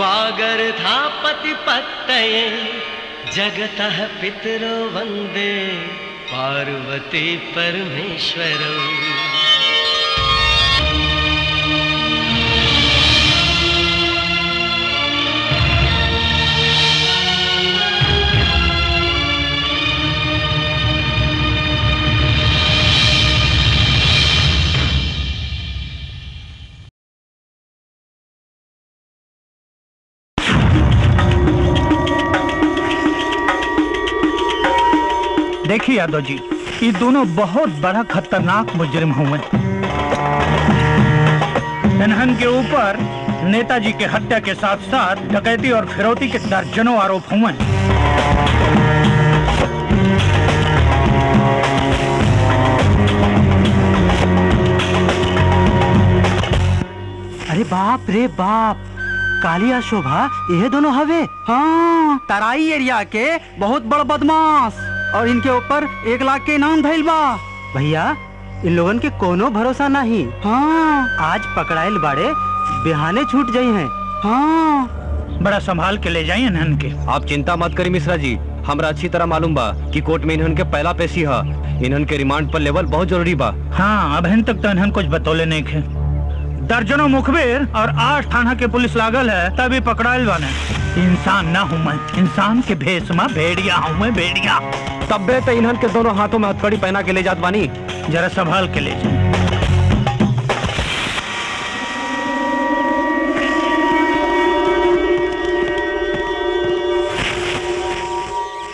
वागर था पति पत्तये जगतः पितरो वंदे पार्वती परमेश्वरो। देखिए यादव जी, ये दोनों बहुत बड़ा खतरनाक मुजरिम हुए। इन्हन के ऊपर नेताजी के हत्या के साथ साथ डकैती और फिरौती के दर्जनों आरोप हुए। अरे बाप रे बाप, कालिया शोभा ये दोनों हवे। हाँ, तराई एरिया के बहुत बड़ बदमाश और इनके ऊपर 1 लाख के इनाम धैल बा। भैया इन लोगन के कोनो भरोसा नहीं। हाँ, आज पकड़ाइल बाड़े, बिहाने छूट जाये हैं। हाँ, बड़ा संभाल के ले जाये इन्हन के। आप चिंता मत करी मिश्रा जी, हमरा अच्छी तरह मालूम बा कि कोर्ट में इन्हन के पहला पेशी है। इन्हन के रिमांड पर लेवल बहुत जरूरी बा। हाँ, अभी तक तो इन्हन कुछ बतौले नहीं खे। दर्जनों मुखबिर और 8 थाना के पुलिस लागल है तभी पकड़ाइल बाने। इंसान ना हूँ मैं, इंसान के भेष में भेड़िया हूँ मैं, भेड़िया। तब तो इन्हन के दोनों हाथों में हथकड़ी पहना के ले जात बानी, जरा संभाल के ले जाए।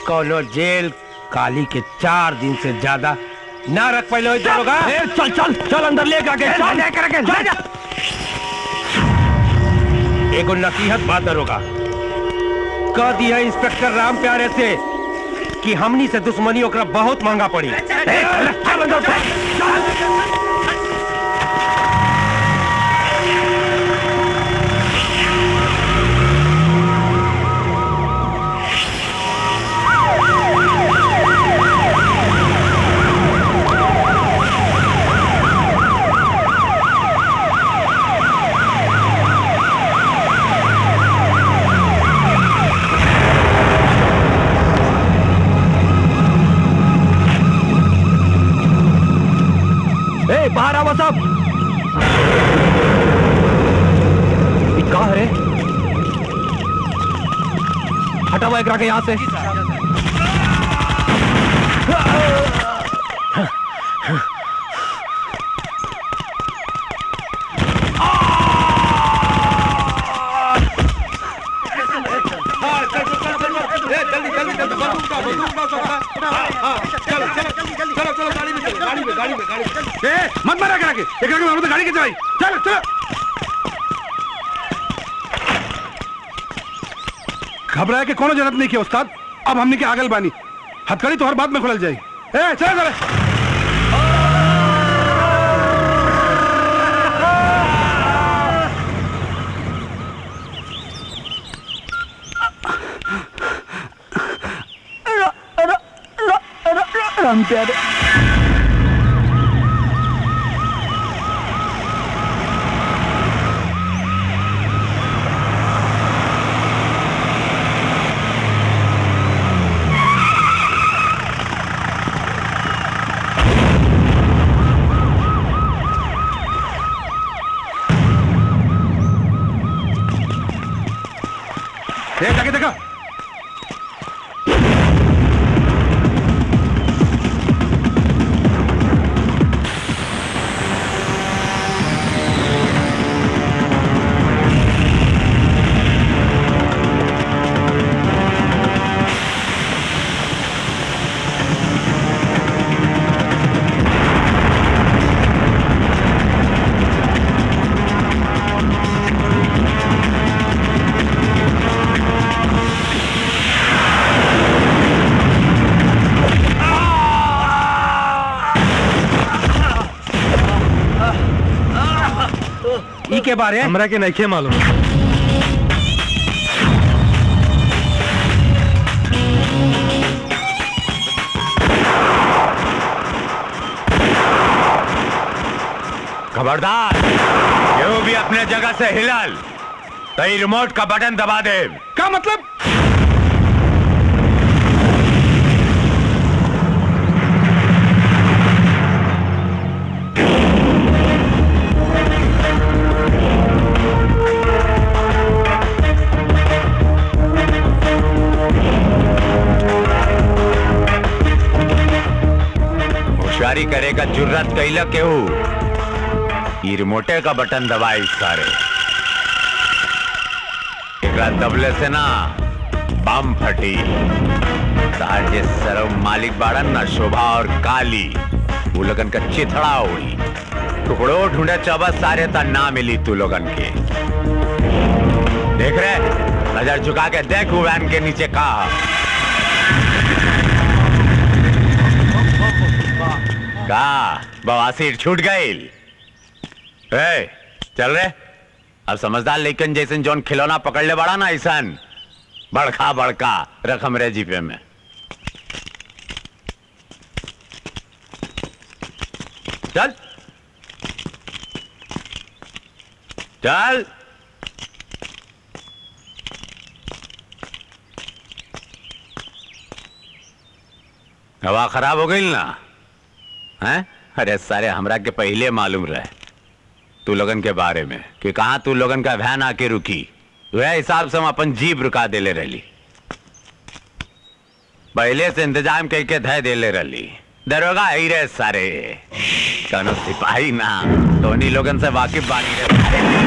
कौलो जेल काली के 4 दिन से ज्यादा ना रख पाए लोग। चल चल चल अंदर ले जाके। एगो नसीहत बात दरोगा कह दिया इंस्पेक्टर राम प्यारे से कि हमनी से दुश्मनी ओकरा बहुत महंगा पड़ी। बाहर आओ सब। कहाँ है? हटाओ एकरा के यहाँ से। मत मारा करा के, एक लगे मारो तो गाड़ी के चलाई। चल चल, घबराए के कोनो जरूरत नहीं किया उस्ताद। अब हमने के आगल बानी, हथकड़ी तो हर बात में खुलल जाएगी। ए चल चल राम प्यारे। जाके देखा के बारे हमरा के नहीं मालूम। खबरदार, ये भी अपने जगह से हिलाल। तो ये रिमोट का बटन दबा दे। क्या मतलब? होशियारी करेगा जुर्रत कैला केहू, ये रिमोटे का बटन दबाए सारे। दबले से ना बम फटी ताजे सरव मालिक बाड़न ना शोभा और काली वो लगन का चिथड़ा हुई टुकड़ो ढूंढे चबा सारे ता ना मिली तू लोगन के। देख रहे नजर झुका के देख वैन के नीचे का। बवासीर छूट गई। चल रहे अब समझदार लेकिन जैसे जोन खिलौना पकड़ ले बड़ा ना ऐसा बड़का बड़का रकम रे जीपे में। चल चल हवा खराब हो गई ना है। अरे सारे हमरा के पहले मालूम रहे तू लोगन के बारे में कि कहां तू लोगन का वैन आके रुकी। वह हिसाब से हम अपन जीप रुका देले रही, पहले से इंतजाम करके धय देले रही। दरोगा ही रहे सारे, कौनो सिपाही ना, दोनों लोगन से वाकिफ बानी रहे।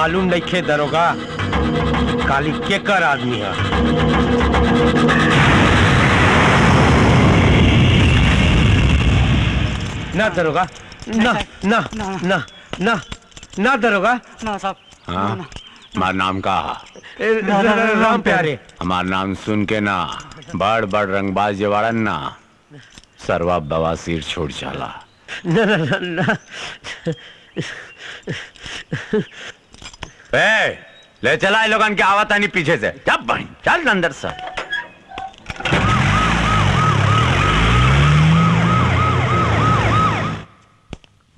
मालूम नहीं खे दरोगा काली केकर आदमी है। ना दरोगा ना ना ना ना ना दरोगा ना साहब। हमारा नाम का राम प्यारे। हमारा नाम सुन के ना बड़ बड़ रंगबाज जवाड़न ना सरवा बवासीर छोड़ चला। ना ना ना ए, ले चला लोगन के आवातानी पीछे से। चल अंदर से।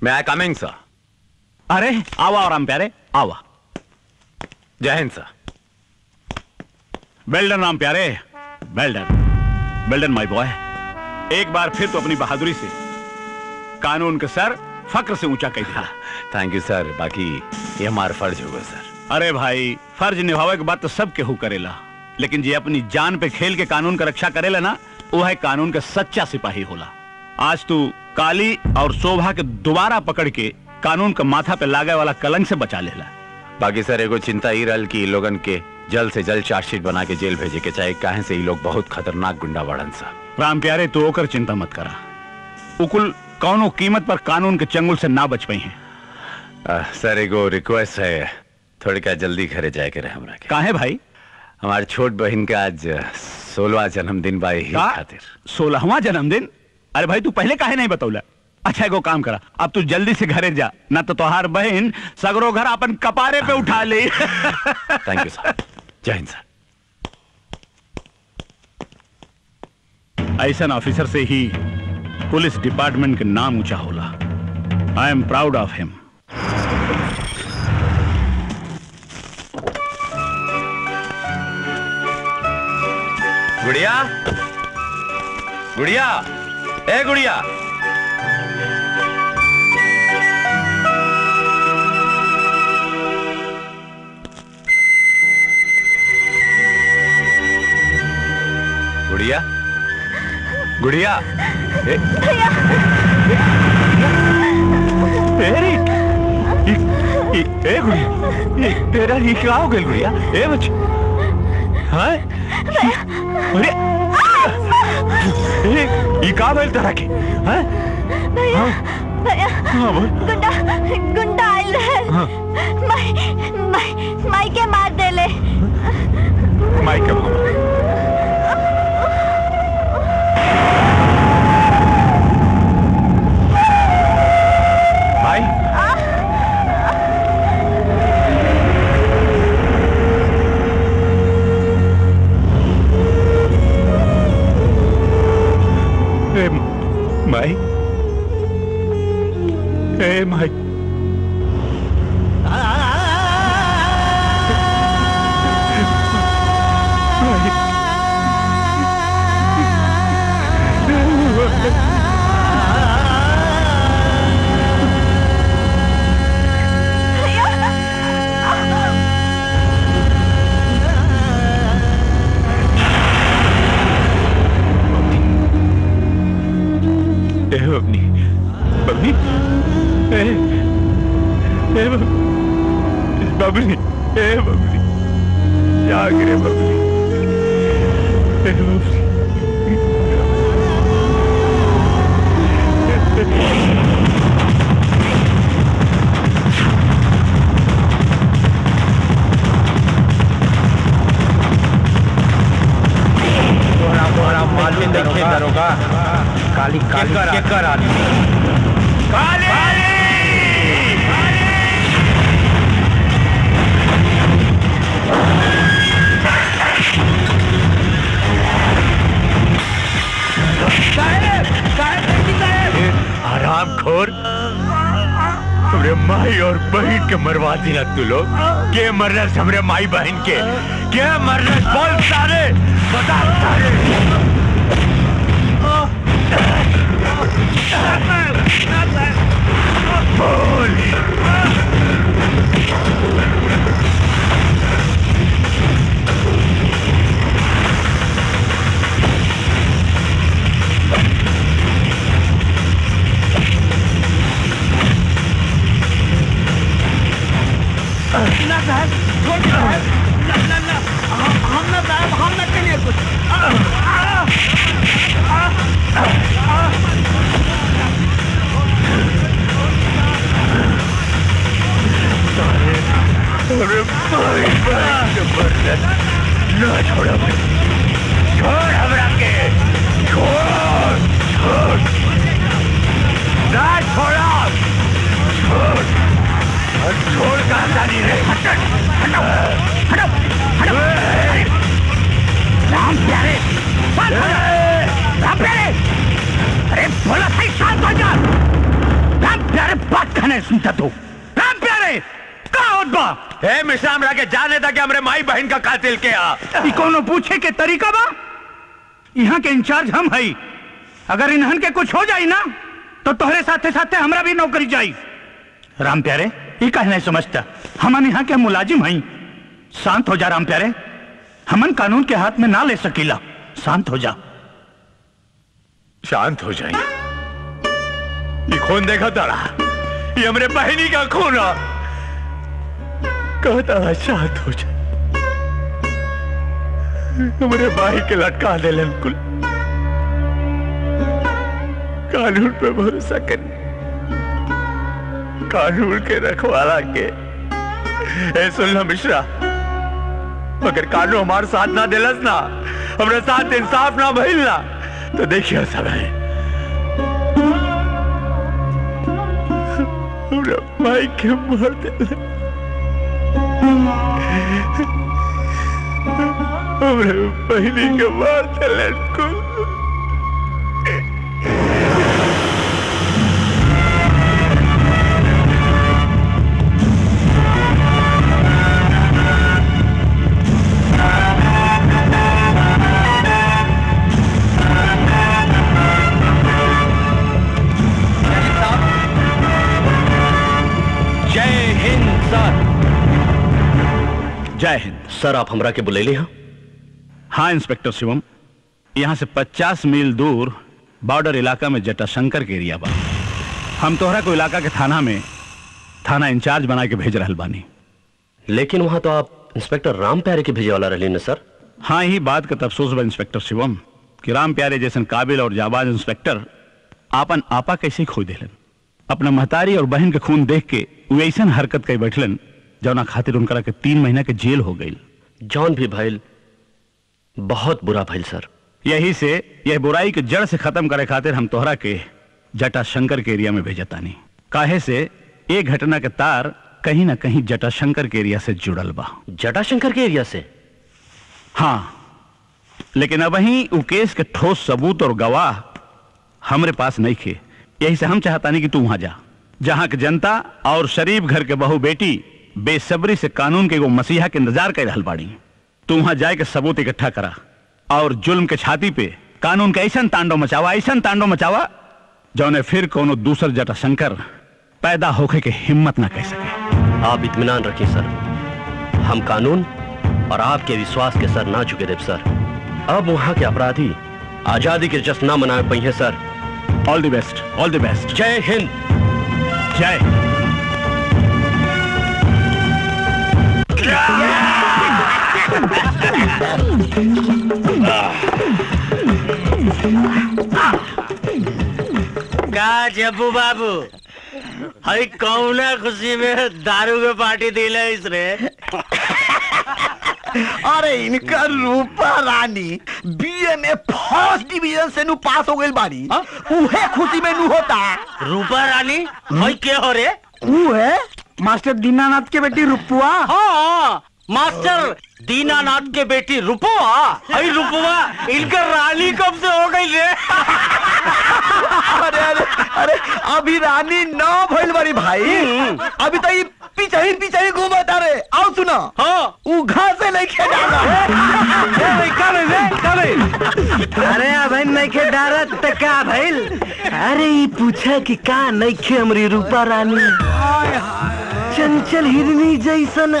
मैं आई कमिंग सर। अरे आवा राम प्यारे आवा। जय हिंद सर। वेल्डन राम प्यारे, वेल्डन वेल्डन माय बॉय। एक बार फिर तो अपनी बहादुरी से कानून के सर फक्र से ऊंचा कह दिया। थैंक यू सर, बाकी ये हमारा फर्ज होगा सर। अरे भाई फर्ज निभावे के बात तो सब केहू करेला, लेकिन जे अपनी जान पे खेल के कानून का रक्षा करेला ना वो है कानून का सच्चा सिपाही होला। आज तू काली और शोभा के दोबारा पकड़ के कानून का माथा पे लागे वाला कलंक से बचा लेला। बाकी सर एगो चिंता ही रल की लोगन के जल्द से जल्द चार्जशीट बना के जेल भेजे के चाहे, काहे से ये लोग बहुत खतरनाक गुंडा वाड़न। राम प्यारे तू ओकर चिंता मत करा, उकुल कौनो कीमत पर कानून के चंगुल से ना बच पाई हैं। सर एगो रिक्वेस्ट है, थोड़ी का जल्दी घरे जाए के रहे हमरा के। काहे भाई? हमारे छोट बहन का आज 16वां जन्मदिन बाई ही खातिर। 16वां जन्मदिन? अरे भाई तू पहले काहे नहीं बतौला? अच्छा एगो काम करा, अब तू जल्दी से घरे जा, ना तो तोहार बहन सगरो घर अपन कपारे पे उठा ले। थैंक यू सर, जय हिंद सर। ऐसा ऑफिसर से ही पुलिस डिपार्टमेंट के नाम ऊंचा होला। I am proud of him. गुड़िया, गुड़िया, ए गुड़िया, गुड़िया, गुड़िया, तेरा ये क्या हो गया गुड़िया? ए बच्चे, हाँ? अरे, ये क्या बेल तरह की? हाँ? हाँ? हाँ बोल। गुंडा, गुंडा आयल है। माई के मार दे ले। माई के मार। माई, ए माई, बबनी, बबनी, ए बबनी, ए बबनी, जाग रे बबनी, ए बबनी, तोरा तोरा मालूम देखे दरोगा काली काली के कर आदमी काली आराम खोर हमरे माई और बहन के मरवा दिला तू लोग के मरनस हमरे माई बहन के मरनस बोल सारे बता सारे ना साहब, छोड़ दो साहब, ना ना ना, हम ना साहब, हम ना करिए कुछ। अरे भाई भाई ना छोड़ा भाई, छोड़ हमरा के, छोड़ छोड़ ना छोड़ा, छोड़ छोड़ कहाँ जानी रे, हटो हटो हटो हटो राम प्यारे, राम प्यारे, अरे बोला सही शांत हो जा, राम प्यारे बात खाने सुनता तू, राम प्यारे हे मिश्राम राके जाने था कि हमरे माई बहन का कातिल के आ इकोनो पूछे के तरीका बा। यहाँ के इंचार्ज हम है, अगर इन्हन के कुछ हो जाए ना तो तोहरे साथे साथे हमरा भी नौकरी जाई। राम प्यारे ये कह नहीं समझता, हमन यहाँ के मुलाजिम हैं, शांत हो जा राम प्यारे, हमन कानून के हाथ में ना ले सकीला, शांत हो जा। शांत हो जाएंगे, खून देखा तारा, ये हमरे बहनी का खून आ कहता शांत हो जाए, हमारे भाई के लटका दे लेन कुल, कानून पे भरोसा करिए। कानून के रखवाला के सुनना मिश्रा, अगर कानून हमारे साथ ना दिलस ना, हमारे साथ इंसाफ ना भइलना, तो देखिए सब है भाई के मार दिले, बहनी के मार दिले को। जय हिंद। सर आप हमरा के बुलेले हो? हाँ इंस्पेक्टर शिवम, यहाँ से 50 मील दूर बॉर्डर इलाका में जटाशंकर के एरिया बा। हम तोहरा को इलाका के थाना में थाना इंचार्ज बना के भेज रहल बानी। लेकिन वहाँ तो आप इंस्पेक्टर राम प्यारे के भेजे वाला रहली न सर? हाँ, यही बात का अफसोस बा इंस्पेक्टर शिवम कि राम प्यारे जैसन काबिल और जाबाज इंस्पेक्टर आपन आपा कैसे खो देलन। अपना महतारी और बहन के खून देख के वो ऐसा हरकत कर बैठलन जौना खातिर उनका के 3 महीना के जेल हो गई। जौन भी भइल बहुत बुरा भइल सर। यही से यह बुराई के जड़ से खत्म करे खातिर हम तोहरा के जटाशंकर के एरिया में भेजतानी। काहे से ये घटना के तार कहीं ना कहीं जटाशंकर के एरिया से जुड़ल बा। जटाशंकर के एरिया से? हाँ, लेकिन अब वही उ केस के ठोस सबूत और गवाह हमरे पास नहीं थे। यही से हम चाहतानी कि तू वहां जा, जहाँ के जनता और शरीफ घर के बहु बेटी बेसब्री से कानून के एगो मसीहा के इंतजार कर रहल बाड़ी। तू वहां जाए के सबूत इकट्ठा करा और जुल्म के छाती पे कानून का ऐसा तांडव मचावा जौने फिर कोनो दूसर जटाशंकर पैदा होके के हिम्मत ना कह सके। आप इत्मीनान रखिए सर, हम कानून और आपके विश्वास के सर ना झुके देव सर। अब वहाँ के अपराधी आजादी के जश्न ना मना पाई है sir. All the best, all the best. जय हिंद। जय। का जब्बू बाबू, हई कौना खुशी में दारू के पार्टी दिले इसने। अरे इनका रूपा रानी बीए में फर्स्ट डिवीजन से नू पास हो गई बारी, उहे खुशी में नू होता। रूपा रानी हई के हो रे? ऊ है मास्टर दीनानाथ के बेटी रूपुआ। हाँ, मास्टर दीनानाथ के बेटी रूपुआ इनका रानी कब से हो गई रे? अरे अरे अरे अभी रानी ना भइल बारी भाई, अभी तो ये पिछही घूमत। अरे आओ सुना, हाँ ऊ घर से लेके जाना। अरे अभी नहीं के डरत त का भइल? अरे ये पूछा कि का नहीं के हमरी रूपा रानी चंचल हिरनी जैसन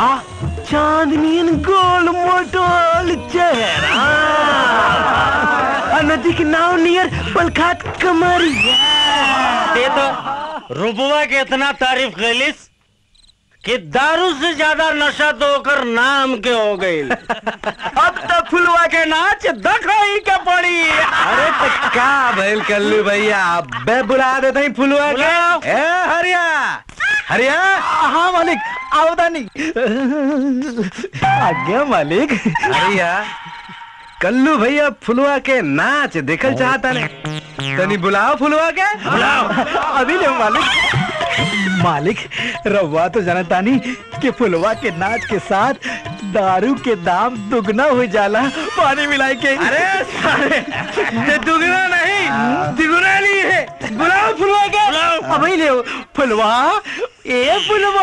आ चांदनीन गोल मोटोल चेहरा, नदी के नाव नियर पलखात कमर। ये तो रूपवा के इतना तारीफ कैलिस कि दारू से ज्यादा नशा तो कर नाम के हो गई। अब तो फुलवा के नाच दखाई के पड़ी। अरे तो का भइल कल्लू भैया, अबे बुला देते हैं फुलवा के। ए हरिया, हरिया। हाँ मालिक, आओ दानी। आज्ञा मालिक। हरिया, कल्लू भैया फुलवा के नाच देखल चाहता नहीं, तनी बुलाओ फुलवा के। बुलाओ अभी ले मालिक। मालिक रवा तो जानता नहीं कि फुलवा के नाच के साथ दारू के दाम दुगना हो जाला पानी मिलाई के। अरे सारे दुगना नहीं तिगुना ली है। बुलाओ फुलवा के, अब ले फुलवा। ए फुलवा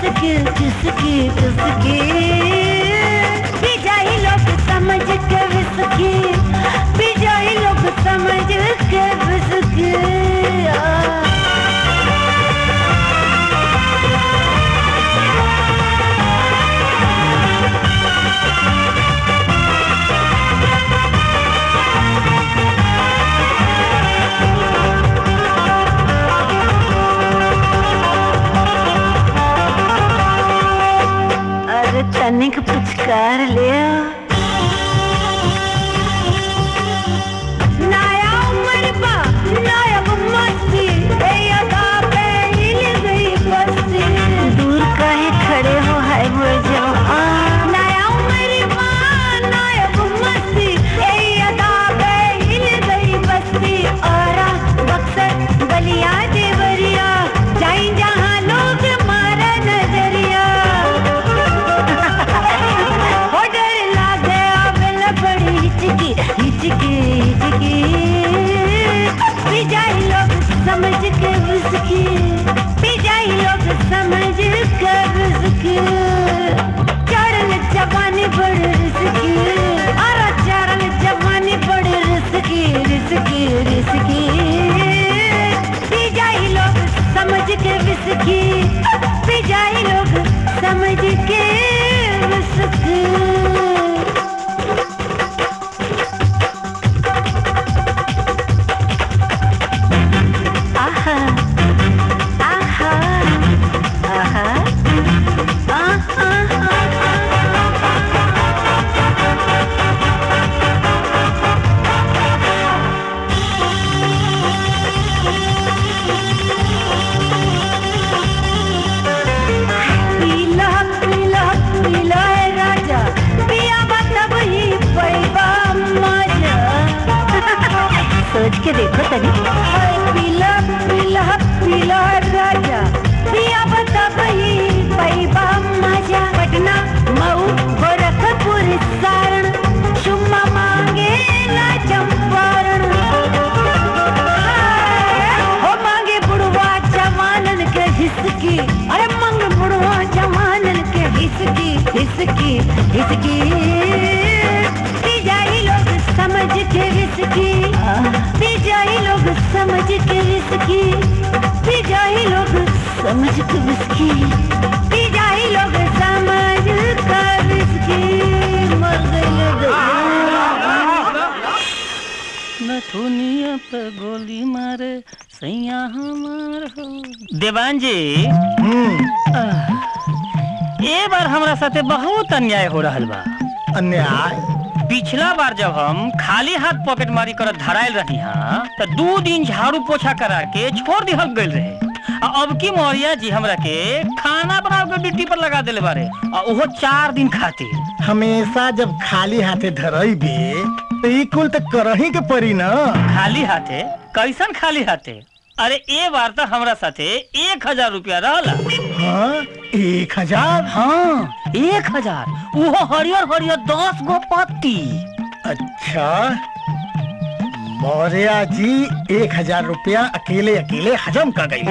किसकी किसकी किसकी बिजाई लोग समझ के विसकी बिजाई लोग समझ के विसकी। तनिक पुचकार लिया नया उम्र बा नया मस्ती बेगा पे हिल गई बस्ती दूर कहीं खड़े हो हाय मर जाओ आ नया उम्र बा नया मस्ती बेगा पे हिल गई बस्ती और बक्सर बलिया देवरिया जाई जहां लोग मारा नजरिया हिचकी बिजाई लोग समझ के विसकी बिजाई लोग समझ के विसकी चढ़ल जवानी बड़ रिसकी और चढ़ल जवानी बड़ रिसकी रिसकी रिसकी बिजाई लोग समझ के विसकी बिजाई लोग समझ के विसकी। के देखो तभी पीला पीला पीला राजा पिया तब ही पैबा मजा पटना मऊ गोरखपुर सारण चुम्मा मांगे ना चंपारण हो मांगे बुढ़वा जवानन के हिसकी अरे मांगे बुढ़वा जवानन के हिसकी हिसकी हिसकी बिजाई लोग समझ के हिसकी बिजाई लोग समझ के विसकी बिजाई लोग समझ के विसकी बिजाई लोग समझ के विसकी मर गए नथुनिया पे गोली मारे सैया हमार हो देवान जी। ए बार हमरा साथे बहुत अन्याय हो रहल बा। अन्याय पिछला बार जब हम खाली हाथ पॉकेट मारी कर धरायल रही तो 2 दिन झाड़ू पोछा करा के छोड़ दिहल गए रहे। अब की मौर्या जी हमरा के खाना बना के ड्यूटी पर लगा दिले बारे वो 4 दिन खातिर। हमेशा जब खाली हाथे धरबे तो ई कुल तक करही के पड़ी ना। खाली हाथे कैसन खाली हाथे? अरे ए बार तो हमारा साथे 1000 रुपया रहला। हाँ, 1000? हाँ 1000। वो हरियर हरियर 10 गो पत्ती। अच्छा मौर्या जी 1000 रुपया अकेले अकेले हजम कर गई।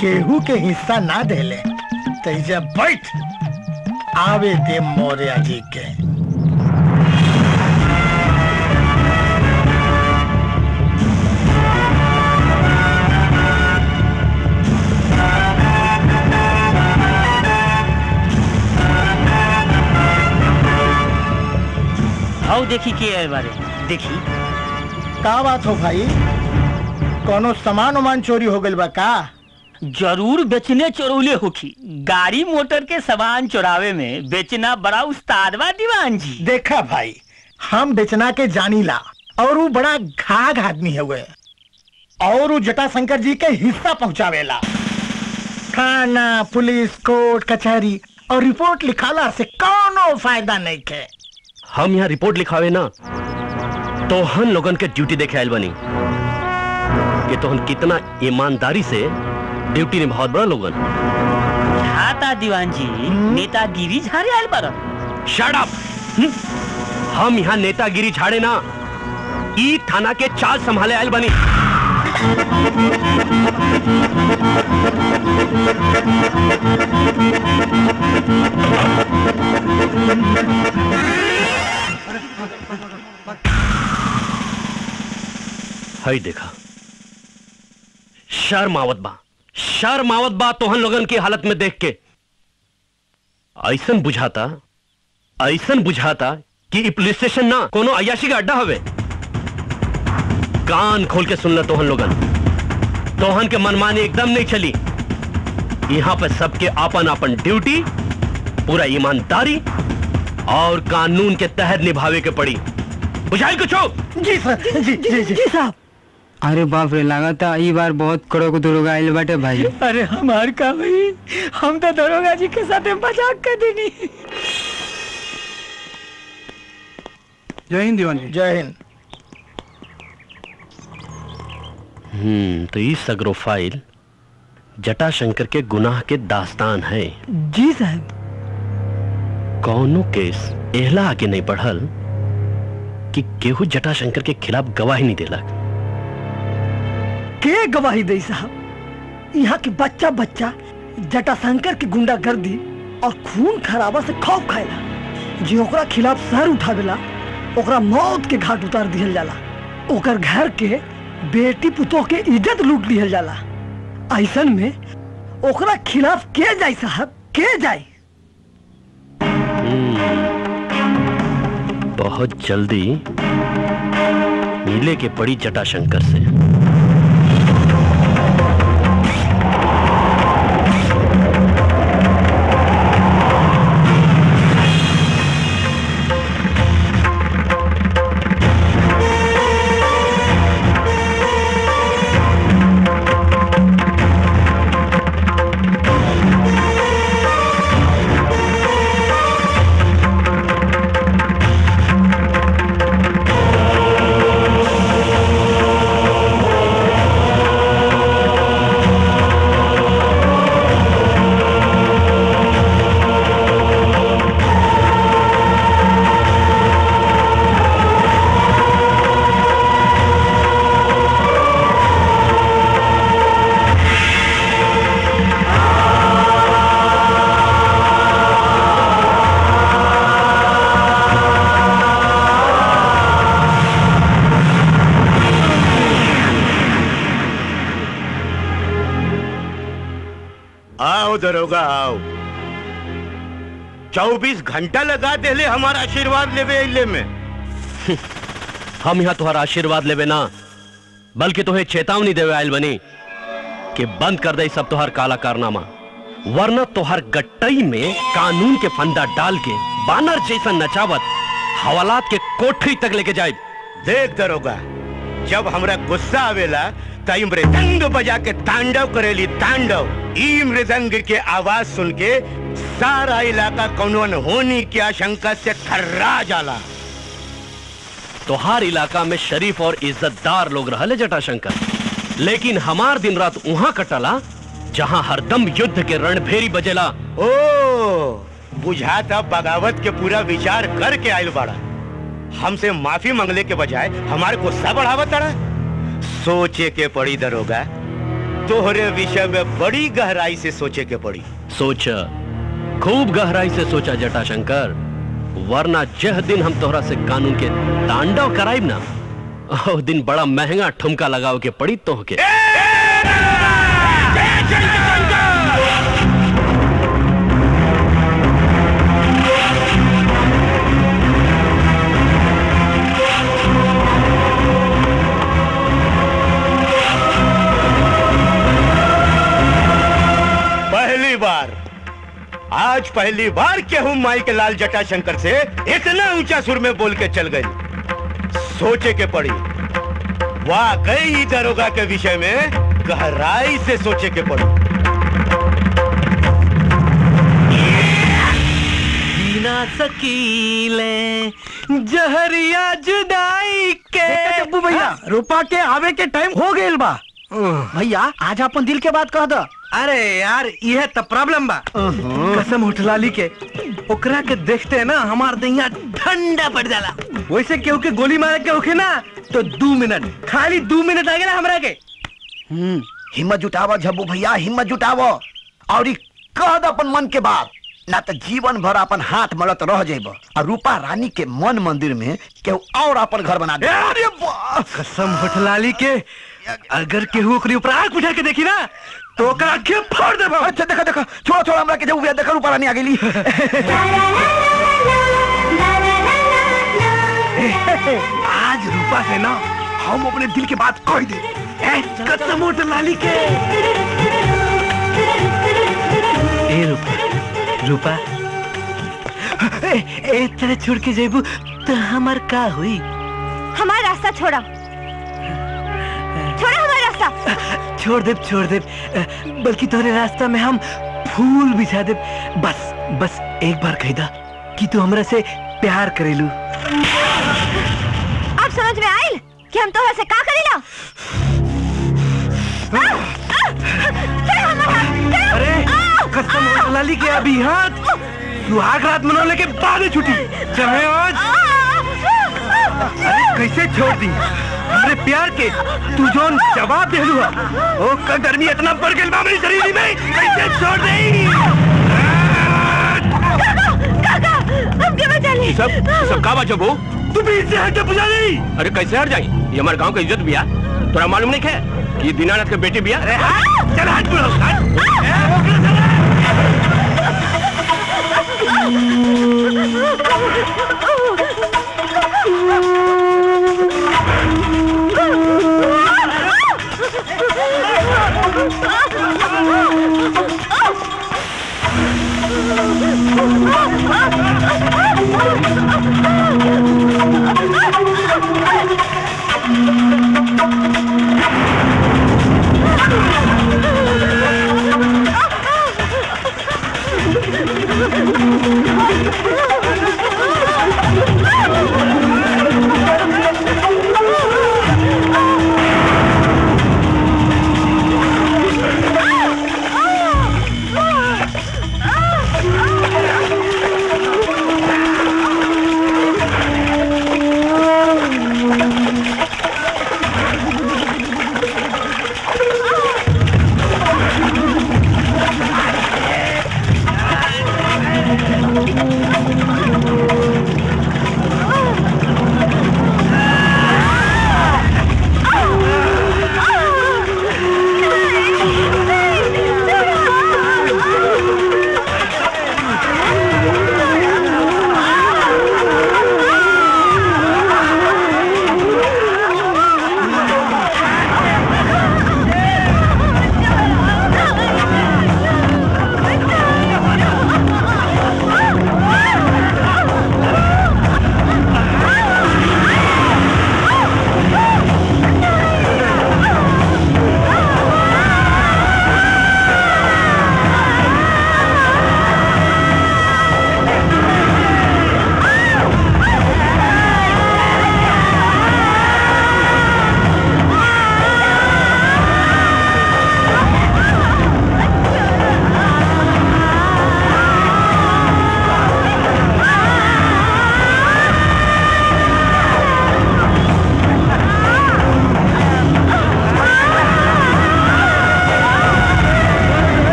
केहू के हिस्सा ना देले तैजा बैठ आवे दे मौर्या जी के। आओ देखी के बारे देखी का बात हो भाई? कोनो सामान उमान चोरी हो गल बा का? जरूर बेचने चोरौले होखी। गाड़ी मोटर के सामान चोरावे में बेचना बड़ा उस्तादवा दीवान जी। देखा भाई हम बेचना के जानी ला और वो बड़ा घाघ आदमी है वे और वो जटाशंकर जी के हिस्सा पहुँचावेला। थाना पुलिस कोर्ट कचहरी और रिपोर्ट लिखाला से कोनो फायदा नहीं है। हम यहाँ रिपोर्ट लिखावे ना तो हम लोगन के ड्यूटी देखे आयल बनी कि तो हम कितना ईमानदारी से ड्यूटी निभावत बड़ा लोगन। छाता दीवान जी नेतागिरी झाड़े आयल बड़ा। Shut up. हम यहाँ नेतागिरी झाड़े ना ई थाना के चाल संभाले आयल बनी। हाय देखा, शर्म आवत बा तोहन लोगन की हालत में देख के ऐसन बुझाता कि पुलिस स्टेशन ना कोनो अयाशी का अड्डा हवे। कान खोल के सुनना तोहन के मनमानी एकदम नहीं चली। यहाँ पर सबके आपन ड्यूटी, पूरा ईमानदारी और कानून के तहत निभावे के पड़ी। बुझाई कुछो? जी सर। जी साहब। अरे बाप रे, लगा था इस बार बहुत कड़क दरोगा आइल बाटे भाई। अरे हमार का भाई, हम तो दरोगा जी के साथ मजाक कर देनी। जय हिंद दीवान जी। जय हिंद। तो ये सगरो फाइल जटाशंकर के गुनाह के दास्तान है। जी साहब। कौनो केस एहला आगे नहीं बढ़ल कि केहू जटाशंकर के खिलाफ गवाही नहीं देलक। के गवाही दे साहब? यहाँ के बच्चा जटाशंकर की गुंडागर्दी और खून खराबा से खौफ खाएला। जे ओकरा खिलाफ सर उठावेला ओकरा मौत के घाट उतार दिया जाला। ओकर घर के बेटी पुतों के इज्जत लूट लिया जाला। ऐसन में ओकरा खिलाफ के जाए साहब, के जाए? बहुत जल्दी मिले के पड़ी जटाशंकर से। दरोगा आओ, 24 घंटा लगा देले हमारा आशीर्वाद लेवे इले में। हम यहाँ तुम्हारा आशीर्वाद लेवे ना, बल्कि तुम्हें चेतावनी देवे आयल बनी कि बंद कर दे सब तुहार काला कारनामा, वरना तुहार गट्टई में कानून के फंदा डाल के बानर जैसा नचावत हवालात के कोठरी तक लेके जाए। देख दरोगा, जब हमरा गुस्सा आवेला तई मृदंग बजा के तांडव करेली, तांडव। ई मृदंग के आवाज सुन के सारा इलाका कौनो अनहोनी की आशंका से थर्रा जाला। तो हर इलाका में शरीफ और इज्जतदार लोग रहले जटाशंकर, लेकिन हमार दिन रात वहां कटला जहां हरदम युद्ध के रणभेरी बजेला। ओ, बुझाता बगावत के पूरा विचार करके आयल बाड़ा। हमसे माफी मांगले के बजाय हमारे गुस्सा बढ़ावत ताड़ा। सोचे के पड़ी दरोगा, तोहरे विषय में बड़ी गहराई से सोचे के पड़ी। सोचा, खूब गहराई से सोचा जटाशंकर, वरना जिस दिन हम तोहरा से कानून के तांडव कराइब ना, उस दिन बड़ा महंगा ठुमका लगाओ के पड़ी तोह के। आज पहली बार केहू माई के लाल जटाशंकर से इतना ऊंचा सुर में बोल के चल गई। सोचे के पड़ी, वाकई दरोगा के विषय में गहराई से सोचे के पड़ी। बिना सकीले जहरिया जुदाई के भैया, रूपा के आवे के टाइम हो गए बा। भैया आज अपन दिल के बात कह दो। अरे यार, यह तो प्रॉब्लम बा। कसम उठला ली के ओकरा के देखते ना हमार दहिया ठंडा पड़ जाला। वैसे केहू के गोली मारे के होखे ना तो 2 मिनट, खाली 2 मिनट आ गए ना हमरा के। हिम्मत जुटाव झब्बू भैया, हिम्मत जुटाव और कह दो अपन मन के बात, ना तो जीवन भर अपन हाथ मलत रह जाब। और रूपा रानी के मन मंदिर में केहू और अपन घर बना दे। कसम होठलाली के अगर केहू ओकरी ऊपर आंख उठा के देखी ना तो ओकरा आंखें फोड़ देब। अच्छा देखो देखो, छोड़ो छोड़ो हमरा के जब बिया देखो रूपा रानी आ गेली। आज रूपा से ना हम अपने दिल के बात कह दे। कसम होठलाली के ए रूपा रूपा तरह छोड़ के जेबू तो हमार का हुई? हमार रास्ता छोड़ा, छोड़ा हमार रास्ता। छोड़ देव बल्कि तोरे रास्ता में हम फूल बिछा देव। बस बस एक बार कह दा कि तू हमरा से प्यार करेलू। अब समझ में आयल कि हम तोहरा से का करेला? कसम होठलाली के अभी हाथ सुहाग रात मनाने के बाद छुट्टी चाहे आज। अरे कैसे छोड़ दी हमरे प्यार के? तू जोन जवाब दे दूहा ओ का गर्मी इतना पड़ गई बाबरी शरीर में, कैसे छोड़ रही? काका हम के बचा ले। सब का बचा वो तू भी से हट पूजा नहीं। अरे कैसे हट जाई, ये हमारे गांव का इज्जत बिया। तोरा मालूम नहीं है कि दीनानाथ के बेटे बिया। अरे चल हट बुलाओ।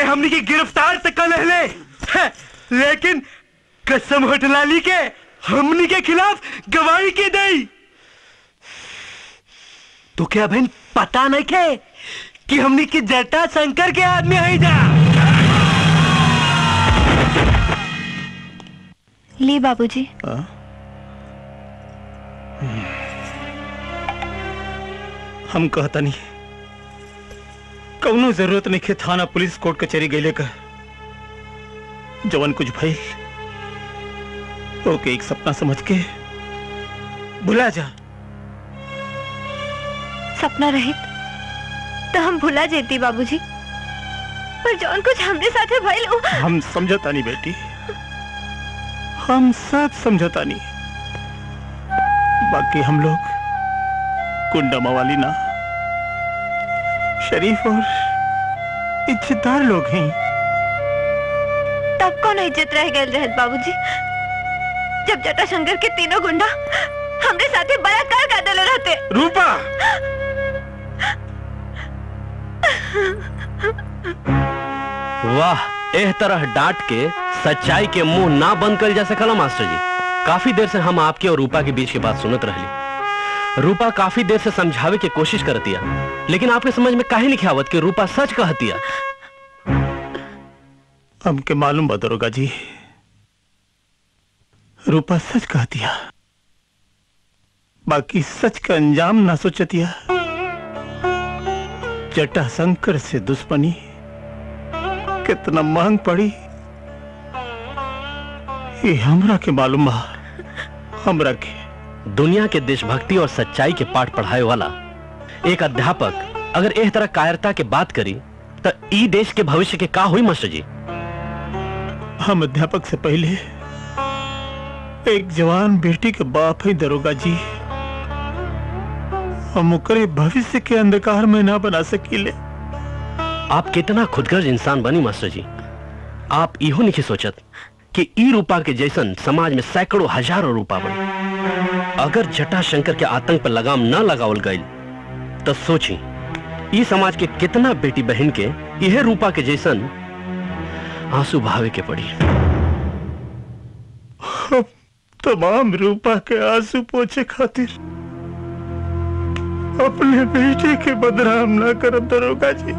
से हमने की गिरफ्तार तक कर ले, लेकिन कसम होटलाली के हमने के खिलाफ गवाही की दई। तो क्या बहन पता नहीं के कि हमने की जटाशंकर के आदमी आई जा। ले बाबूजी। हम कहता नहीं कौनो जरूरत नहीं के थाना पुलिस कोर्ट कचहरी गैले का जवन कुछ भइल ओके एक सपना समझ के भुला जा। सपना रहित तो हम भुला जेती बाबूजी, पर जवन कुछ हमरे साथे भइल हम समझता नहीं बेटी, हम साथ समझता नहीं। बाकी हम लोग कुंडा मवाली ना शरीफ और इज्जतदार लोग हैं। तब कौन इज्जत रह गए रहत बाबूजी, जब जटाशंकर के तीनों गुंडा हमरे साथे बलात्कार कर देले रहते। रूपा वाह, एह तरह डांट के सच्चाई के मुंह ना बंद कर जा सकला मास्टर जी। काफी देर से हम आपके और रूपा के बीच की बात सुनत रहली। रूपा काफी देर से समझावे की कोशिश करती है, लेकिन आपके समझ में काहे नहीं आवत कि रूपा सच कहती है। हमके मालूम बा दरोगा जी, रूपा सच कहती है, बाकी सच का अंजाम ना सोचती है। जटाशंकर से दुश्मनी कितना महंग पड़ी ये हमरा के मालूम बा। हमरा के दुनिया के देशभक्ति और सच्चाई के पाठ पढ़ाए वाला एक अध्यापक अगर इस तरह कायरता के बात करी तो ई देश के भविष्य के का हुई मास्टर जी। हम अध्यापक से पहले एक जवान बेटी के बाप है दरोगा जी, हम ओकरे भविष्य के अंधकार में ना बना सकीले। आप कितना खुदगर्ज इंसान बनी मास्टर जी, आप इहो नहीं सोचत कि ई रूपा के जैसन समाज में सैकड़ों हजारों रूपा बने। अगर जटाशंकर के आतंक पर लगाम न लगावल गईल तो सोची ये समाज के कितना बेटी बहन के यह रूपा के जैसन आंसू भावे के पड़ी। तमाम रूपा के आंसू पोछे खातिर अपने बेटे के बदनाम ना करब दरोगा जी,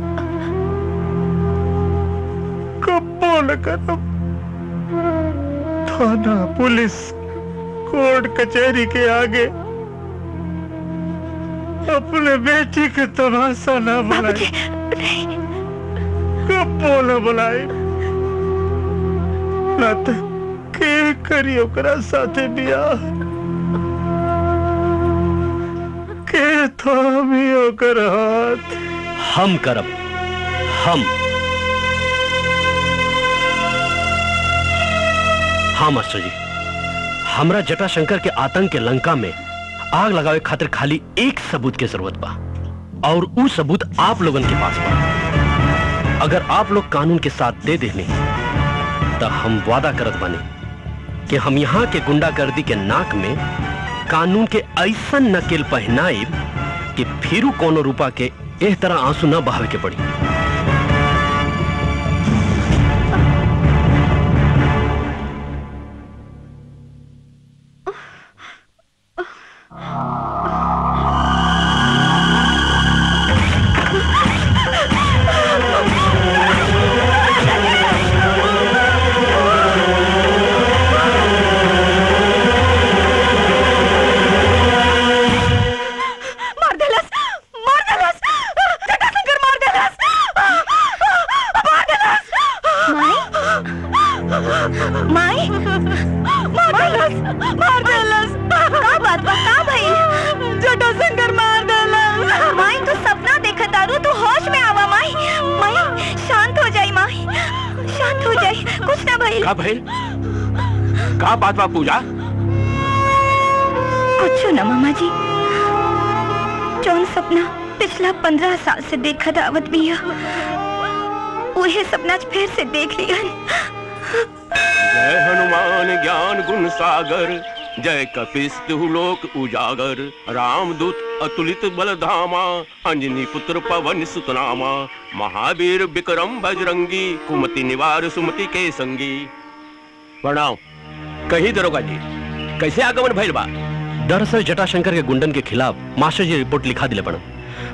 कब्बो न करब। थाना पुलिस कोर्ट कचहरी के आगे अपने बेटी के तमाशा ना बुलाए, कब्बो ना बुलाए, ना तो के करी ओकरा साथे बियाह के थामी ओकर हाथ। हम करब, हम मास्टर जी, हमरा जटाशंकर के आतंक के लंका में आग लगावे खातिर खाली एक सबूत के जरूरत बा और वो सबूत आप लोगन के पास बा। अगर आप लोग कानून के साथ दे देने तो हम वादा करत बने कि हम यहाँ के गुंडागर्दी के नाक में कानून के ऐसन नकेल पहनाइब कि फिरू कोनो रूपा के एह तरह आंसू न बहावे के पड़ी। पूजा कुछ न मामा जी, जौन सपना पिछला 15 साल से देखा दावत भी है वही सपना फिर से देख लिया। जय हनुमान ज्ञान गुण सागर, जय कपिस्तहु लोक उजागर, रामदूत अतुलित बलधामा, अंजनी पुत्र पवन सुतनामा, महावीर विक्रम बजरंगी, कुमति निवार सुमति के संगी। प्रणाम। कही दरोगा जी, कैसे आगमन भइल बा? दरअसल जटाशंकर के गुंडन के खिलाफ मास्टर जी रिपोर्ट लिखा दिले पड़ा,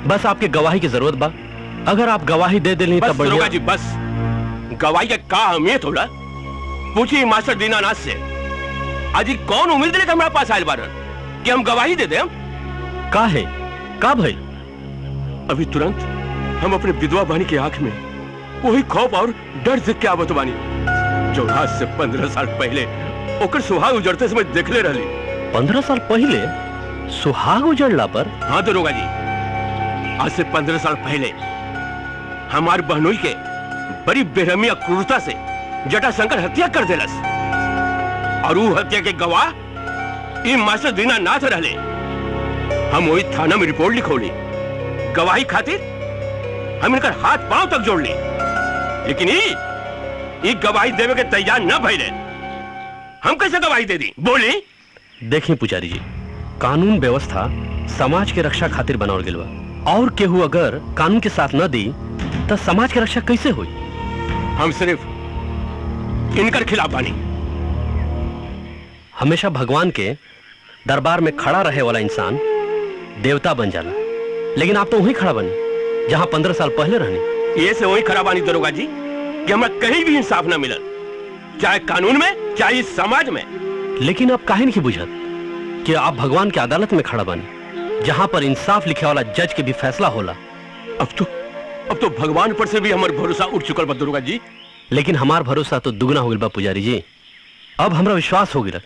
बस आपके गवाही की जरूरत बा। अगर आप गवाही दे देंगे तब बढ़िया। दरोगा जी बस, गवाही का अहमियत होला? पूछी मास्टर दीनानाथ से। आज कौन उम्मीद लेकर हमारा पास आयल बारन कि हम गवाही दे दें? का है का भाई? अभी तुरंत हम अपने विधवा बानी के आंख में वही खौफ और डर दिख के आवत बानी जो आज से 15 साल पहले ओकर सुहाग उजड़ते समय देखले रहली। 15 साल पहले सुहाग उजड़ला पर? हाँ दरोगा जी, आज से 15 साल पहले हमारे बहनोई के बड़ी बेरहमी क्रूरता से जटाशंकर हत्या कर देलस और हत्या के गवाह मास्टर दीनानाथ रहले। हम वही थाना में रिपोर्ट लिखौली गवाही खातिर, हम इनकर हाथ पांव तक जोड़ ली, लेकिन ये गवाही देवे के तैयार न भइले। हम कैसे गवाही दे दी बोली? देखिए पुजारी जी, कानून व्यवस्था समाज के रक्षा खातिर बनावल गेल बा, और केहू अगर कानून के साथ न दी तो समाज के रक्षा कैसे हुई? हम सिर्फ इनकर खिलाफ बानी। हमेशा भगवान के दरबार में खड़ा रहे वाला इंसान देवता बन जाला, लेकिन आप तो वहीं खड़ा बने जहां 15 साल पहले रहने। ये से वहीं खड़ा बानी दरोगा जी कि हमें कहीं भी इंसाफ ना मिलल, चाहे कानून में चाहे समाज में। लेकिन आप काहे नहीं बुझत कि आप भगवान की अदालत में खड़ा बने जहां पर इंसाफ लिखे वाला जज के भी फैसला होला। अब तो भगवान पर से भी हमारा भरोसा उठ चुकल बा दरोगा जी। लेकिन हमार भरोसा तो दुगना हो गया बा पुजारी जी। अब हमरा विश्वास हो गया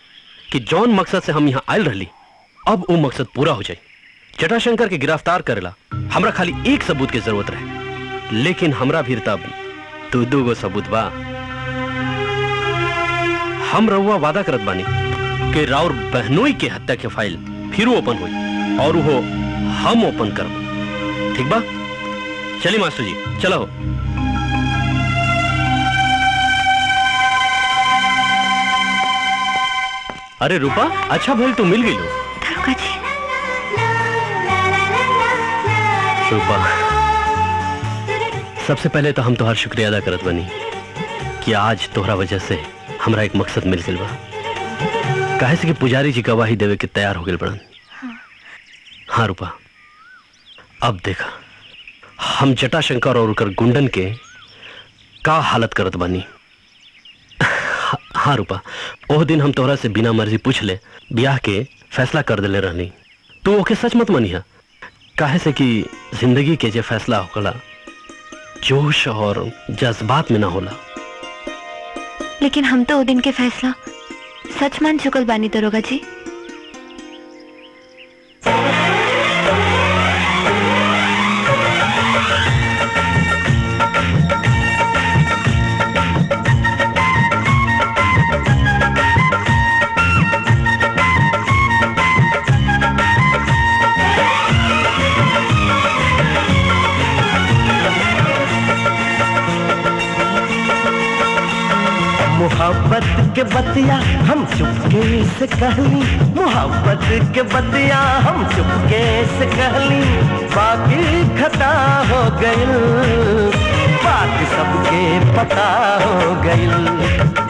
कि जौन मकसद से हम यहाँ आयल रहली अब वो मकसद पूरा हो जाए। जटाशंकर के गिरफ्तार करेला हमरा खाली एक सबूत की जरूरत रहे, लेकिन हमरा भी तब दो दूगो सबूत बा। हम रउआ वादा करत बानी कि राउर बहनोई के हत्या के फाइल फिर ओपन हुई और वो हम ओपन करब, ठीक बा? चलिए मास्टर जी, चला हो। अरे रूपा, अच्छा भल तू मिल गई लो। रूपा, सबसे पहले तो हम तोहार शुक्रिया अदा करत बनी कि आज तोहरा वजह से हमरा एक मकसद मिल गया बा, काहे से कि पुजारी जी गवाही देवे के तैयार हो गए बड़न। हाँ रूपा, अब देखा हम जटाशंकर और उनकर गुंडन के का हालत करत बनी। हाँ रूपा, ओह दिन हम तोहरा से बिना मर्जी पूछ ले ब्याह के फैसला कर देले रहनी, तो ओके सच मत मनी है, काहे से कि जिंदगी के जे फैसला होकला जोश और जज्बात में ना होला। लेकिन हम तो ओ दिन के फैसला सच मान चुकल बानी दरोगा जी। मोहब्बत के बतिया हम चुपके से कहली, मोहब्बत के बतिया हम चुपके से कहली, बाकी खता हो गई, बात सबके पता हो गई,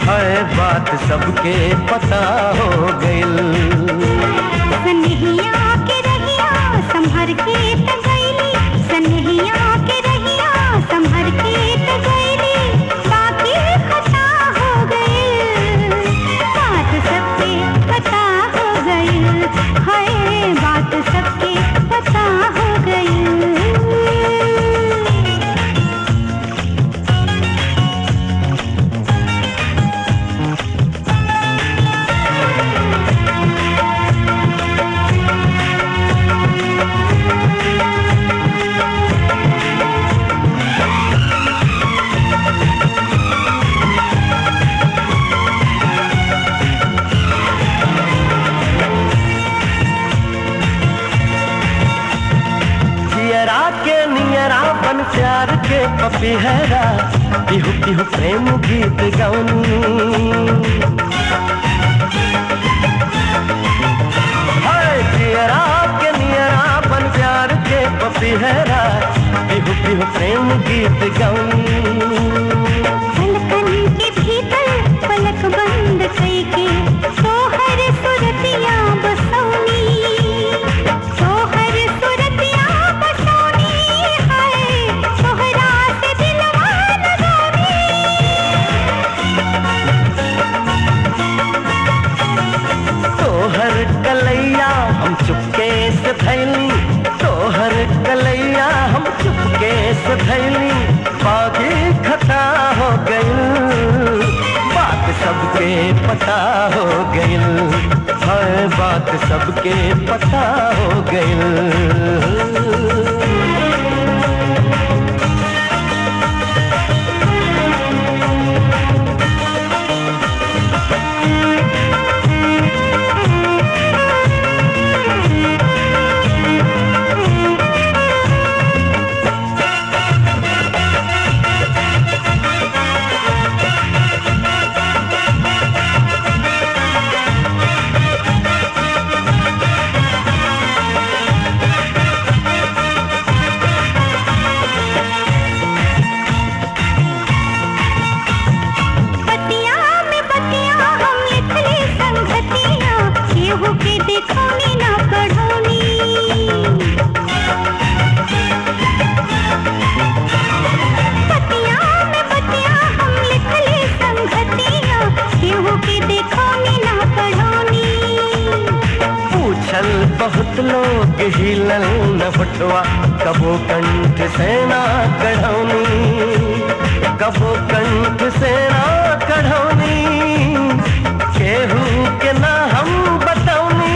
हाय बात सबके पता हो गई। सनहिया के रहिया संभर के त गईली, सनहिया के रहिया संभर के त गईली, बाकी बात सबके पता हो गई। प्यार के पपीहरा बिहु बिहु प्रेम गीत गाऊनी, हाय जियरा के नियरा बन देव प्रेम गीत गाऊं। बागी खता हो गई, बात सबके पता हो गई, हर बात सबके पता हो गई। बहुत लोग हिलन न फटवा, कबो कंठ सेना कढ़ौनी, कबो कंठ सेना कढ़ौनी, केहू के ना हम बतौनी।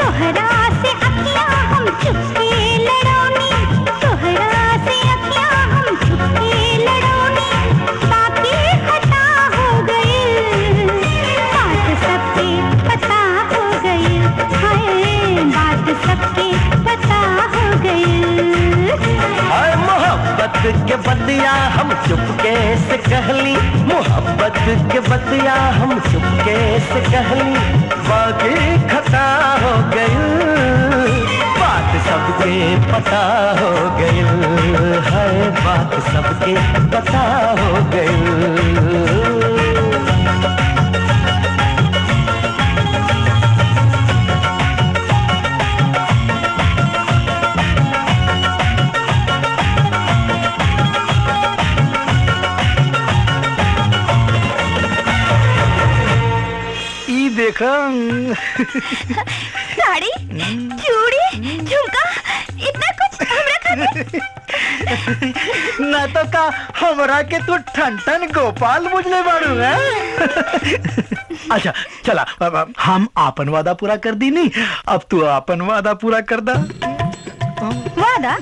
तोहरा से अकिया हम चुपके लड़ौनी, तोहरा से अकिया हम चुपके लड़ौनी, बाकी खता हो गई, बात सबके पता हो गई। हाय मोहब्बत के बतिया हम चुपके से कहली, मोहब्बत के बतिया हम चुपके से कहली, बाकी खता हो गई, बात सबके पता हो गई, हाय बात सबके पता हो गई। साड़ी, चूड़ी, झुमका, इतना कुछ हमरा खातिर ना तो का हमरा के तू ठंठन गोपाल बुझले बाड़ू है। अच्छा चला, हम आपन वादा पूरा कर दी नी, अब तू आपन वादा पूरा कर दा। वादा?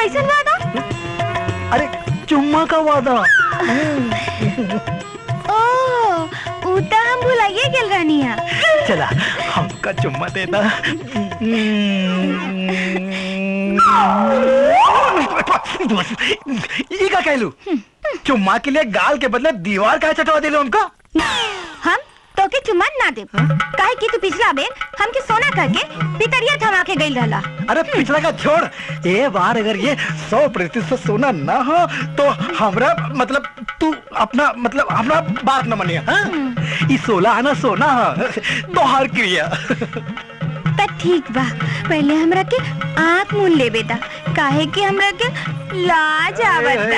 कैसन वादा? अरे चुम्मा का वादा। उता हम भुलाइए गेल रानिया। चला हमका चुम्मा दे दा। ये का कहलू, चुम्मा के लिए गाल के बदले दीवार का चटवा दे लो उनको। हम तो के चुम्मा ना दे, काहे कि तू पिछला बेर हमके सोना करके पितरिया थमा के गई रहला। अरे पिछला का छोड़, ए बार अगर ये 100% सोना ना हो तो हमरा मतलब तू अपना मतलब हमरा बात न मनिया। हां ई 16 आना सोना तो हर क्रिया त ठीक बा। पहले हमरा के आंख मुन ले बेटा, काहे कि हमरा के लाज आवत।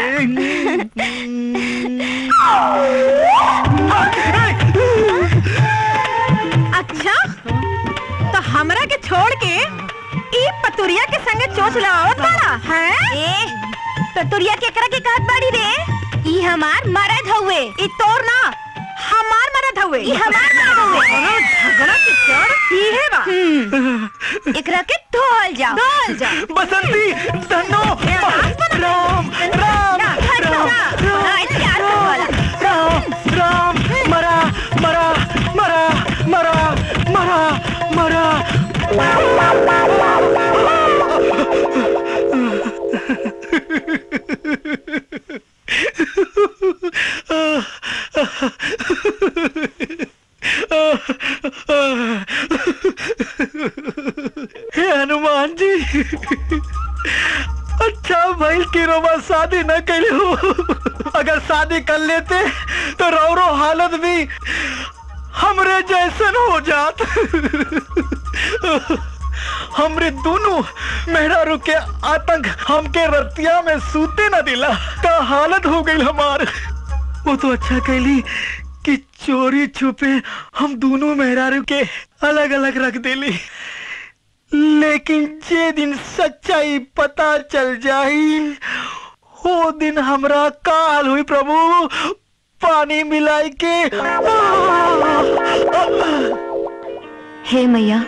अच्छा तो हमरा के छोड़ के ई पतुरिया के संगे चोच लगावत बाड़ा हैं? ए पतुरिया केकरा के कहत बाड़ी रे? ई हमार मरद हवे, ई तोर ना हमार मरद हवे, ई हमार मरद हवे। कोनो झगड़ा के चोर ई है बा, एकरा के धोल जा, धोल जा। बसंती धनो राम राम राम राम राम मरा मरा मरा मरा मरा मरा। अच्छा भाई किरोमा शादी न करी हो, अगर शादी कर लेते तो रौरो हालत भी हमरे जैसन हो जात। हमरे दोनों मेहरारू के आतंक हमके रतिया में सूते न दिला का हालत हो गई हमार। वो तो अच्छा कहली कि चोरी छुपे हम दोनों मेहरारू के अलग अलग रख देली, लेकिन जे दिन सच्चाई पता चल जाई वो दिन हमरा काल हुई। प्रभु पानी मिलाई के। हे मैया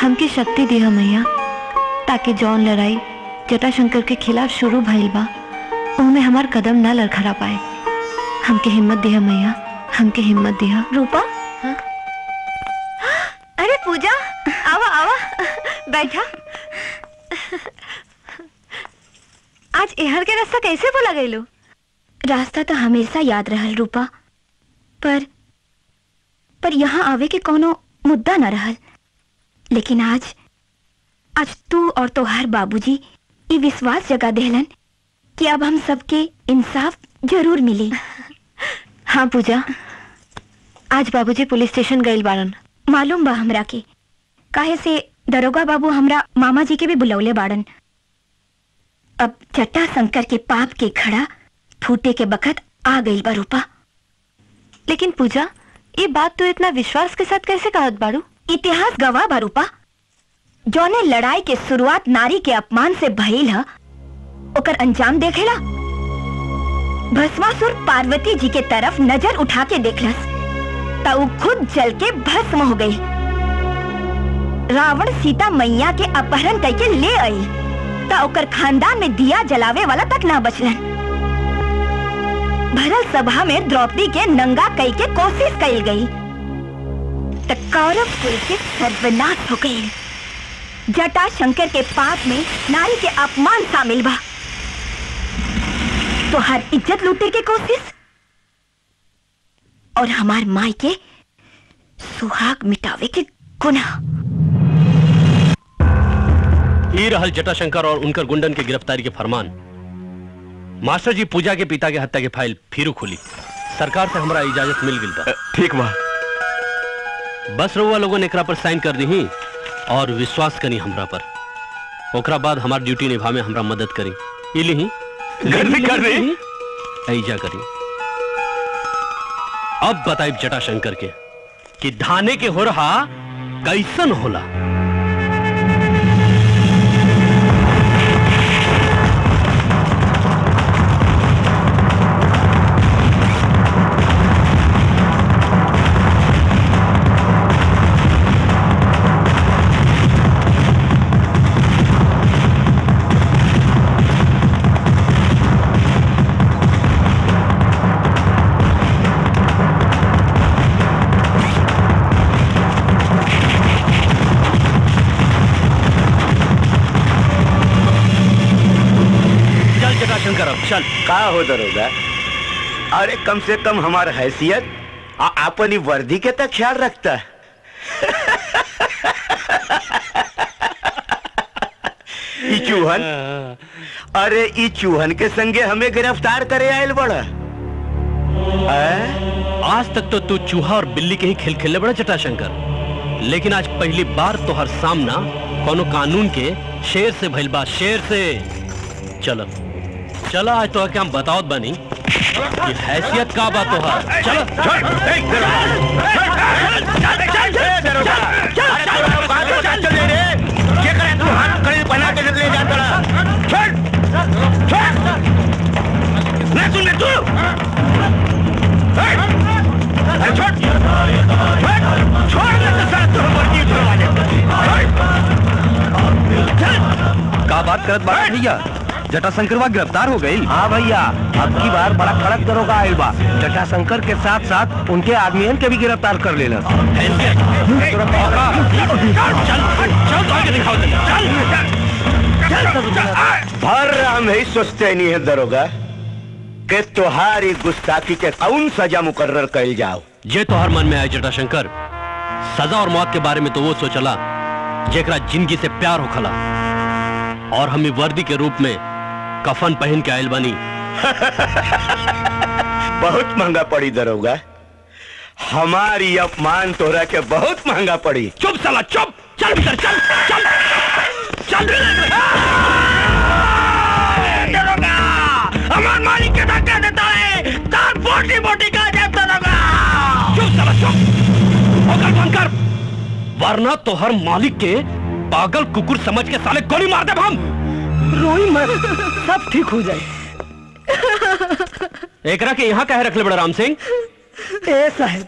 हमके शक्ति दिया मैया, ताकि जौन लड़ाई जटाशंकर के खिलाफ शुरू भइल बा उनमें हमार कदम ना लड़खड़ा पाए। हमके हिम्मत दिया मैया, हमके हिम्मत दिया। रूपा हा? अरे पूजा आवा आवा बैठा। आज एहर के रास्ता कैसे बोला गई लो? रास्ता तो हमेशा याद रहल रूपा, पर यहाँ आवे के कोनो मुद्दा न रहल। लेकिन आज तू और तोहार बाबूजी ये विश्वास जगा देहलन कि अब हम सबके इंसाफ जरूर मिली। हाँ पूजा, आज बाबूजी पुलिस स्टेशन गए बारन, मालूम बा हमरा के, काहे से दरोगा बाबू हमरा मामा जी के भी बुलौले बारन। अब जटाशंकर के पाप के खड़ा फूटे के बखत आ गई बा रूपा। लेकिन पूजा ये बात तो इतना विश्वास के साथ कैसे कहत बारू? इतिहास गवाह बा रूपा, जौने लड़ाई के शुरुआत नारी के अपमान से भइल है ओकर अंजाम देखेला। भस्मासुर पार्वती जी के तरफ नजर उठा के देखलस ता उ खुद जल के भस्म हो गई। रावण सीता मैया के अपहरण करके ले आई ता ओकर खानदान में दिया जलावे वाला तक ना बचलन। भरल सभा में द्रौपदी के नंगा कई के कोशिश कई गई ता कौरव कुल के सर्वनाश हो गई। जटाशंकर के पाप में नारी के अपमान शामिल बा, तो हर इज्जत लूटे के कोशिश और हमार माई के सुहाग मिटावे के गुनाह। ये रहल जटाशंकर और उनकर गुंडन के गिरफ्तारी के फरमान। मास्टर जी पूजा के पिता के हत्या के फाइल फिर खुली, सरकार से हमारा इजाजत मिल गई। ठीक बा, बस रउआ लोगों ने एकरा पर साइन कर दी और विश्वास करी हमरा पर, ओकरा बाद हमार ड्यूटी निभा में हमरा मदद करी। इली ऐजा करी। अब बताइब जटाशंकर के कि धाने के हो रहा कैसन होला। का हो दरोगा, अरे कम से कम हमारा हैसियत अपनी वर्दी के तो ख्याल रखता है। चूहन, अरे ई चूहन के संगे हमें गिरफ्तार करे आयल बड़ा। आज तक तो तू चूहा और बिल्ली के ही खेल खेले बड़ा जटाशंकर, लेकिन आज पहली बार तो हर सामना कोनो कानून के शेर से भइल बा। शेर से चल चला, आज तो क्या हम बताओ बनी कि हैसियत का बात तो है। चल का बात करत बात भैया, जटाशंकर गिरफ्तार हो गई। हाँ भैया, अब की बार बड़ा कड़क दरोगा आयल बा, जटाशंकर के साथ साथ उनके आदमियन के भी गिरफ्तार कर लेना। भर हम यही सोचते नहीं है दरोगा के तोहारी गुस्ताखी के कौन सजा मुकर्रर कर जाओ। जे तोहर मन में आए जटाशंकर, सजा और मौत के बारे में तो वो सोचला जेकरा जिंदगी से प्यार होखला, और हमें वर्दी के रूप में कफन पहन के आयल बनी। बहुत महंगा पड़ी दरोगा, हमारी अपमान तोरा के बहुत महंगा पड़ी। चुप साला चुप, चल भीतर चल चल चल। दरोगा हमारे मालिक के साथ कह देता है, तार बोटी बोटी का जाता दरोगा। चुप साला चुप, होकर बंद कर, वरना तो हर मालिक के पागल कुकुर समझ के साले गोली मार दे। हम रोई मत, सब ठीक हो जाए। एकरा के यहाँ कहे रख ले बड़ा राम सिंह। ए साहब,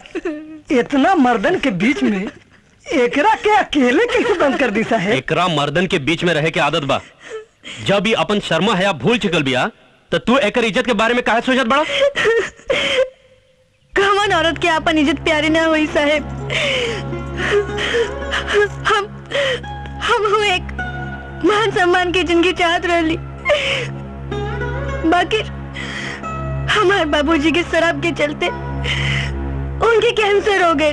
इतना मर्दन के बीच में एकरा के अकेले कैसे बंद कर दी साहब? एकरा मर्दन के बीच में रहे के आदत बा। जब ये अपन शर्मा है या भूल चुकल बिया तो तू एकर इज्जत के बारे में काहे सोचत बड़ा? कौन औरत के आपन इज्जत प्यारी ना हुई साहब। हम एक मान सम्मान की जिंदगी चाहत रहली, बाकी हमारे बाबूजी के शराब के चलते उनके कैंसर हो गए।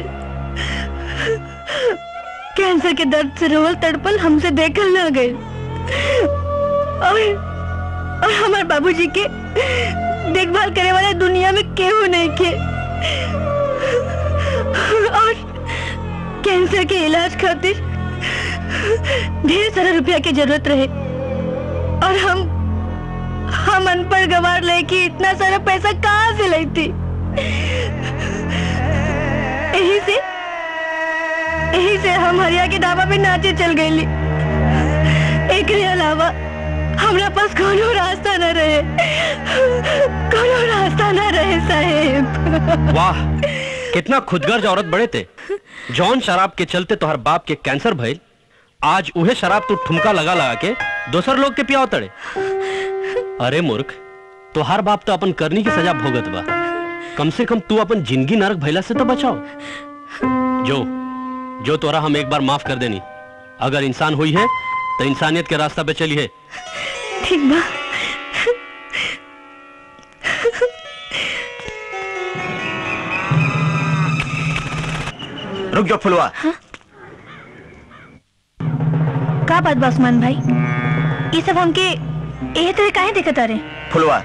कैंसर के दर्द से रोल तड़पल हमसे देखल ना गए। और हमारे बाबूजी के देखभाल करे वाले दुनिया में केहू नहीं के। और कैंसर के इलाज खातिर ढेर सारा रुपया की जरूरत रहे, और हम अनपढ़ गवार लेके इतना सारा पैसा कहाँ से लेती? यही से हम हरिया के दावा पे नाचे चल गए। एकरे अलावा हमरा पास कोनो रास्ता न रहे, साहेब। वाह, कितना खुदगर्ज औरत बड़े थे। जौन शराब के चलते तोहर बाप के कैंसर भइल, आज उहे शराब तू ठुमका लगा के दूसर लोग के पियाओ तड़े। अरे मूर्ख, तोहर बाप तो अपन करनी की सजा भोगत बा। कम से कम तू अपन जिंदगी नरक भैला से तो बचाओ। जो तोरा हम एक बार माफ कर देनी। अगर इंसान हुई है तो इंसानियत के रास्ता पे चली है। ठीक बा। रुक जाओ फुलवा। का बात बा उस्मान भाई, ये सब हमके यही तरह काहे दिखता रे? फुलवा,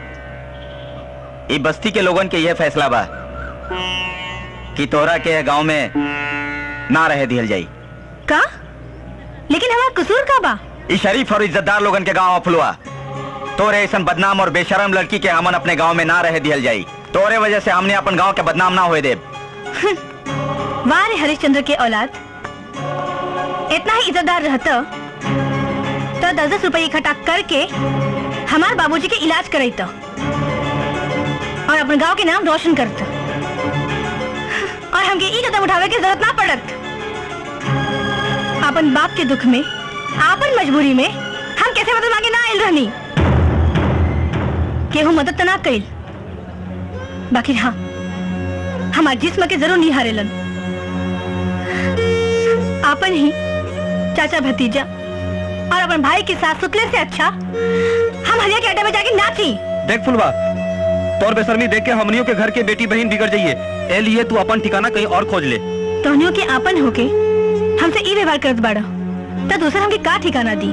ये बस्ती के लोगन के यह फैसला बा कि तोरा के गांव में ना रहे दियल जाई। का? लेकिन हमारा कसूर का बा? ये शरीफ और इज्जतदार लोगन के गांव फुलवा। तोरे ऐसा बदनाम और बेशरम लड़की के हमन अपने गांव में ना रहे दियल जाई। तोरे वजह से हमने अपन गांव के बदनाम ना होए देब। वाह रे हरिश्चंद्र के औलाद, इतना ही इज्जतदार रहता तो 10-10 रुपये इकट्ठा करके हमारे बाबूजी के इलाज कराता और अपने गांव के नाम रोशन करता, और हमके ई कदम उठावे की जरूरत ना पड़त। अपन बाप के दुख में, अपन मजबूरी में हम कैसे मदद मांगे ना आइल रहनी। केहू मदद तो ना कइल, बाकी हाँ हमार जिस्म के जरूर निहारेलन। अपन ही चाचा भतीजा और अपन भाई के साथ सुतले से अच्छा हम हरिया के अड्डे में जाके नाची। देख फुलवा, तोर बेशर्मी देख के हमनियों के घर के बेटी बहन बिगड़ जाइए। लिए तू अपन ठिकाना कहीं और खोज ले। तोहनियों के आपन होके हमसे ई व्यवहार करत बाड़ा तो दूसर हमके का ठिकाना दी?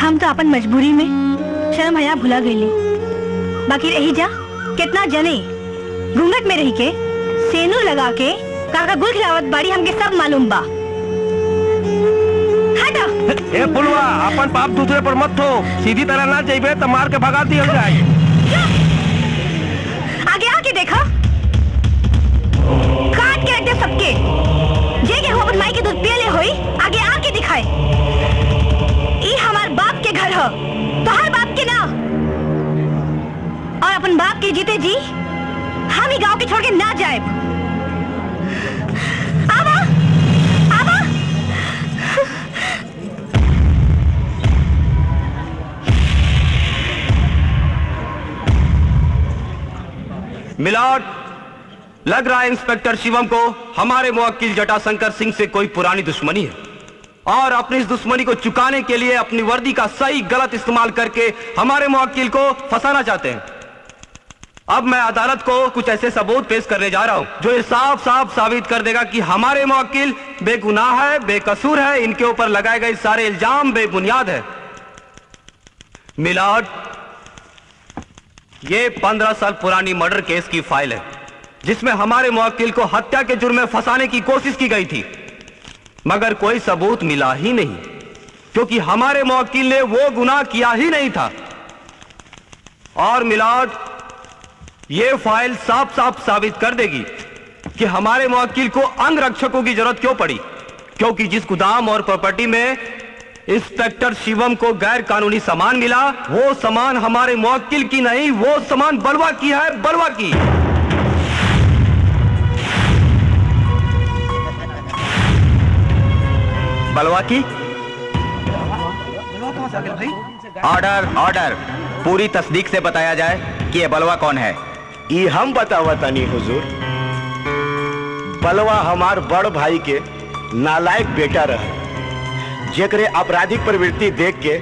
हम तो अपन मजबूरी में शर्म हया भुला गईली। बाकी रही जा कितना जने घूंघट में रही के सेनू लगा के काका गुल खिलावत बाड़ी, हमके सब मालूम बा। ए फुलवा, अपन बाप दूसरे पर मत थो। सीधी तरह ना जाइबे तो मार के भगा दिया जाए। आगे आके देखा, काट के अड्डे सबके जे के हो माई के दूध पियले होई। आगे आके दिखाए, ई हमार बाप के घर हो तोहर बाप के ना, और अपन बाप के जीते जी हम ही गांव के छोड़ के ना जाए। आवा आवा। मिलाट, लग रहा है इंस्पेक्टर शिवम को हमारे मुवक्किल जटाशंकर सिंह से कोई पुरानी दुश्मनी है, और अपनी इस दुश्मनी को चुकाने के लिए अपनी वर्दी का सही गलत इस्तेमाल करके हमारे मुवक्किल को फंसाना चाहते हैं। अब मैं अदालत को कुछ ऐसे सबूत पेश करने जा रहा हूँ जो साफ साफ साबित कर देगा कि हमारे मुवक्किल बेगुनाह है, बेकसूर है, इनके ऊपर लगाए गए सारे इल्जाम बेबुनियाद है। मिलाद, ये 15 साल पुरानी मर्डर केस की फाइल है जिसमें हमारे मुवक्किल को हत्या के जुर्म में फंसाने की कोशिश की गई थी, मगर कोई सबूत मिला ही नहीं क्योंकि हमारे मुवक्किल ने वो गुनाह किया ही नहीं था। और मिलाद, ये फाइल साफ साफ साबित कर देगी कि हमारे मुवक्किल को अंग रक्षकों की जरूरत क्यों पड़ी, क्योंकि जिस गोदाम और प्रॉपर्टी में इंस्पेक्टर शिवम को गैर कानूनी सामान मिला वो सामान हमारे मुवक्किल की नहीं, वो सामान बलवा की है, बलवा की। बलवा की? Order, order. पूरी तस्दीक से बताया जाए कि ये बलवा कौन है। ये हम बतावा तनी हुजूर, बलवा हमार बड़ भाई के नालायक बेटा रहे जेकरे आपराधिक प्रवृत्ति देख के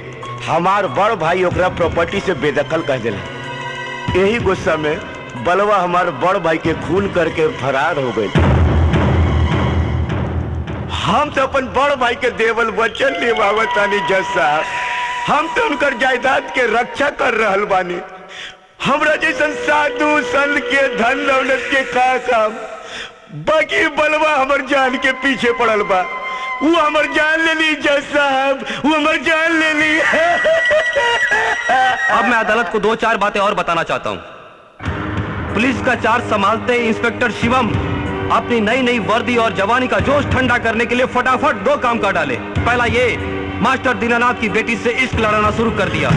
हमार बड़ भाई ओकरा प्रॉपर्टी से बेदखल कर दिले। यही गुस्सा में बलवा हमार बड़ भाई के खून करके फरार हो गए। हम तो अपन बड़ भाई के देवल वचन निभावतानी जज साहब, हम तो उनकर जायदाद के रक्षा कर रहल बानी। हमरा जैसन साधु संत के धन दौलत के का काम, बाकी बलवा हमर जान के पीछे पड़ल बा। वो हमर जान ले ली जज साहब, वो हमर जान ले ली। अब मैं अदालत को 2-4 बातें और बताना चाहता हूँ। पुलिस का चार्ज संभालते इंस्पेक्टर शिवम अपनी नई नई वर्दी और जवानी का जोश ठंडा करने के लिए फटाफट 2 काम कर डाले। पहला ये, मास्टर दीनानाथ की बेटी से इश्क लड़ाना शुरू कर दिया,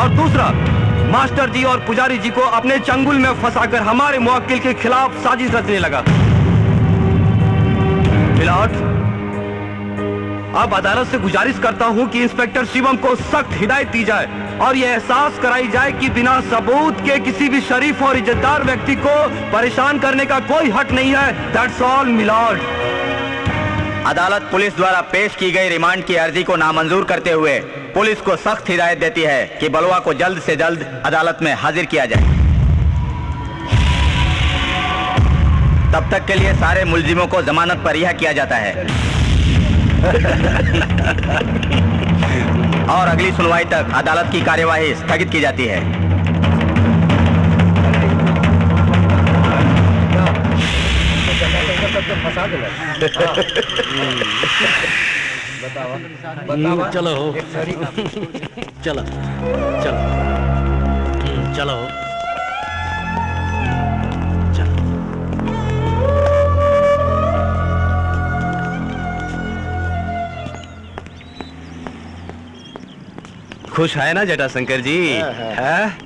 और दूसरा, मास्टर जी और पुजारी जी को अपने चंगुल में फंसाकर हमारे मुवक्किल के खिलाफ साजिश रचने लगा। मिलावट, अब अदालत से गुजारिश करता हूँ कि इंस्पेक्टर शिवम को सख्त हिदायत दी जाए और यह एहसास कराई जाए कि बिना सबूत के किसी भी शरीफ और इज्जतदार व्यक्ति को परेशान करने का कोई हक नहीं है। That's all my lord. अदालत पुलिस द्वारा पेश की गई रिमांड की अर्जी को नामंजूर करते हुए पुलिस को सख्त हिदायत देती है कि बलवा को जल्द से जल्द अदालत में हाजिर किया जाए। तब तक के लिए सारे मुलजिमों को जमानत पर रिहा किया जाता है और अगली सुनवाई तक अदालत की कार्यवाही स्थगित की जाती है। चलो हो, चलो चलो चलो हो। खुश है ना जटाशंकर जी? है।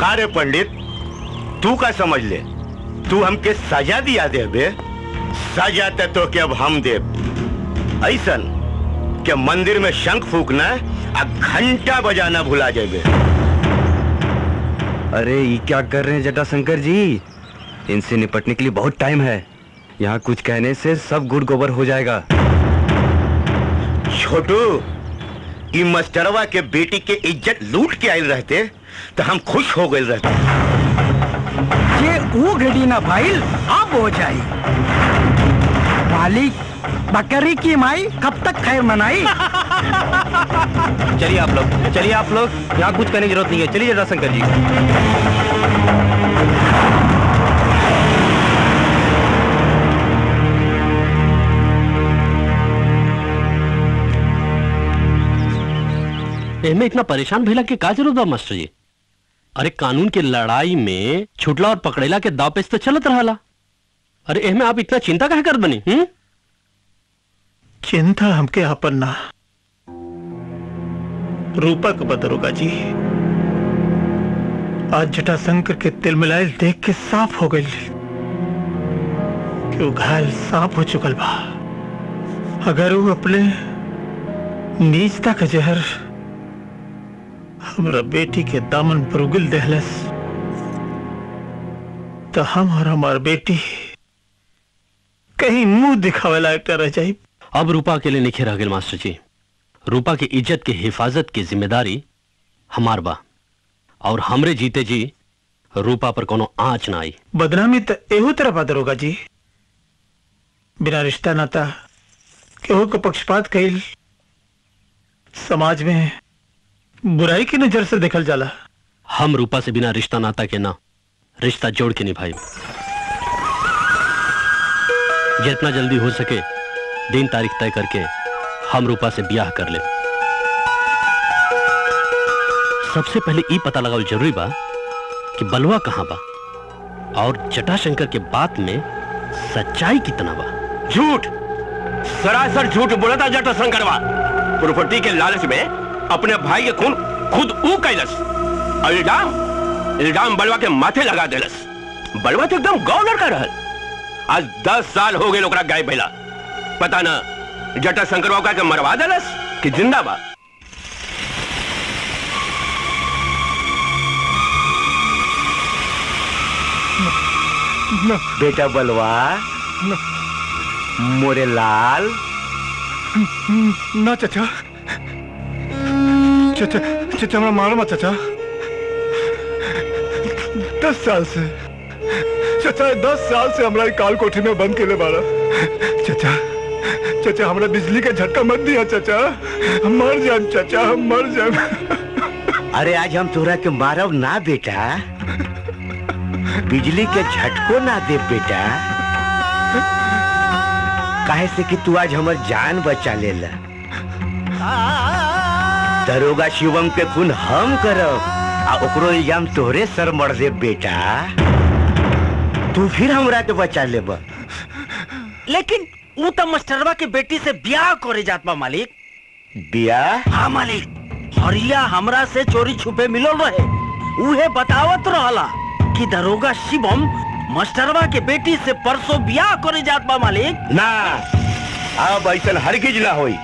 कारे पंडित, तू का समझ ले, तू हमके सजा दिया दे बे। सजा तो के अब हम दे ऐसन के मंदिर में शंख फूकना और घंटा बजाना भुला जाए। अरे ये क्या कर रहे हैं जटाशंकर जी? इनसे निपटने के लिए बहुत टाइम है, यहाँ कुछ कहने से सब गुड़ गोबर हो जाएगा। छोटू, इ मस्टरवा के बेटी के इज्जत लूट के आये रहते तो हम खुश हो गए रहते। ये वो घड़ी ना भाईल अब हो जाए। मालिक बकरी की माई कब तक खैर मनाई। चलिए आप लोग, चलिए आप लोग, यहाँ कुछ कहने की जरूरत नहीं है। चलिए जटाशंकर जी। में इतना परेशान भैला के का जरूरत बा मास्टर जी? अरे कानून के लड़ाई में छुटला और पकड़ेला के दाव पेच तो चलत रहला। अरे एहमे आप इतना चिंता काहे करत बनी? चिंता हमके आपन ना, रूपा के दरोगा जी। आज जटाशंकर के तिल मिलाइल देख के साफ हो गई कि घायल साफ हो चुकल बा। अगर वो अपने नीचता का जहर हमरा बेटी के दामन पर उगल देहलस तो हम और हमार बेटी कहीं मुंह दिखावेला एक रह जाए। अब रूपा अकेले नहीं रह गए मास्टर जी, रूपा की इज्जत की हिफाजत की जिम्मेदारी हमार बा और हमरे जीते जी रूपा पर कोनो आँच ना आई। बदनामी तो एहू तरफ दरोगा जी, बिना रिश्ता नाता केहू को पक्षपात कइल समाज में बुराई की नजर से देखल जाला। हम रूपा से बिना रिश्ता नाता के ना, रिश्ता जोड़ के निभाई। जितना जल्दी हो सके दिन तारीख तय करके हम रूपा से ब्याह कर ले। सबसे पहले ये पता लगाओ जरूरी बा कि बलवा कहाँ बा और जटाशंकर के बात में सच्चाई कितना बा। झूठ, सरासर झूठ बोला था जटाशंकर बा। प्रॉपर्टी के लालच में अपने भाई के खून खुद ऊ कैलस और इल्जाम बलवा के माथे लगा देलस। बलवा तो एकदम गौ लड़का रहल। आज 10 साल हो गए लोकरा गाय भैला। पता ना जटाशंकर बाबा के मरवा देलस कि जिंदा बा। बेटा बलवा, मोरे लाल। ना चाचा, चाचा चाचा हमरा मारो मत चाचा। 10 साल से चाचा, 10 साल से हमरा काल कोठी में बंद के ले बारा। चाचा चाचा हमरा बिजली का झटका मत दिया चाचा, हम मर जाएं चाचा, हम मर जाएं। अरे आज हम तोरा के मारब ना बेटा, बिजली के झटको ना दे बेटा, काहे से कि तू आज हमार जान बचा लेला। दरोगा शिवम के खून हम करब आ ओकरो इल्जाम तोहरे सर मर दे बेटा, तू फिर हमरा के बचा लेब। लेकिन वो तो मास्टरवा के बेटी से ब्याह करे जात बा मालिक। ब्याह? हाँ मालिक, हरिया हमरा से चोरी छुपे मिलल रहे, उहे बतावत रहला कि दरोगा शिवम मास्टरवा के बेटी से परसों ब्याह करे जात बा मालिक। ना, अब ऐसा हरगिज ना होई।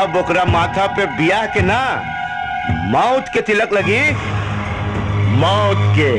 अब ओकरा माथा पे ब्याह के ना, मौत के तिलक लगी, मौत के।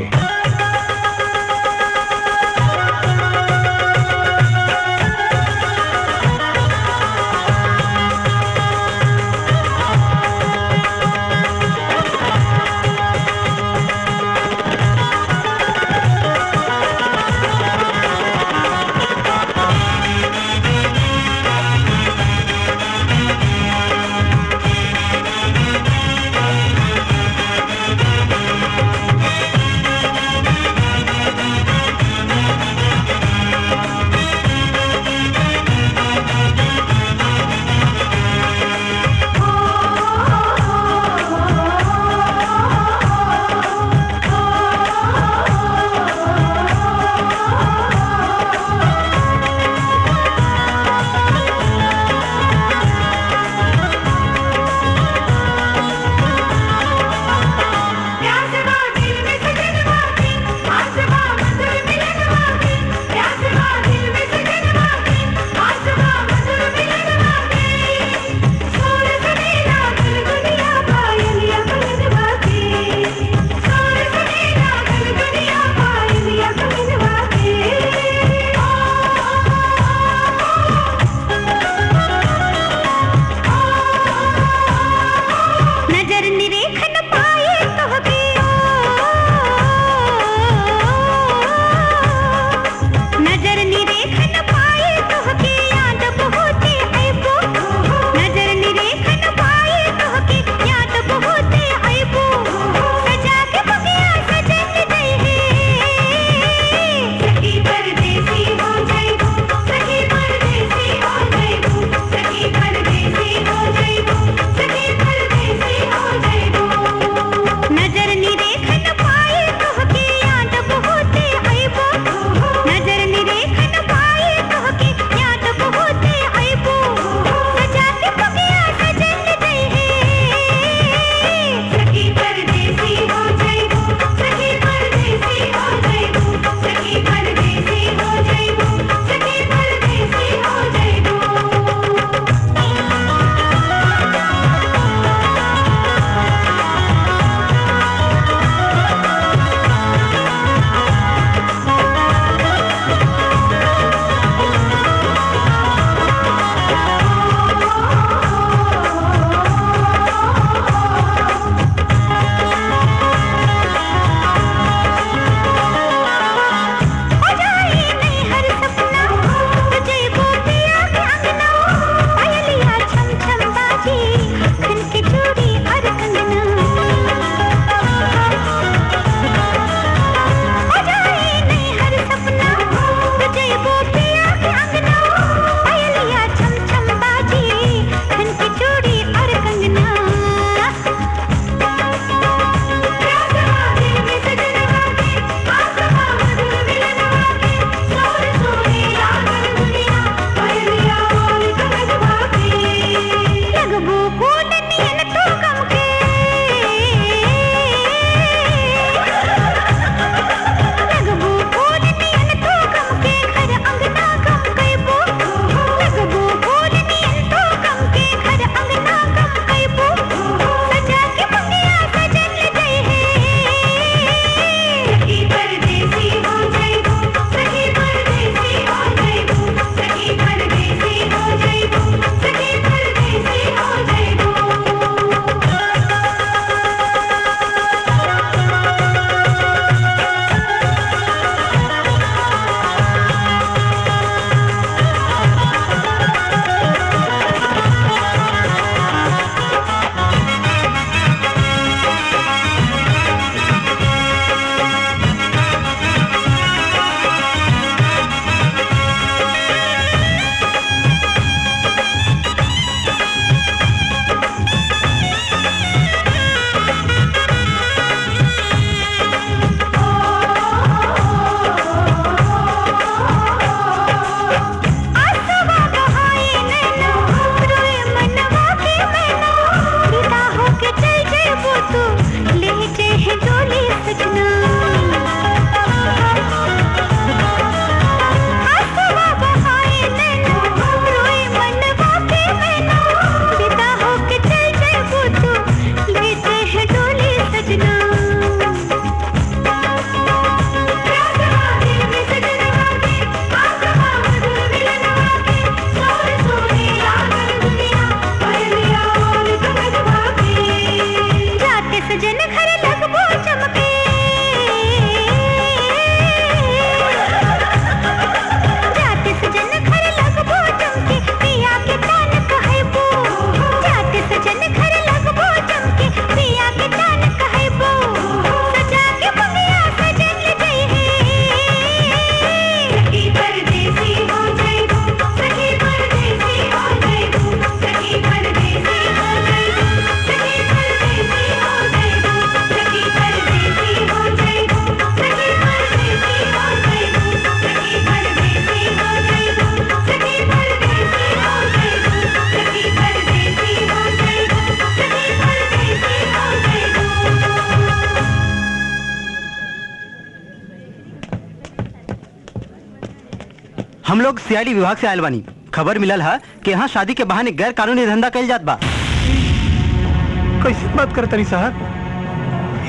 हम लोग सीआईडी विभाग से आयल बानी। खबर मिलल है कि यहाँ शादी के बहाने गैर कानूनी धंधा कल जात बा। कैसी बात करत तनी साहब?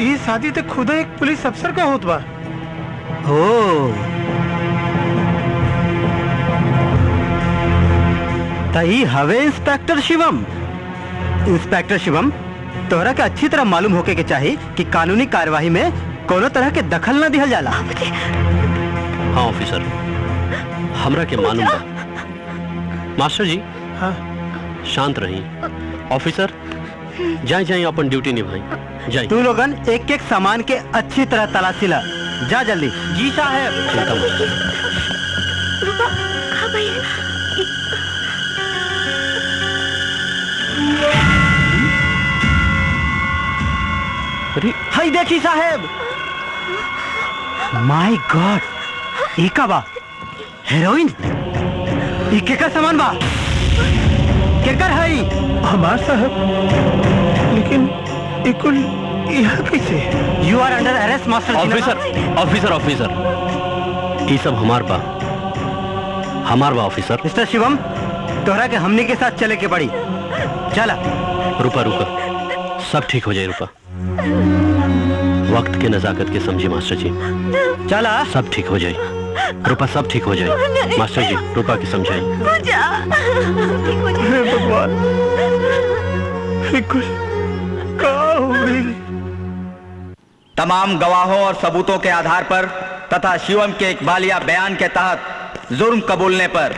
ये शादी तो खुद एक पुलिस अफसर का होत बा। तही हवे इंस्पेक्टर शिवम। इंस्पेक्टर शिवम, तोहरा के अच्छी तरह मालूम होके के चाहिए कि कानूनी कार्यवाही में कोनो तरह के दखल न दिया जाला। हाँ ऑफिसर, हमरा के मालूम बा। मास्टर जी, हाँ शांत रही। ऑफिसर जाए जाए अपन ड्यूटी निभाई जाए। तू लोगन एक एक सामान के अच्छी तरह तलाशी ला। जा जल्दी। जी साहब। अरे हाय देखी साहब। माय गॉड, ई का बा? हेरोइन? ई केकर सामान बा? केकर है? हमार साहब। लेकिन इकुल यहाँ कैसे? You are under arrest, master. Officer, officer, officer. ये सब हमार बा ऑफिसर। मिस्टर शिवम, तोहरा के हमने के साथ चले के पड़ी। चला। रुका, सब ठीक हो जाए रुपा। वक्त के नजाकत के समझे मास्टर जी। चला। सब ठीक हो जाए रूपा, सब ठीक हो जाए। मास्टर जी रूपा की समझाइए। भगवान, तमाम गवाहों और सबूतों के आधार पर तथा शिवम के एक बालिया बयान के तहत जुर्म कबूलने पर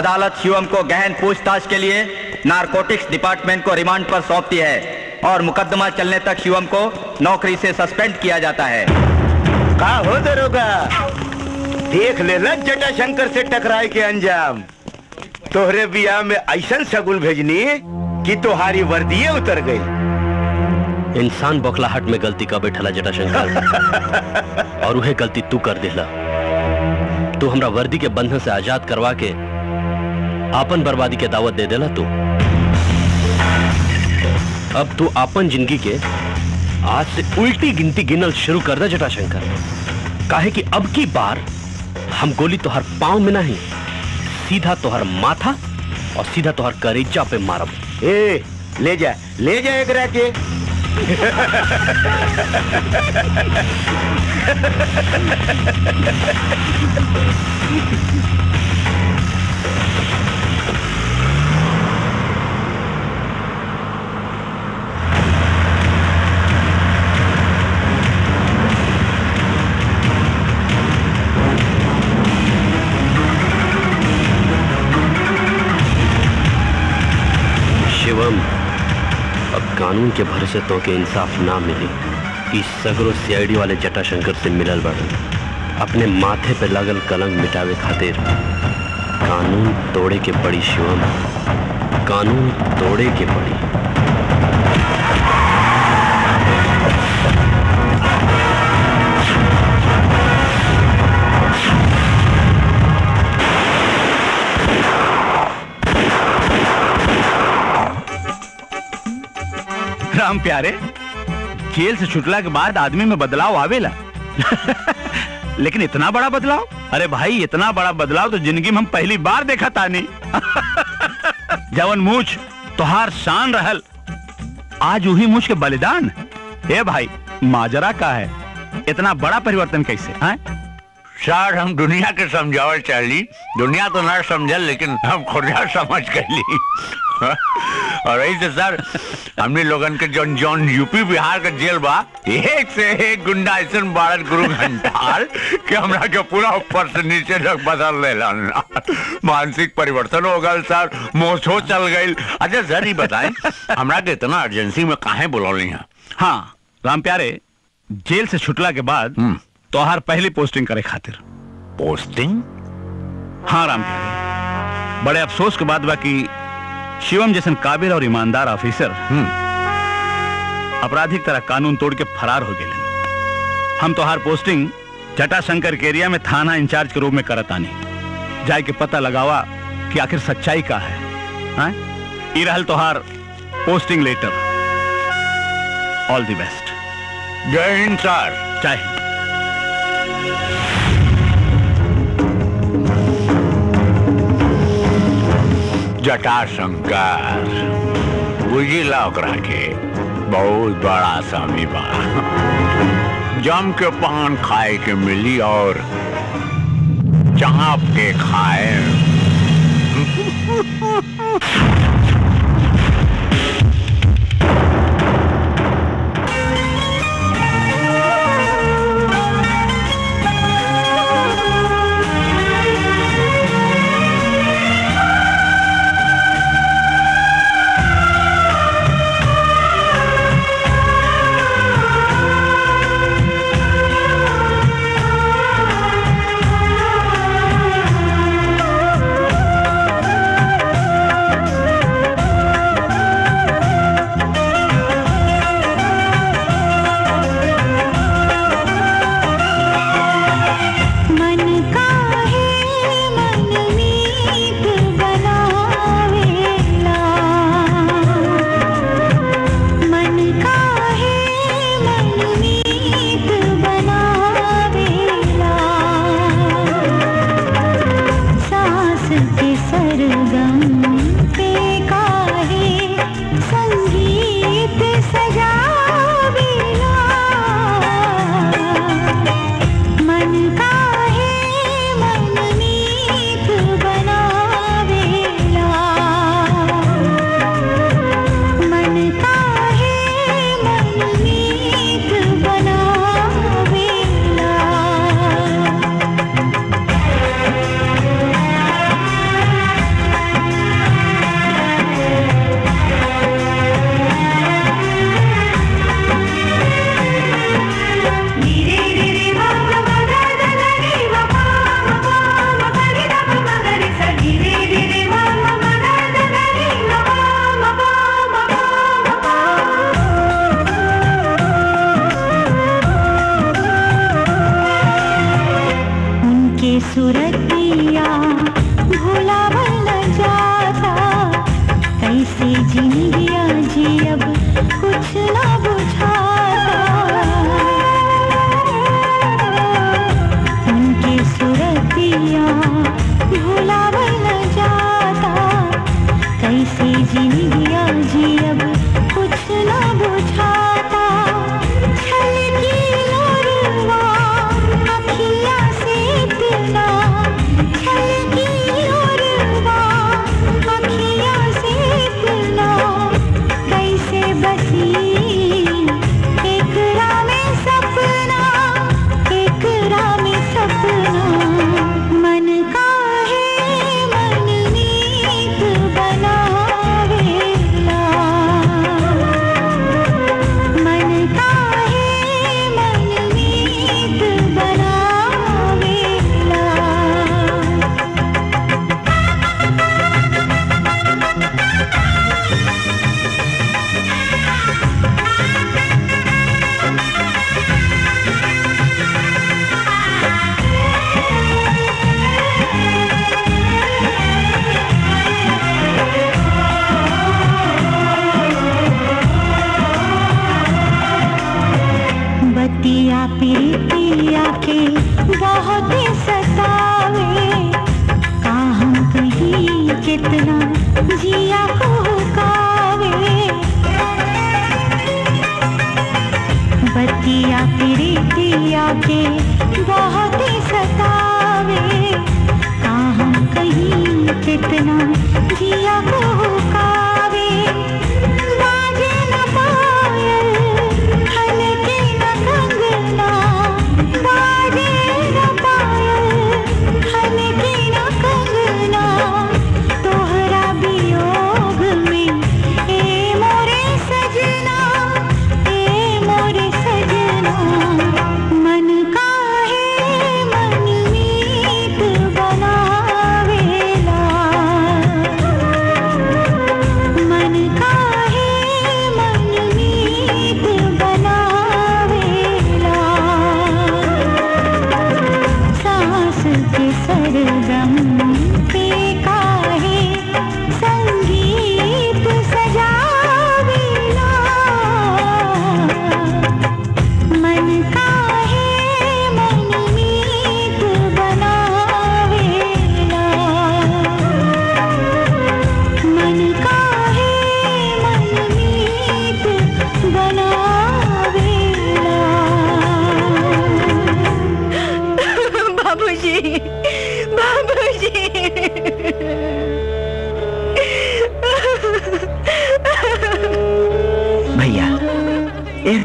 अदालत शिवम को गहन पूछताछ के लिए नारकोटिक्स डिपार्टमेंट को रिमांड पर सौंपती है और मुकदमा चलने तक शिवम को नौकरी से सस्पेंड किया जाता है। का हो दरोगा, देख लेना जटाशंकर से टकराए के अंजाम। तोहरे बियाह में ऐसा शगुन भेजनी कि तोहारी वर्दिये उतर गई। इंसान बौखलाहट में गलती का बैठला जटाशंकर और वह गलती तू कर दिला। तू हमरा वर्दी के बंधन से आजाद करवा के आपन बर्बादी के दावत दे देला। तू अब तू आपन जिंदगी के आज से उल्टी गिनती गिनल शुरू कर दे जटाशंकर। काहे कि अब की बार हम गोली तोहर पाँव में नहीं, सीधा तोहर माथा और सीधा तोहर करेजा पे मारब। ए, ले जा एक रात के। कानून के भरोसे तो के इंसाफ ना मिली। इस सगरो सीआईडी वाले जटाशंकर से मिलल बाड़न। अपने माथे पे लगल कलंक मिटावे खातिर कानून तोड़े के पड़ी शिवम, कानून तोड़े के पड़ी। राम प्यारे, जेल से छुटला के बाद आदमी में बदलाव आवेला। लेकिन इतना बड़ा बदलाव? अरे भाई, इतना बड़ा बदलाव तो जिंदगी में हम पहली बार देखा तानी। जवन मूछ तोहार शान रहल, आज वही मूछ के बलिदान। ए भाई, माजरा का है? इतना बड़ा परिवर्तन कैसे? सर, हम दुनिया के समझावल चाहली, दुनिया तो ना समझल लेकिन हम खुदा समझ गई। और ऐसे सर, हमने लोगन के जौन जौन यूपी बिहार का जेल बा, एक से एक गुंडा ऐसे बारह गुरु घंटाल कि हमरा के पूरा ऊपर से नीचे तक बदल लेला। मानसिक परिवर्तन हो गल सर, मोछो चल गई। अच्छा सर, ये बताएं हमरा के इतना अर्जेंसी में काहे बुलौली है? हाँ राम प्यारे, जेल से छुटला के बाद तोहार पहली पोस्टिंग करे खातिर। पोस्टिंग? हाँ राम प्यारे, बड़े अफसोस के बाद बाकी शिवम जैसन काबिल और ईमानदार ऑफिसर अपराधिक तरह कानून तोड़ के फरार हो गए। हम तोहार पोस्टिंग जटाशंकर के एरिया में थाना इंचार्ज के रूप में करत आनी। जाए के पता लगावा कि आखिर सच्चाई का है। ये रहल तोहार posting letter. All the best. जय हिंद सर। जय हिंद। जटाशंकर बुझीला के बहुत बड़ा स्वामी बा, जम के पान खाए के मिली और चाँप के खाए।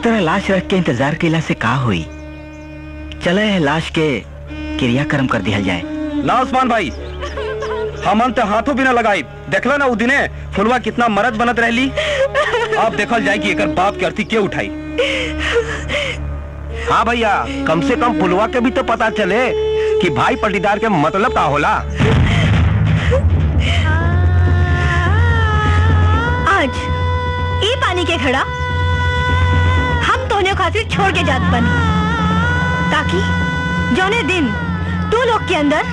तरह लाश रख के इंतजार केला से का हुई, चले है लाश के क्रियाक्रम कर दिया जाए। ना उस्मान भाई, हमन तो हाथों बिना लगाई, देखला ना उदिने फुलवा कितना मरद बनत रहली। आप देखल जाए कि एकर बाप के अर्थी के उठाई। हाँ भैया, कम से कम फुलवा के भी तो पता चले कि भाई पटीदार के मतलब का होला। आज ये पानी के खड़ा हम तोने खातिर छोड़ के जात बनी, ताकि जौने दिन तू लोग के अंदर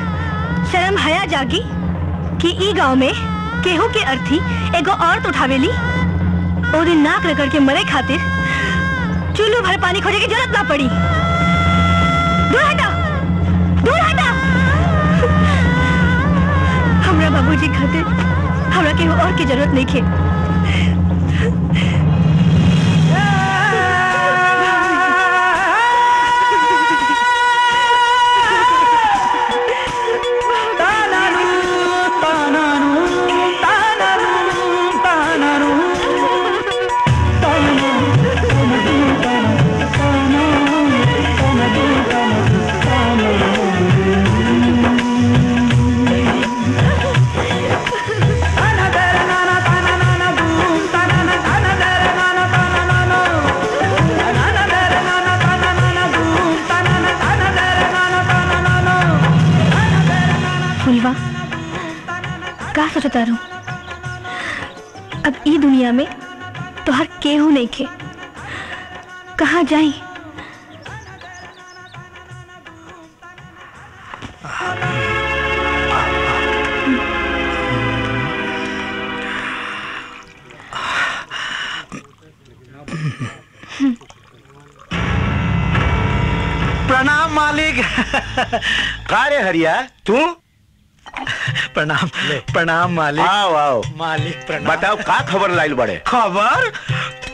शर्म हया जागी कि ई गांव में केहू के अर्थी एगो औरत उठावेली, ओ दिन नाक रगड़ के मरे खातिर चुल्लू भर पानी खोजे की जरूरत ना पड़ी। दूर हटा, दूर हटा। हमरा बाबूजी खातिर हमरा केहू और की जरूरत नहीं है। अब ई दुनिया में तो हर केहू नहीं खे, कहाँ जाई। प्रणाम मालिक। कारे हरिया तू। प्रणाम प्रणाम मालिक। आओ आओ मालिक प्रणाम। बताओ का खबर लाइल बड़े। खबर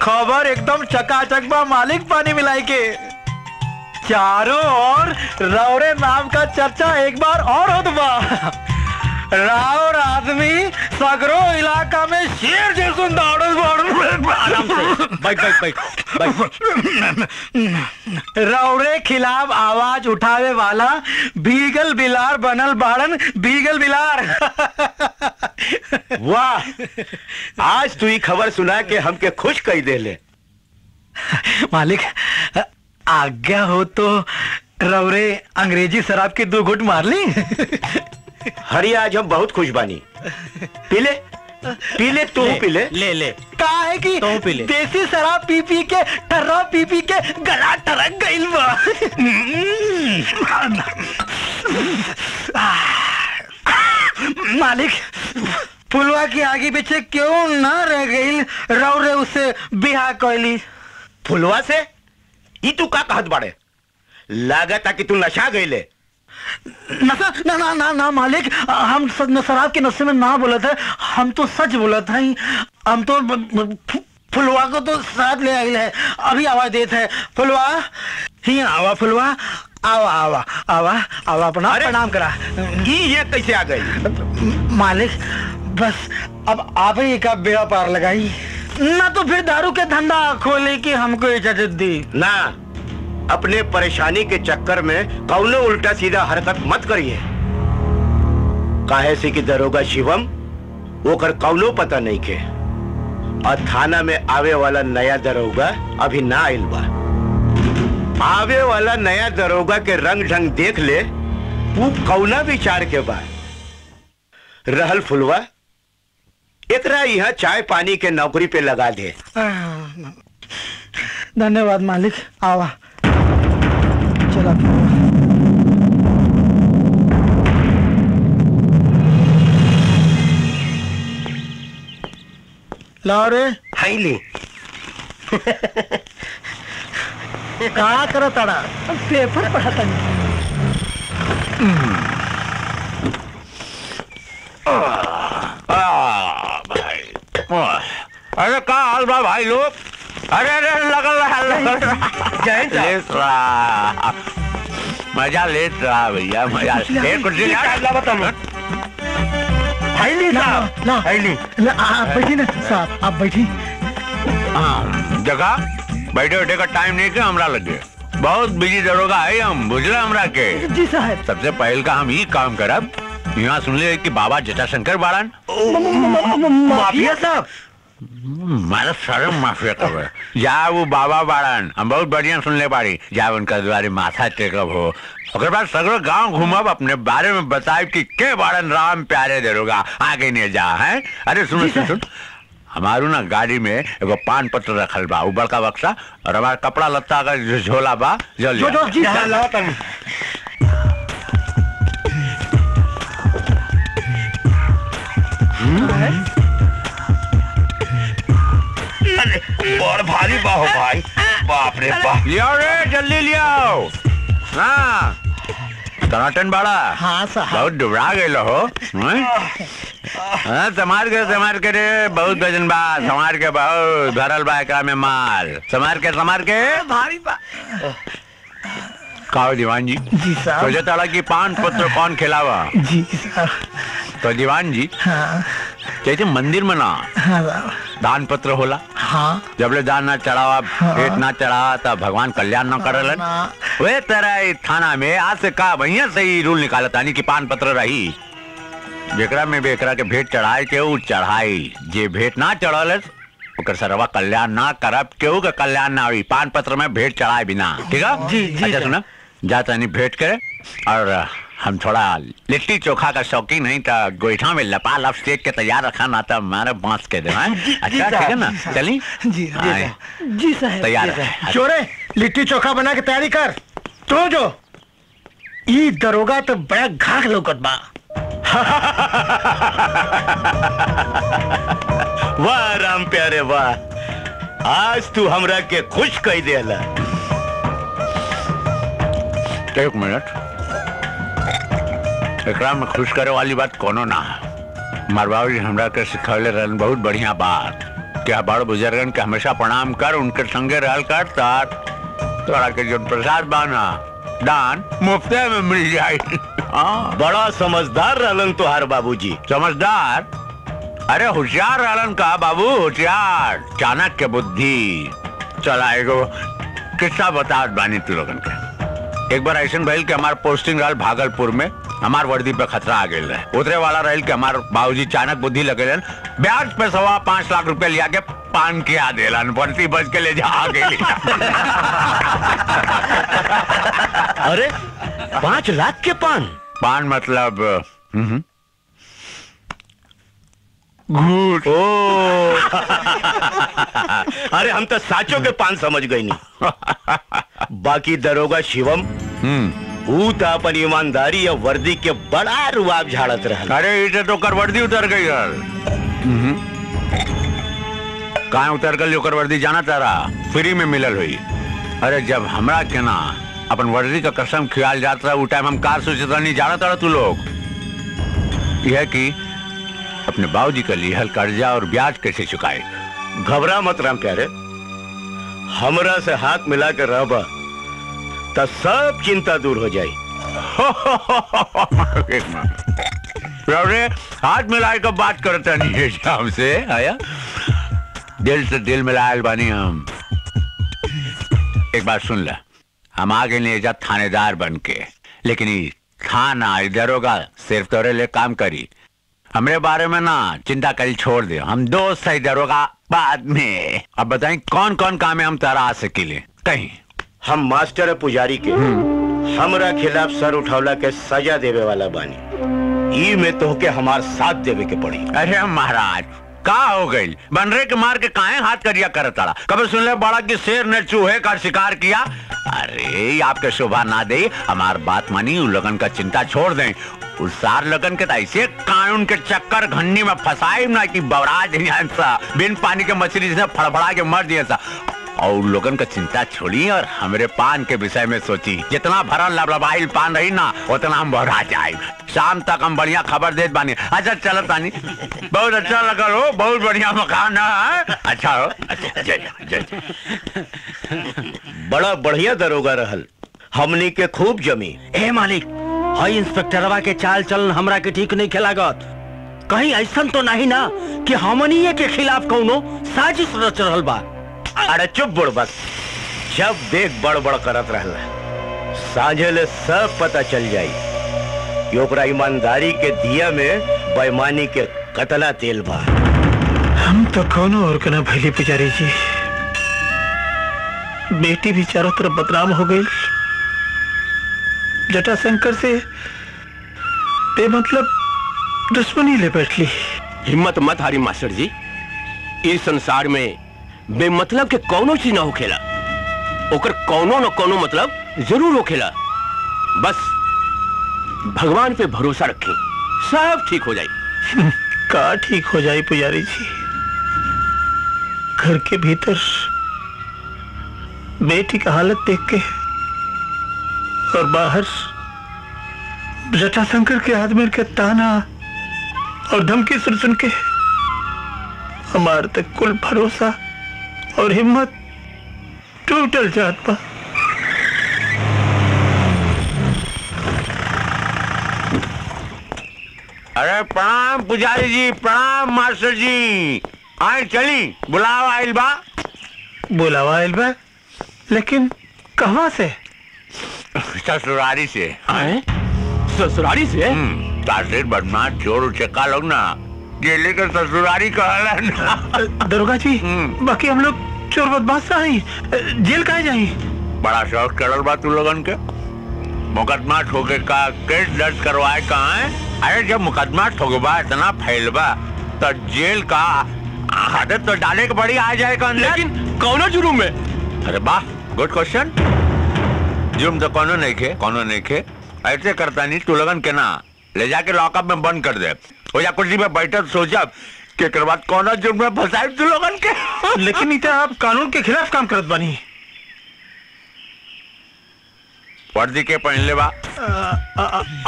खबर एकदम चकाचक बा मालिक। पानी मिलाई के चारों ओर रौरे नाम का चर्चा एक बार और होत बा। रावर आदमी सगरो इलाका में शेर जैसे दौड़त बा। आराम से बैठ बैठ बैठ। रौरे खिलाफ आवाज उठावे वाला बीगल बिलार बनल बाड़न। बीगल बिलार। वाह, आज तू ही खबर सुना के हमके खुश कई दे ले। मालिक आज्ञा हो तो रौरे अंग्रेजी शराब के 2 घुट मार ली। हरिया आज हम बहुत खुश बानी। पीले पीले तू पीले। ले ले। का है कि तू पीले। देसी शराब पी पी के गला टरक गइल बा। मालिक फुलवा की आगे पीछे क्यों ना रह गइल। रौरे उसे बिहा कइली। फुलवा से ई तू का कहत बाड़े? लागत कि तू नशा गइले। नशा? ना ना ना ना मालिक, हम शराब के नशे में ना बोलत है, हम तो सच बोलत है। हम तो फुलवा को तो साथ ले आए है। अभी आवाज देते है। फुलवा ही आवा, फुलवा आवा आवा आवा आवा। अपना प्रणाम करा। ये कैसे आ गई? मालिक बस अब आप ही का बेड़ा पार लगाई ना, तो फिर दारू के धंधा खोले की हमको इजाजत दी ना। अपने परेशानी के चक्कर में कौनो उल्टा सीधा हरकत मत करिए। काहे से कि दरोगा शिवम ओकर कौनो पता नहीं के, और थाना में आवे वाला नया दरोगा अभी ना आइल बा। आवे वाला नया दरोगा के रंग ढंग देख ले वो कौना विचार के बा। रहल फुलवा, एकरा यहाँ चाय पानी के नौकरी पे लगा दे। धन्यवाद मालिक। आवा चला। लाओ रे हाईली। का करो तारा? पेपर पढ़ाता भाई। अरे का हाल बा भाई लोग? अरे अरे लगल रहा। मजा लेट रहा भैया, मजा ना। आप बैठी ना साहब, आप बैठी। जगह बैठे उठे का टाइम नहीं के हमरा लगे बहुत बिजी दरोगा है हम बुझला हमरा के जी साहब। सबसे पहल का हम ये काम करब यहाँ सुन ले कि बाबा जटाशंकर बाड़न माफिया साहब मारा शर्म माफिया कब जा वो बाबा बाड़न हम बहुत बढ़िया सुन ले पारी जा उनका द्वारे माथा टेकब हो अगर बात सगरो गांव घूमब अपने बारे में बताए कि के बाड़न राम प्यारे दरोगा आगे नहीं जा है। अरे सुन हमारू ना गाड़ी में एगो पान पत्र रखल बा बड़का बक्सा और हमारा कपड़ा लत्ता का झोला बा जल्दी बड़ भारी बाहो भाई बाप रे बाप लिया रे जल्दी लिया टनाटन बाड़ा। हाँ बहुत डुबरा गए हो समार के रे बहुत वजन बा समार के बहुत भरल बा एकरा में माल समार के भारी बा। कहो दीवान जी सोचा ताड़ा की पान पत्र कौन खिलावा जी तो दीवान जी कहते मंदिर में ना दान पत्र होला जबले दान ना चढ़ावा पेट ना चढ़ावा तब भगवान कल्याण ना कर वे तराई थाना में आज से का वही सही रूल निकाला तानी कि पान पत्र रही बेकरा में बेकरा के भेंट चढ़ाए के ऊ चढ़ाई जे भेंट ना चढ़ल सरवा कल्याण ना करब केहू का कल्याण ना हुई पान पत्र में भेंट चढ़ाए बिना ठीक है जी जी। अच्छा सुना जाता नहीं भेंट करे और हम थोड़ा लिट्टी चोखा का शौकीन है तो गोईठा में लपा लप सेक के तैयार रखा ना तो हमारे बांस के देना अच्छा ठीक है ना चली जी साहब तैयार चोरे लिट्टी चोखा बना के तैयारी कर तो जो ई दरोगा तो बड़ा घाघ लौकत बा वाह राम प्यारे वाह आज तू हमरा के खुश कह देला। एक मिनट एकरा में खुश करे वाली बात कोनो ना मरबाबू जी हमरा के सिखौले रहन बहुत बढ़िया बात क्या बड़ बुजुर्गन के हमेशा प्रणाम कर उनके संगे रहल कर तोरा के जो प्रसाद बाना दान मुफ्ते में मिल जाए। बड़ा समझदार रहलन तुहार बाबूजी समझदार अरे होशियार रहलन का बाबू होशियार चाणक्य बुद्धि। चला एगो किस्सा बता बानी तू लोगन के। एक बार ऐसन भइल कि हमार पोस्टिंग रहल भागलपुर में हमार वर्दी पे खतरा आ गए उतरे वाला रहल कि हमार बाबूजी चाणक्य बुद्धि लगेलन ब्याज पे 5.25 लाख रुपया लिया के पान किया देलन वर्दी बच के ले जा अरे 5 लाख के पान मतलब घूट ओ अरे हम तो साचो के पान समझ गई नहीं बाकी दरोगा शिवम ऊ तो अपन ईमानदारी या वर्दी के बड़ा रुआब झाड़त रहा। अरे इसे तो कर वर्दी उतर गई यार कहा उतर गई ओकर वर्दी जाना तारा फ्री में मिलल हुई। अरे जब हमरा के ना अपन वर्दी का कसम खियाल जाता रहा टाइम हम कार सोच नहीं जा रहा तू लोग यह कि अपने बाबूजी का लिहल कर्जा और ब्याज कैसे चुकाए। घबरा मत राम प्यारे हमरा से हाथ मिला कर रहबा तो सब चिंता दूर हो जाए। हाथ मिलाए का बात करता नहीं हमसे आया दिल से दिल मिलायल बानी हम। एक बात सुन ला हम आगे ले जा थानेदार बन के लेकिन थाना दरोगा सिर्फ तोरे ले काम करी हमरे बारे में ना चिंता करी छोड़ दे हम दोस्त है दरोगा बाद में। अब बताएं कौन कौन काम है हम तरा सकेले कहीं हम मास्टर है पुजारी के हमरा खिलाफ सर उठौला के सजा देवे वाला बानी ई में तोहके हमार साथ देवे के पड़ी। अरे महाराज का हो गई बनरे के मार के काहे हाथ करिया कर ताड़ा कभी सुन ले बड़ा कि शेर ने चूहे का शिकार किया। अरे आपके शोभा ना दे हमार बात मानी उस लगन का चिंता छोड़ दें उस सार लगन के ऐसे कानून के चक्कर घन्नी में फंसाई ना कि बवराज बिन पानी के मछली से फड़फड़ा के मर दिया सा और लोगन का चिंता छोड़ी और हमारे पान के विषय में सोची जितना भरल लबलबाइल पान रही ना उतना हम बहरा जाए शाम तक हम बढ़िया खबर देत बानी। अच्छा चलो तानी बहुत अच्छा लगा हो बहुत बढ़िया मकान है अच्छा हो अच्छा जय बड़ा बढ़िया दरोगा रहल हमनी के खूब जमी। ए मालिक हई इंस्पेक्टरवा के चाल चलन हमरा के ठीक नहीं खेलागत कहीं ऐसा तो नहीं ना कि हमनी के खिलाफ कौनो साजिश रच रहल बा। अरे चुप बोल बस जब देख बड़ बड़ करत रहला, सांझे ले सब पता चल जाई। ओकरा ईमानदारी के दिया में बेईमानी के कतला तेल बा। हम तो कोनो और कना भैली पुजारी जी, बेटी भी चारों तरफ बदनाम हो गई। जटाशंकर से बेमतलब दुश्मनी ले बैठ ली। हिम्मत मत हारी मास्टर जी, इस संसार में बेमतलब के कौनो चीज ना हो खेला, ओकर कौनो न कौनो मतलब जरूर हो खेला। बस भगवान पे भरोसा रखें, सब ठीक हो जाए। का ठीक हो जाए पुजारी जी, घर के भीतर बेटी का हालत देख के और बाहर जटाशंकर के आदमी के ताना और धमकी सुन के हमारे तक कुल भरोसा और हिम्मत टूटल जात बा। अरे प्रणाम पुजारी जी, प्रणाम मास्टर जी। आए चली, बुलावा आइल बा। बुलावा आइल बा, लेकिन कहाँ से? ससुरारी से। आए? ससुरारी से? तासिर बदमाश चोर उचक्का लोग ना, ये लेकर ससुरारी कहला ना। दरोगा जी, बाकी हम लोग चोर बदमाश आई, जेल कहाँ जाई? बड़ा शौक करल बा तू लोगन के, मुकदमा ठोके का केस दर्ज करवाए कहाँ है? अरे जब मुकदमा ठोकबा इतना फैलबा तो जेल का आदत तो डाले के बड़ी आ जाए। लेकिन कौनो जुर्म में? अरे वाह, गुड क्वेश्चन। जुर्म तो कौनो नहीं खे ऐसे करता नहीं तू लगन के ना, ले जाके लॉकअप में बंद कर दे। हो या कुर्सी में बैठक सोचब के करवात कौनो जुर्म में फंसाए तू लगन के। लेकिन इतना आप कानून के खिलाफ काम करत बनी। वर्दी के पहनले बा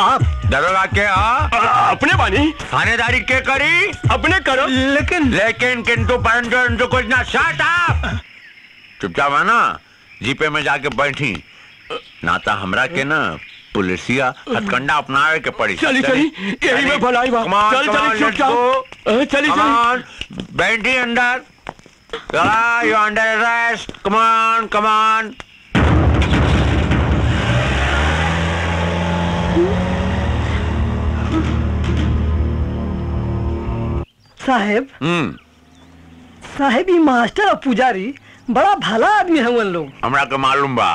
आप, दरोगा के अपने बानी, थानेदारी के करी अपने करो। लेकिन किंतु परंतु कुछ ना। शट अप, चुपचाप है ना, जीपे में जाके बैठी। नाता हमरा के ना पुलिसिया हथकंडा अपनावे के पड़ी। चली में भलाई बा। चली बैठी अंदर। You under arrest, come on come on. साहेब ये मास्टर और पुजारी बड़ा भला आदमी है। उन लोग हमरा के मालूम बा।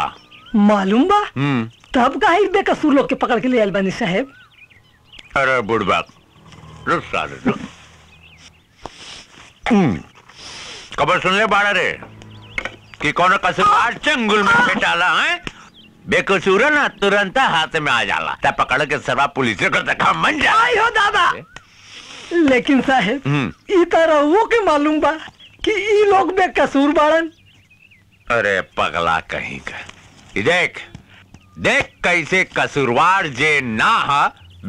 तब काहे बेकसूर लोग के पकड़ के ले आयल बानी साहब? अरे बुढ़बा रुक साले, खबर सुन ले बाड़ा रे कि कौन कसूरवार चंगुल में फेटाला है। बेकसूर ना तुरंत हाथ में आ जाला, तब पकड़ के सरवा पुलिस कर तक मन जाए हो दादा। लेकिन साहब ई तरह वो के मालूम बा कि ई लोग बेकसूर बाड़न। अरे पगला कहीं का, देख कैसे कसूरवार जे ना हा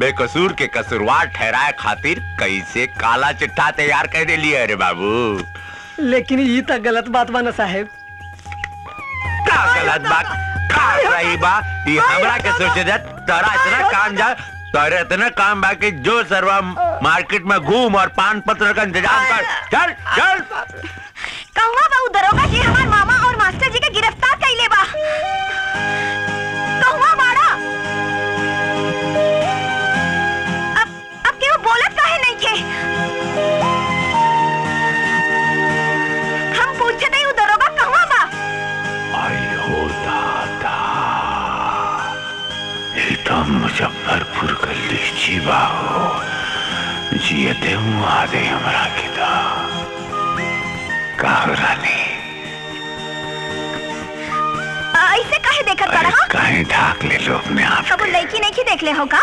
बेकसूर के कसूरवार ठहराए खातिर कैसे काला चिट्ठा तैयार कर दे लिया। अरे बाबू, लेकिन ये तो गलत बात बा ना साहेब? का गलत बात का रही बा? ये हमरा के सोचे दे तोरा इतना काम जा, तोरा इतना काम बाकी जो सरवा मार्केट में घूम और पान पत्र का इंतजाम कर। चल चल कहवा बा दरोगा जी, हमार मामा और मास्टर जी के गिरफ्तार कइले बा। कहवा बाड़ा? अब केहू बोलत काहे नहीं के? हम पूछते ही दरोगा कहवा बा? आई हो दादा, एकदम मुजफ्फरपुर का लीची बा हो। जिये देऊ आदे हमरा किदा काहरानी। ऐसे काहे देखत बाड़ा? काहे ढाक ले लो अपने आप के? अब लड़की नहीं की देख ले होगा।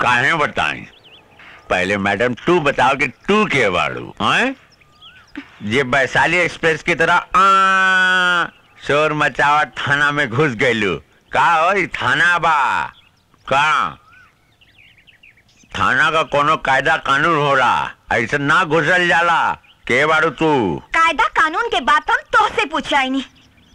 काहे बताएं? पहले मैडम तू बताओ कि तू के बाड़ू हैं? ये वैशाली एक्सप्रेस की तरह शोर मचावा थाना में घुस गयलू का? हो थाना बा का? थाना का कोनो कायदा कानून हो रहा, ऐसे ना घुसल जाला। के बारू तू? कायदा कानून के बात हम तो से पूछ रही नहीं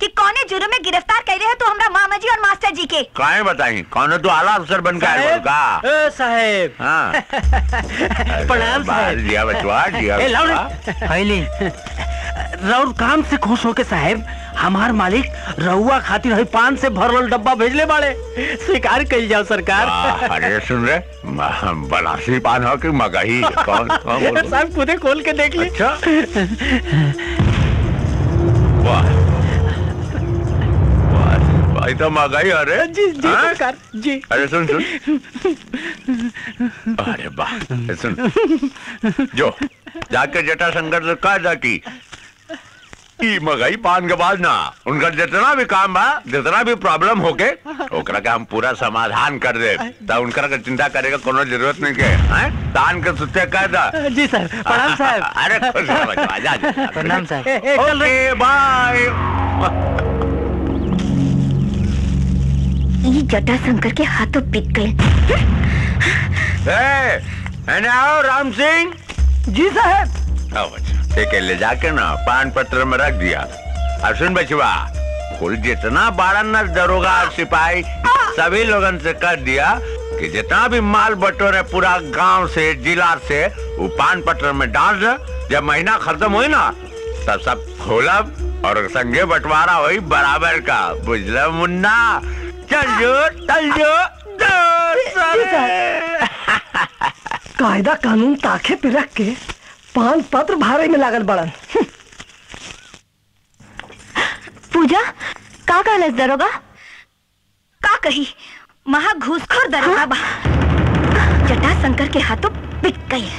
कि कौने जुर्म में गिरफ्तार कर रहे हैं तो हमरा मामा जी और मास्टर जी के। काहे बताई कौनो तू आला अफसर बन के आयल का? ए साहेब, हां प्रणाम साहेब। जिया बचवा जिया ए लौड़ फैली रौर काम से खुश हो के साहेब हमार मालिक रहुआ खातिर है 5 से भरल डब्बा भेजले बाड़े, स्वीकार कइल जाओ सरकार। अरे सुन रे, बनासी पान हो कि मगही, कौन कौन सब खुदे खोल के देख ली। अच्छा वाह वाह, तो मगही। अरे जी जी सरकार जी। अरे सुन सुन, अरे वाह सुन, जो जाके जटाशंकर से कह जा कि मगई पान के बाद ना उनका जितना भी काम बा, जितना भी प्रॉब्लम होके ओकरा के हम पूरा समाधान कर दे, तो उनका कर चिंता करेगा कोनो जरूरत नहीं के। हैं तान के सुते कह दा। जी सर, प्रणाम साहब। अरे खुश रहो, आजा प्रणाम साहब। Okay bye. ये जटाशंकर के हाथों पिट गए। ए एने आओ राम सिंह जी साहब। आओ ले जाके ना पान पत्र में रख दिया। अब सुन बचवा, कुल जितना बारह दरोगा सिपाही सभी लोगन से कर दिया कि जितना भी माल बटोरे पूरा गांव से जिला से वो पान पत्र में डाल दे। जब महीना खत्म हुई ना तब सब खोलब और संगे बंटवारा हुई बराबर का, बुझल मुन्ना। चल जो तल जो कायदा कानून ताके पे रख के पान पत्र भारे में लागल बड़न। पूजा का कहलस दरोगा? का कही, महा घूसखोर दरोगा बा। जटाशंकर के हाथों पिट गई।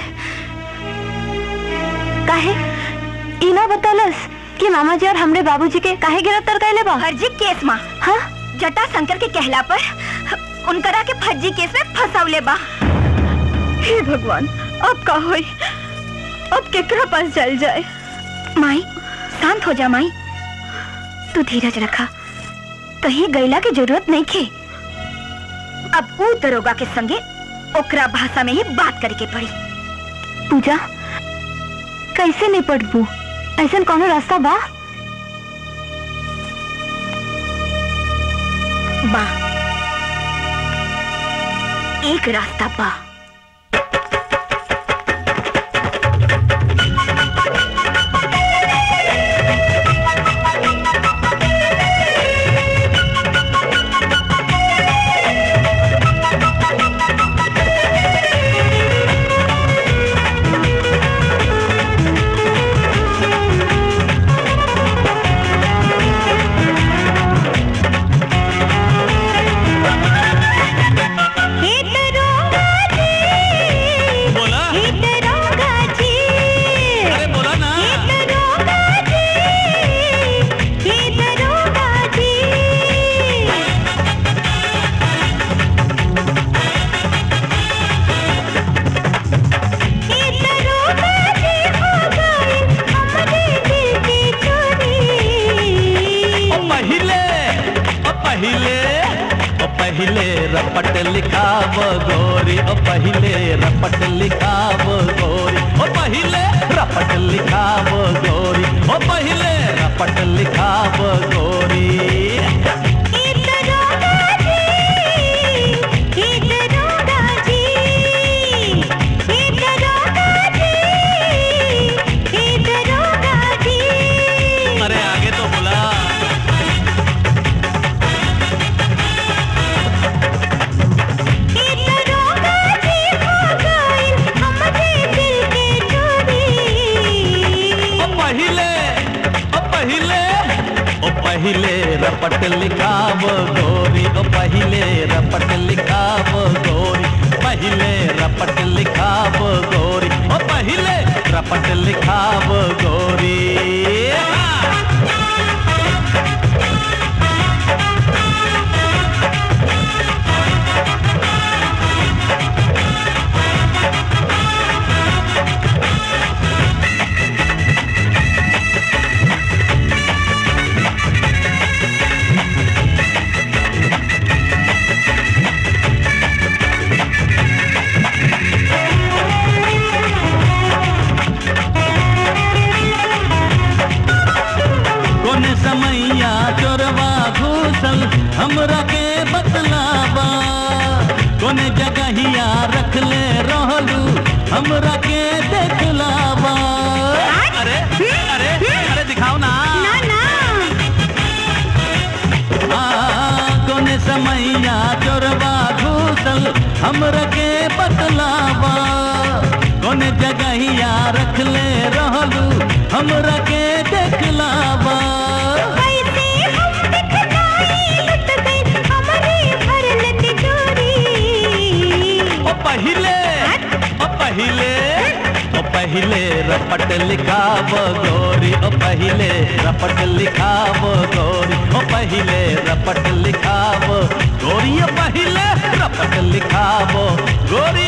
काहे इना बतलस कि मामा जी और हमरे बाबूजी के काहे गिरफ्तार कैले बा? फर्जी केस मां। हां, जटाशंकर के कहला पर उनकरा के फर्जी केस में फसावले बा। हे भगवान, अब का होई? अब केकरा पास चल जाए? माई शांत हो जा माई, तू धीरज रखा, कहीं गैला की जरूरत नहीं खे। अब वो दरोगा के संगे ओकरा भाषा में ही बात करे के पड़ी। पूजा कैसे निपटबू? ऐसा कोनो रास्ता बा? बा, एक रास्ता बा। हमरा के बतलावा कौन जगहिया रखले रहलू हमरा के देखलावा पहिले रपट लिखाव गोरी ओ पहिले रपट लिखाव गोरी ओ पहिले रपट लिखाव गोरी ओ पहिले रपट लिखाव गोरी।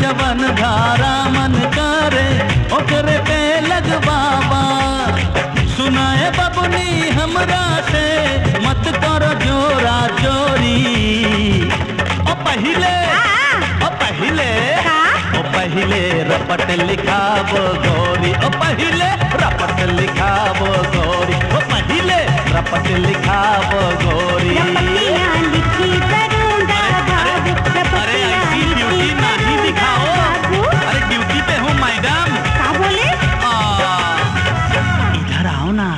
जवन धारा मन करे ओकरे पे लग बाबा सुनाए बबनी हमरा से मत करो जोरा जोरी ओ पहिले रपट लिखाव गोरी ओ पहिले रपट लिखाव गोरी ओ पहिले रपट लिखाव गोरी। अरे ऐसी ड्यूटी नहीं दिखाओ, अरे ड्यूटी पे हूँ मैडम। क्या बोले? इधर आओ ना।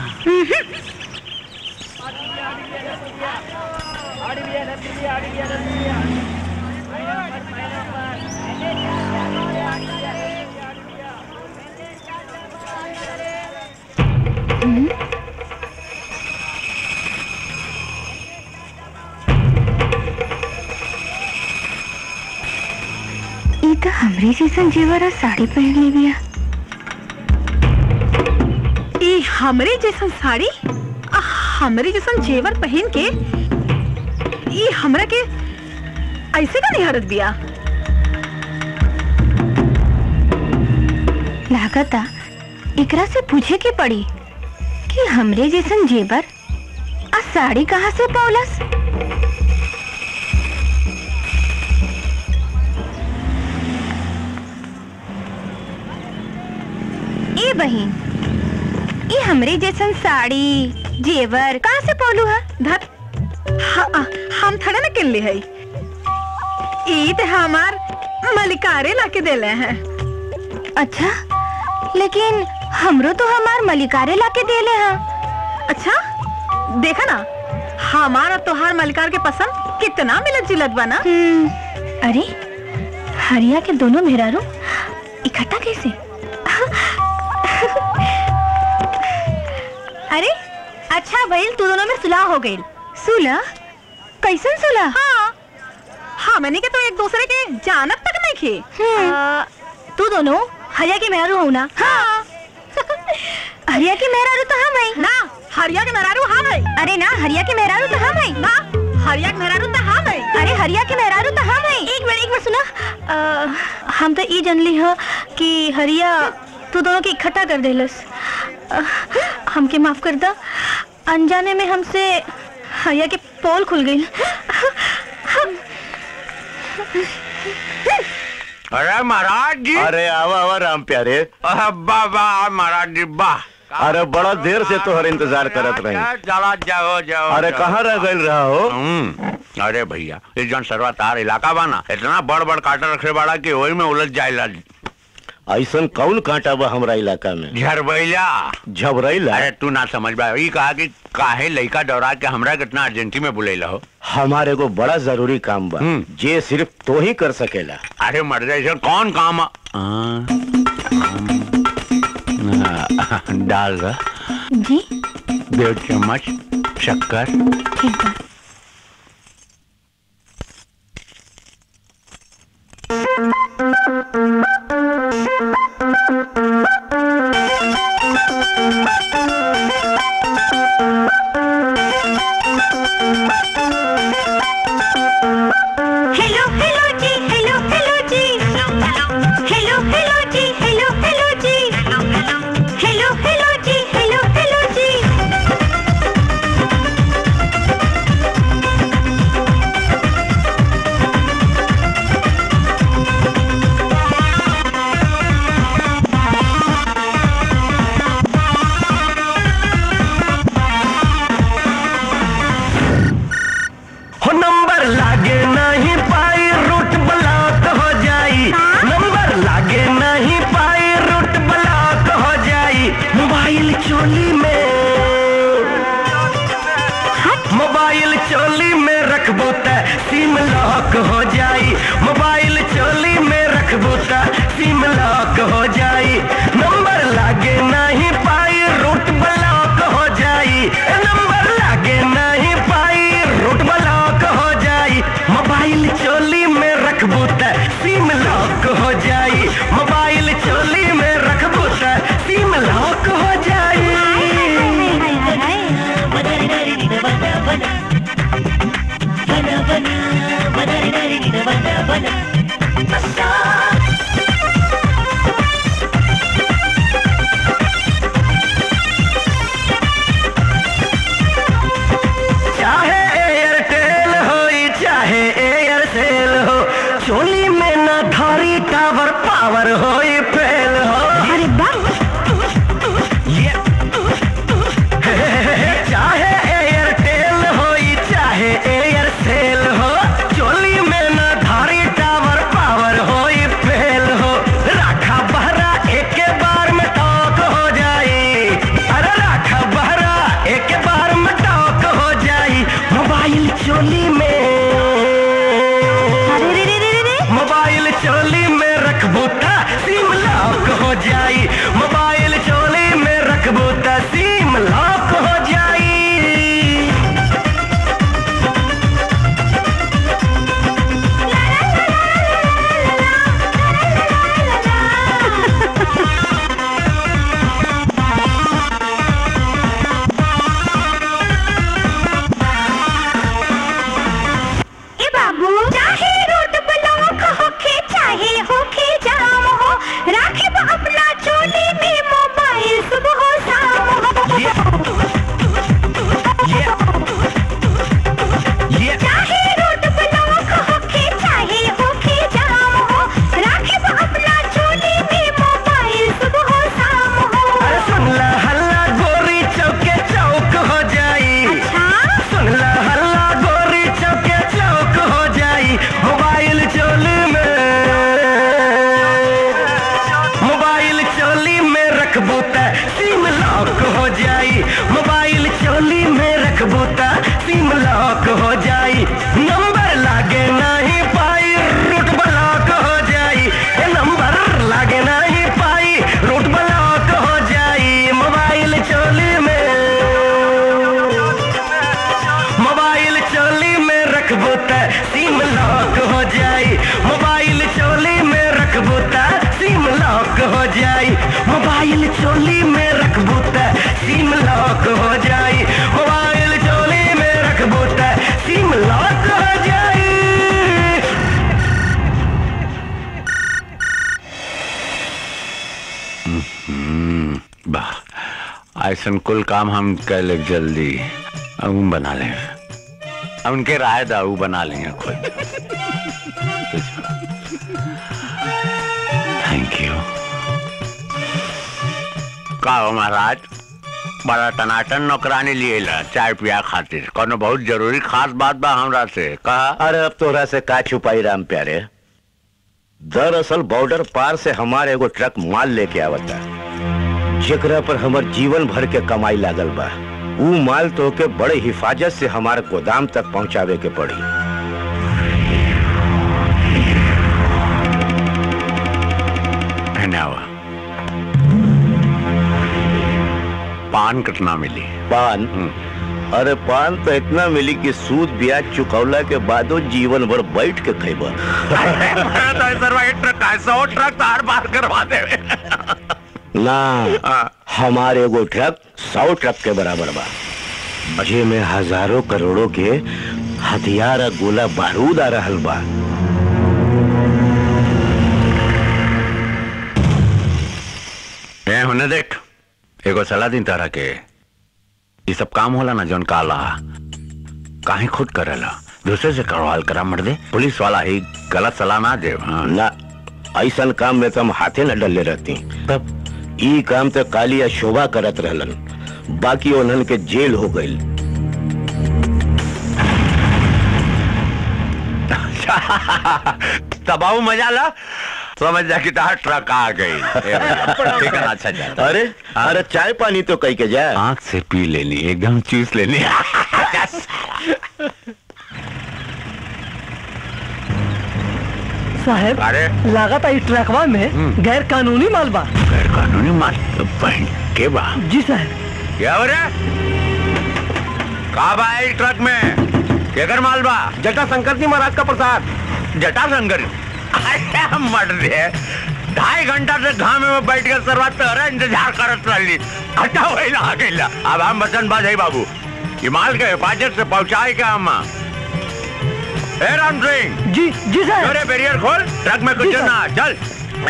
हमरे जी संजीवरा साड़ी पहन ले बिया। ये हमरे जैसन साड़ी हमरे जैसन जेवर पहन के ये हमरा के ऐसे का निहारत बिया। लागता एकरा से पूछे के पड़ी कि हमरे जैसन जेवर आ साड़ी कहाँ से पौलस। ए बहिन ये हमरे जैसन साड़ी जेवर कहाँ से पौलू है? हम थड़ा न किनले है, ईद हमार मलिकारे लाके देले हैं। अच्छा लेकिन हमरो तो हमार मलिकारे लाके देले हैं। अच्छा देखा ना हमारा तोहार मलिकार के पसंद कितना मिलत जुलत बना। अरे हरिया के दोनों मेहरारू इकट्ठा कैसे? अरे अच्छा भाई तू दोनों में सुलह हो गई। सुलह कैसन सुलह? हाँ मैंने के तो एक दूसरे के जानक तक नहीं खे। तू दोनों हरिया के मेहरारू हो ना? हाँ। हरिया के मेहरारू तो हम है ना। हरिया के मेहरारू हम है। अरे ना हरिया के मेहरारू तो हम है ना। हरिया के मेहरारू तो हम है। अरे हरिया के मेहरारू तो हम है। एक बार सुना हम तो ये जन ली है कि हरिया तू दोनों के इकट्ठा कर देलस। हमके माफ कर दा, अनजाने में हमसे हरिया के पोल खुल गई। अरे महाराज जी। अरे आवा आवा राम प्यारे। बाबा महाराज जी वाह। अरे बड़ा देर से तोहर इंतजार करत रही। जाओ जाओ। अरे कहाँ रह गई रहा हो? अरे भैया इस जन सर्वतार इलाका बाना इतना बड़ बड़ कांटा रखे बाड़ा की वही में उलझ जायला। ऐसन कौन कांटा बा हमरा इलाका में? झबरैला। अरे तू ना समझ बा ई कहा कि काहे लइका डरा के हमरा कितना अर्जेंटी में बुलैला हो। हमारे को बड़ा जरूरी काम बा जे सिर्फ तो ही कर सकेला। अरे मर जाए कौन काम डाल जी 1.5 चम्मच शक्कर। ठीक है। लागे नहीं पाई रूट ब्लॉक हो जाई, नंबर लागे नहीं पाई रूट ब्लॉक हो जाई। मोबाइल चोली में, मोबाइल चोली में रखबो त सिम लॉक हो जाई, मोबाइल चोली में रखबो त सिम लॉक हो जाई, नंबर लागे नहीं पाई रूट ब्लॉक हो जाई, नंबर लागे नहीं पाई रूट ब्लॉक हो जाई, मोबाइल चोली में रखबो त सिम लॉक हो जाई, मोबाइल चोली में रखबो त सिम लॉक हो जाई। चाहे एयरटेल हो चाहे एयरसेल हो, चोली में ना धारी टावर पावर हो फेल हो। अरे चाहे एयरटेल हो चाहे एयरसेल हो, चोली में ना धारी टावर पावर हो फेल हो, राखा बहरा एक बार में टॉक हो जाए, अरे राखा बहरा एक बार में टॉक हो जाए, मोबाइल चोली में, मोबाइल चोली में रखबो त सिम लॉक हो जाए, मोबाइल चोली में रखबो त सिम लॉक हो जाए। ए बाबू, चाहे रोड ब्लॉक होके चाहे होके जाम हो, राखब अपना चोली में मोबाइल सुबह हो शाम हो। चाहे रोड ब्लॉक होके जाम हो, राखब अपना चोली में मोबाइल सुबह हो शाम हो। अरे सुनला हल्ला गोरी चौके चौक हो जाई, अच्छा सुनला हल्ला गोरी चौके चौक हो जाई, मोबाइल चोली में, मोबाइल चोली में रखबो त सिम लॉक हो जाई, मोबाइल चोली में रखबो त सिम लॉक हो जाई, नंबर लागे नहीं पाई रूट ब्लॉक हो जाई, ए नंबर लागे नहीं पाई रूट ब्लॉक हो जाई, मोबाइल चोली में, मोबाइल चोली में रखबो त सिम लॉक हो जाई, मोबाइल चोली में रखबो त सिम लॉक हो जाई, मोबाइल चोली में रखबो त सिम लॉक हो जाई, मोबाइल चोली में रखबो त सिम लॉक हो जाई। वाह, ऐसा कुल काम हम कैले जल्दी हम बना लें, हम उनके राय दाऊ बना लेंगे खुद। Thank you. का हो महाराज, बड़ा टनाटन नौकरानी लिए ला चाय पिया खातिर, कोनो बहुत जरूरी खास बात बा हमरा से कहा। अरे अब तोरा से का छुपाई राम प्यारे, दरअसल बॉर्डर पार से हमारे एगो ट्रक माल लेके आवता, जेकरा पर हमर जीवन भर के कमाई लागल बा। ऊ माल तो के बड़े हिफाजत से हमारे गोदाम तक पहुंचावे के पड़ी। हनावा पान कितना मिली? पान अरे पान तो इतना मिली कि सूद ब्याज चुकौला के बादो जीवन भर बैठ के खैबा। ट्रक तार पार करवा देवे ना, हमारे एगो ट्रक 100 ट्रक के बराबर बा, बजे में हजारों करोड़ों के हथियार गोला बारूद आ रहल बा। होने देख, एगो सलाह दिन तारा के, ये सब काम होला ना जोन काला काहे खुद करेला, दूसरे से करवाल करा मर दे, पुलिस वाला ही गलत सलाह ना दे। हाँ। ना, ऐसा काम में तो हम हाथे न डले रहती, तब ई काम तो कालिया शोभा करत रहलन, बाकी उन्हन के जेल हो गई। अच्छा तबाऊ मजा ला, समझ जा कि ट्रक आ गई। अच्छा जाता। अरे अरे चाय पानी तो कहीं के जाए, आँख से पी लेनी, एकदम चूस लेनी। साहब लागत आई ट्रकवा में गैर कानूनी माल बा। गैर कानूनी माल बहन के बा जी साहब। क्या हो रहा का बा ट्रक में? केकर माल बा? जटाशंकर जी महाराज का प्रसाद। जटाशंकर मर दे 2.5 घंटा से घामे में बैठ कर सरवा तोरा इंतजार करत रहली। अच्छा वही ना गईला। अब हम बचन बाज है बाबू, ये माल के हिफाजत से पहुंचाए के हम। ए राम सिंह जी। जी सर। अरे बैरियर खोल, ट्रक में कुछ ना। चल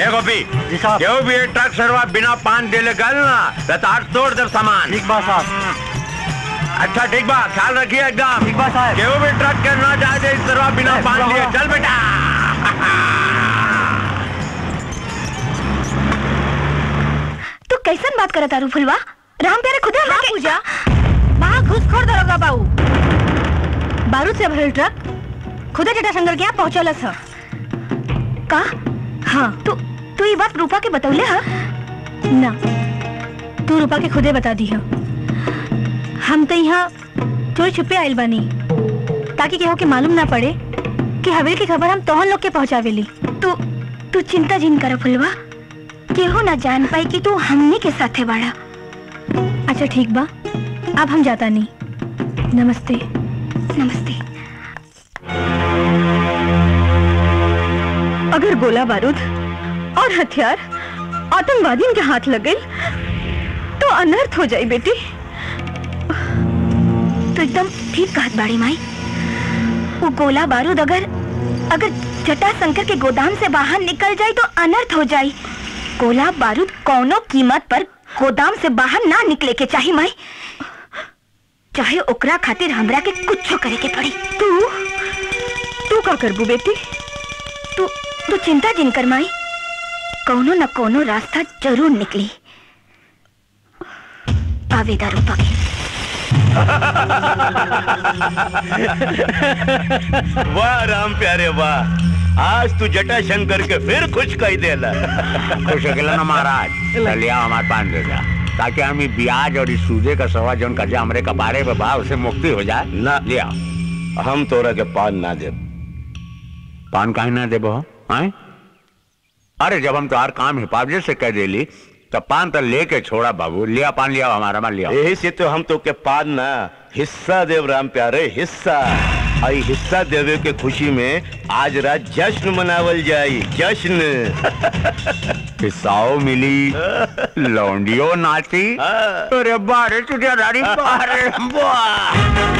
ए गोपी जी साहब, क्यों भी ट्रक सरवा बिना पान देले गल ना रतार तोड़ दे सामान। ठीक बात साहब। अच्छा ठीक बात, ख्याल रखिए एकदम। ठीक बात साहब। केहू भी ट्रक के ना जा दे सरवा बिना पान लिए। चल बेटा। तू कैसन बात करता रू फुलवा? राम प्यारे खुदा ना पूजा वहाँ घुसखोर दरोगा बाबू बारूद से भरल ट्रक खुदा जटाशंकर के यहाँ पहुँचलस ह का? हाँ तू ये बात रूपा के बतौले ह ना? तू रूपा के खुदे बता दी ह। हम तो यहाँ चोरी छुपे आयल बानी ताकि केहू के मालूम ना पड़े कि हवेल की खबर हम तोहन लोग के पहुँचावेली। तू चिंता जिन कर फुलवा, केहू ना जान पाई कि तू हमने के साथे बाड़ा। अच्छा ठीक बा, अब हम जाता नहीं। नमस्ते। नमस्ते। अगर गोला बारूद और हथियार आतंकवादियों के हाथ लगे तो अनर्थ हो जाए बेटी। तो एकदम ठीक कहत बाड़ी माई। वो गोला बारूद अगर जटाशंकर के गोदाम से बाहर निकल जाए तो अनर्थ हो जाए। गोला बारूद कौनो कीमत पर गोदाम से बाहर ना निकले के चाहिए माई, चाहे ओकरा खातिर हमरा के कुछो करे के पड़ी। तू का करबू बेटी? तू चिंता जिन कर माई, कौनो न कौनो रास्ता जरूर निकली। आवेदा रूपा के वाह राम प्यारे वाह, आज तू जटाशंकर के फिर खुश कही देला। खुश अकेला ना महाराज, लिया हमारे पान देगा ताकि हम ब्याज और इस सूदे का सवा जो कर्जा हमरे कबारे में बा उसे मुक्ति हो जाए। ना लिया हम तोरा के पान ना दे। पान काहे ना देबो? अरे जब हम तुम्हार काम हिफाजत से कह देली तो पान तो लेके छोड़ा बाबू। लिया पान, लिया हमारा मान लिया। यही से तो हम तो के पान ना हिस्सा देव राम प्यारे, हिस्सा। आई हिस्सा देवे के खुशी में आज रात जश्न मनावल जाए, जश्न। हिस्साओ मिली लौंडियो नाती। अरे बारे तुझे रारी बारे बारे।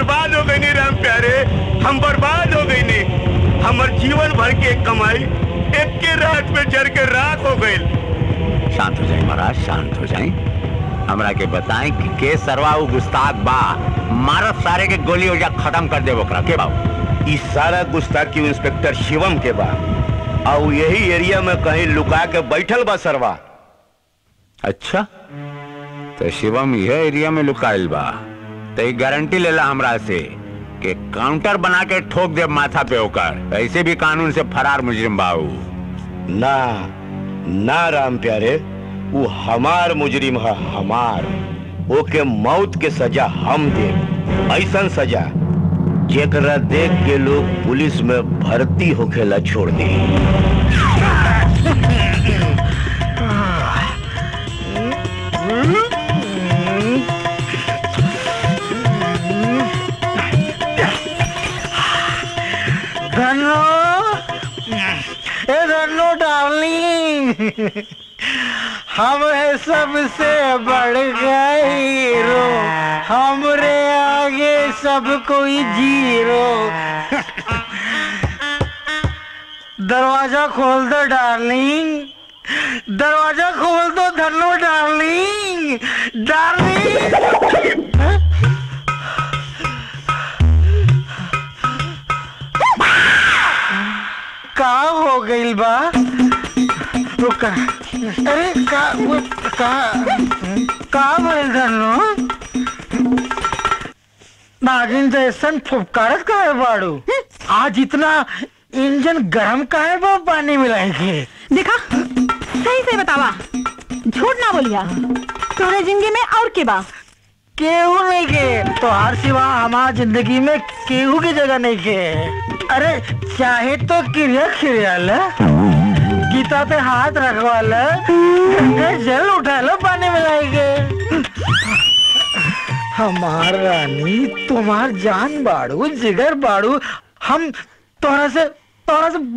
बर्बाद हो गई नहीं राम प्यारे, हम बर्बाद हो गई नहीं। हमारे जीवन भर की एक कमाई एक के रात में जर के राख हो गई। शांत हो जाए महाराज, शांत हो जाए। हमरा के बताएं कि के सरवा गुस्ताख बा, मारत सारे के गोली हो जा खत्म कर दे वोकरा के बाबू। इस सारा गुस्ताख की इंस्पेक्टर शिवम के बा और यही एरिया में कहीं लुका के बैठल बा सरवा। अच्छा तो शिवम यह एरिया में लुकाइल बा, तो गारंटी लेला हमरा से कि काउंटर बना के ठोक दे माथा पे होकर। ऐसे भी कानून से फरार मुजरिम बाऊ। ना ना राम प्यारे, वो हमार मुजरिम है, हमार ओके मौत के सजा हम दे। ऐसा सजा जेकरा देख के लोग पुलिस में भर्ती होखेला छोड़ दे। हमरे सबसे बढ़ गई रो, हमरे आगे सब कोई जीरो। दरवाजा खोल दो डार्लिंग, दरवाजा खोल दो धन्नो डार्लिंग, डार्लिंग। का हो गई बा? रुका, अरे का नागिन जैसन फुफकारत काहे बाड़ू? आज इतना इंजन गरम काहे बा? पानी मिलाए के देखा, सही से बतावा, झूठ ना बोलिया। तोरे जिंदगी में और के बा? केहू नहीं के, तोहार सिवा हमार जिंदगी में केहू की जगह नहीं के। अरे चाहे तो किरिया खिरियाल गीता पे हाथ रखवा ला, गंगा जल उठा लो, पानी मिलाएंगे। हमार रानी तुम्हार जान बाड़ू, जिगर बाड़ू, हम तोरा से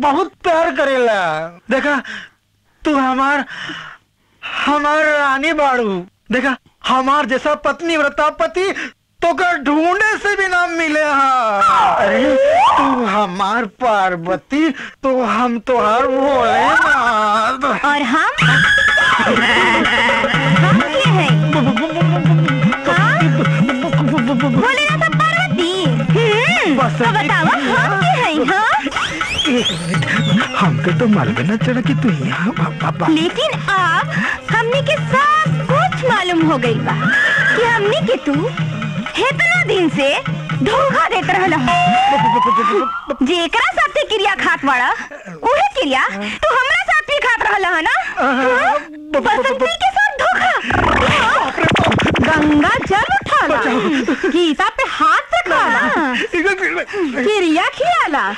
बहुत प्यार करेला। देखा तू हमार रानी बाड़ू, देखा हमार जैसा पत्नी व्रता पति तो का ढूंढे से भी नाम मिले। हाँ अरे तू हमार पार्वती, तो हम तोहार भोलेनाथ। और हम ये है भोलेनाथ पार्वती। तो बताओ हम ये है। हाँ एक मिनट, हमको तो मालूम ना चला कि तू यहाँ बाबा, लेकिन अब हमने के सब कुछ मालूम हो गई बा कि हमने के तू इतना दिन से धोखा देते रहला। जेकरा साथे क्रिया खात वाला उहे क्रिया तू हमरा साथ भी खात रहला है ना? बसंती के साथ धोखा, गंगा जल उठाला, गीता पे हाथ रखवाला, क्रिया खियाला।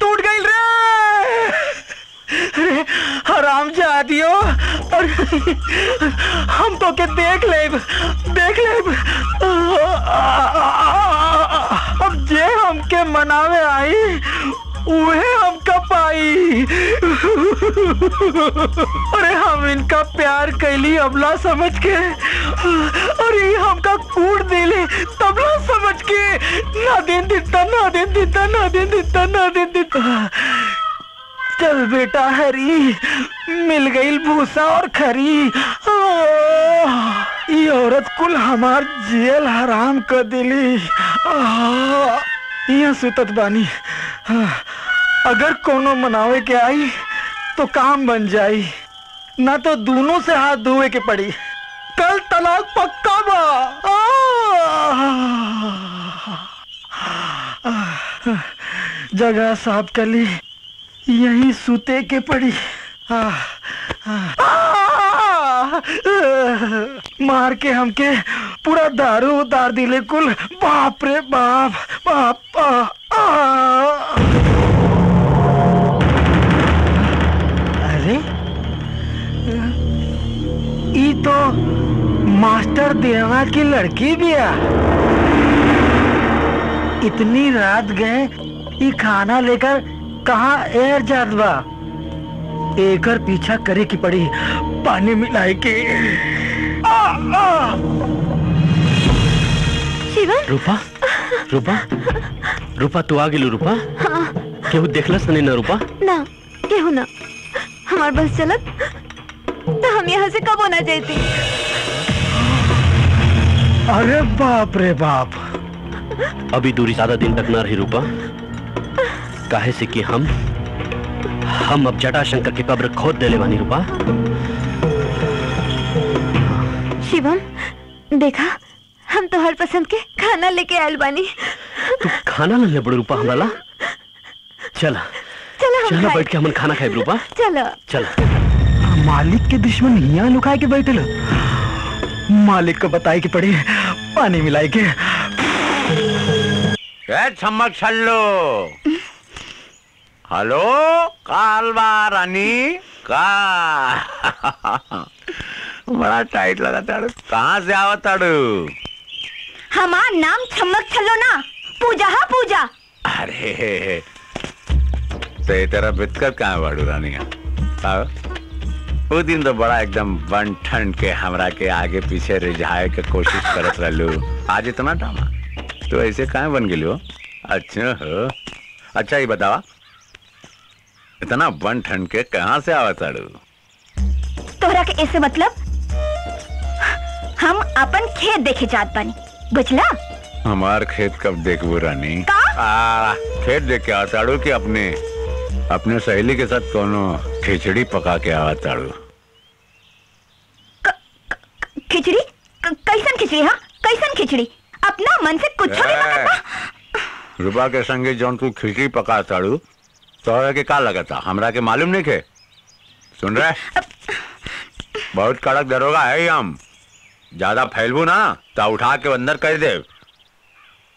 टूट गई रे, अरे हराम जादियो। और हम तो के देख लेब अब जे हमके मनावे आई उहे हमका पाई। अरे हम इनका प्यार कैली अबला समझ के, और ये हमका कूट दिले तबला समझ के। ना दिन दिता। चल बेटा हरी, मिल गई भूसा और खरी। ये औरत कुल हमार जेल हराम कर दिली। यहाँ सुतत बानी, अगर कोनो मनावे के आई तो काम बन जाई, ना तो दोनों से हाथ धोए के पड़ी। कल तलाक पक्का बा। जगह साफ कर ली, यही सूते के पड़ी। मार के हमके पूरा दारू उतार दिले कुल। बाप रे बाप, बाप। अरे ये तो मास्टर दीनानाथ की लड़की भी है। इतनी रात गए ये खाना लेकर कहाँ एर जात बा, एकर पीछा करे की पड़ी पानी मिलाए के। रूपा रूपा रूपा तू आ गेलू रूपा। हाँ। केहू देखलस नहीं ना रूपा? ना केहू ना। हमार बस चलत तो हम यहाँ से कब होना चाहती। अरे बाप रे बाप, अभी दूरी ज्यादा दिन तक ना रही रूपा, काहे से कि हम अब जटाशंकर की कब्र खोद देले वानी रूपा। शिवम देखा, हम तो हर पसंद के खाना लेके आयल बानी। तू खाना ले बड़े रूपा हमारा। चला चला चला बैठ के हम खाना खाए रूपा। चला चला। मालिक के दुश्मन यहाँ लुकाए के बैठे, मालिक को बताए के पड़े पानी मिलाए के। हेलो कालवा रानी का। बड़ा टाइट लगा ताड़ू, कहाँ से आवा ताड़ू? हमार नाम छम्मक छल्लो ना, पूजा हा पूजा। अरे ते तेरा बितकर कहाँ बाड़ू रानी? वो दिन तो बड़ा एकदम बन ठन के हमरा के आगे पीछे रिझाए के कोशिश करत रहलू, आज इतना टामा तो ऐसे कहाँ बन गई हो? अच्छा हो, अच्छा ये बतावा इतना बन ठन के कहाँ से आवा ताड़ू? तोहरा के ऐसे मतलब हम अपन खेत देखे जात बानी, बुझला? हमार खेत कब देखबो रानी? खेत देख के आताड़ू कि अपने अपने सहेली के साथ कोनो खिचड़ी पका के आताड़ू? खिचड़ी? कैसन खिचड़ी? हाँ कैसन खिचड़ी? अपना मन से कुछ नहीं पकाता। रूपा के संगे जौन तू खिचड़ी पका ताड़ू तोहरा के का लगता, हमरा के मालूम नहीं के। सुन रहे, बहुत कड़क दरोगा है हम, ज्यादा फैलबू ना तो उठा के अंदर कर दे।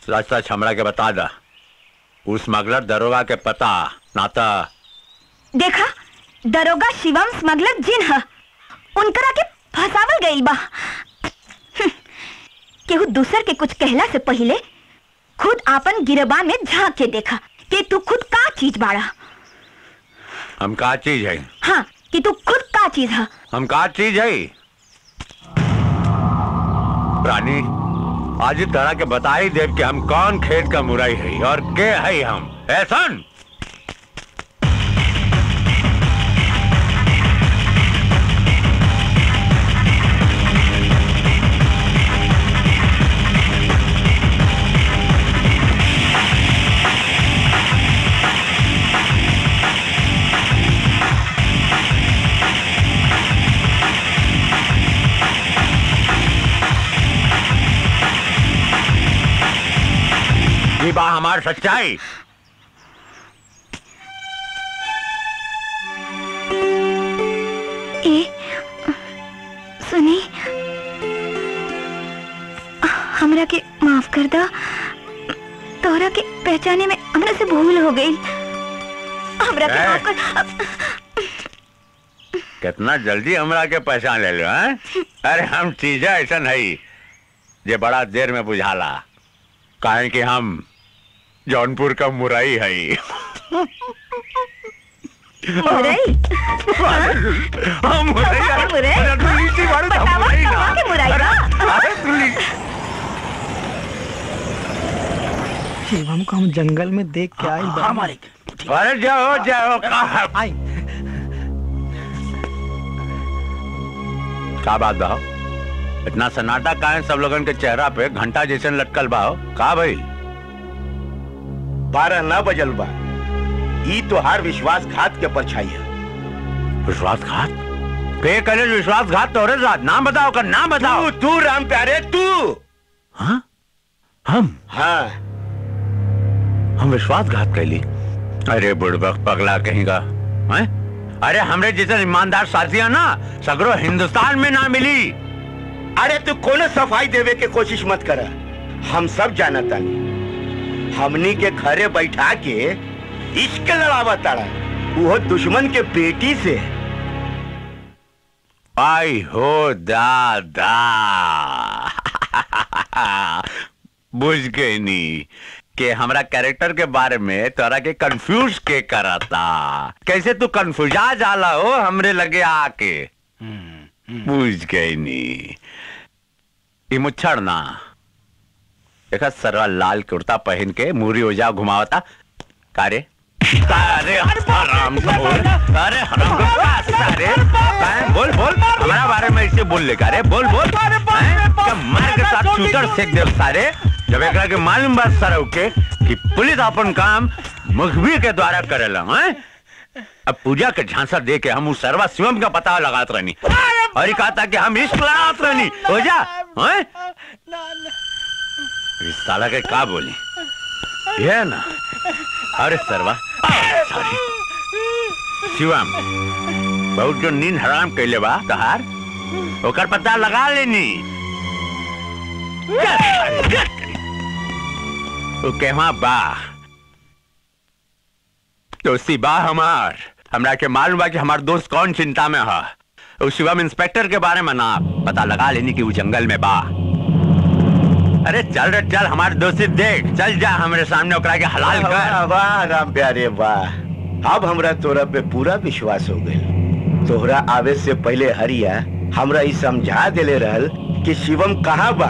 सच सच हमरा के बता दा, उस स्मगलर दरोगा के पता नाता। देखा दरोगा शिवम स्मगलर जिन है, उनकरा के फसावल गई बा। केहू दूसर के कुछ कहला से पहले खुद आपन गिरबान में झांक के देखा कि तू खुद का चीज बाड़ा। हम का चीज है? हाँ कि तू खुद का चीज है। हम का चीज है रानी? आज तरह के बता ही देव कि हम कौन खेत का मुराई है और के है हम। ऐसन हमार सच्चाई। सुनी, हमरा के माफ कर दा, तोहरा के पहचाने में हमरा से भूल हो गई। हमरा के माफ कर। कितना जल्दी हमरा के पहचान ले लो हैं? अरे हम चीजा ऐसा नहीं जे बड़ा देर में बुझाला, काहे कि हम जौनपुर का मुराई है। मुराई? हाँ मुराई। अरे मुराई शिवम को हम जंगल में देख के आए। हाँ मालिक। अरे जाओ जाओ। क्या बात बा, इतना सन्नाटा काहे? सब लोगन के चेहरा पे घंटा जैसे लटकल बा, का भाई? 12 ना बजल बा, ई तो हर विश्वासघात के परछाई है। विश्वासघात? पे करे विश्वासघात तोरे साथ? नाम बताओ कर, नाम बताओ। तू राम प्यारे तू। हाँ हम? हाँ हम विश्वासघात कैली? अरे बुड़बक पगला कहेगा। अरे हमरे जैसे ईमानदार साथियां ना सगरो हिंदुस्तान में ना मिली। अरे तू कोनो सफाई देवे के कोशिश मत कर, हम सब जानता नहीं। हमनी के घरे बैठा के इश्क लड़ावा ताड़ा वो दुश्मन के बेटी से। आई हो दादा। बुझ गई नी, के हमारा कैरेक्टर के बारे में तोरा के कंफ्यूज के कराता, कैसे तू कंफ्यूजा जाला हो हमरे लगे आके पूछ गई नी। ये मुच्छड़ ना देखा सरवा लाल कुर्ता पहन के मूरी ओजा घुमावता कारे सारे हराम खोर, सारे हराम खोर, सारे काहे बोल बोल हमारा बारे में इसे बोल ले कारे बोल बोल क्या मार के साथ शूटर सेक दे सारे। जब एकरा के मालूम बात सारा उके कि पुलिस अपन काम मुखबिर के द्वारा करेला हैं। अब पूजा के झांसा दे के हम उस सरवा शिवम का पता लगात रहनी और कहता कि हम इश्क लड़ात रहनी हो जा हैं। इस साला के का बोली ये ना। अरे सरवा शिवम बहुत जो नींद हराम कैले बा तहार ओकर पता लगा लेनी। वो कहवा बा तो शिवा हमार हमरा के मालूम बा कि हमार दोस्त कौन चिंता में है। वो शिवम इंस्पेक्टर के बारे में ना पता लगा लेनी कि वो जंगल में बा। अरे चल रे चल हमारे दोस्ती देख चल जा हमारे सामने ओकरा के हलाल कर। वाह राम प्यारे वाह अब हमरा तोरा पे पूरा विश्वास हो गए। तोहरा आवे से पहले हरिया हमरा ये समझा देले रहल कि शिवम कहाँ बा।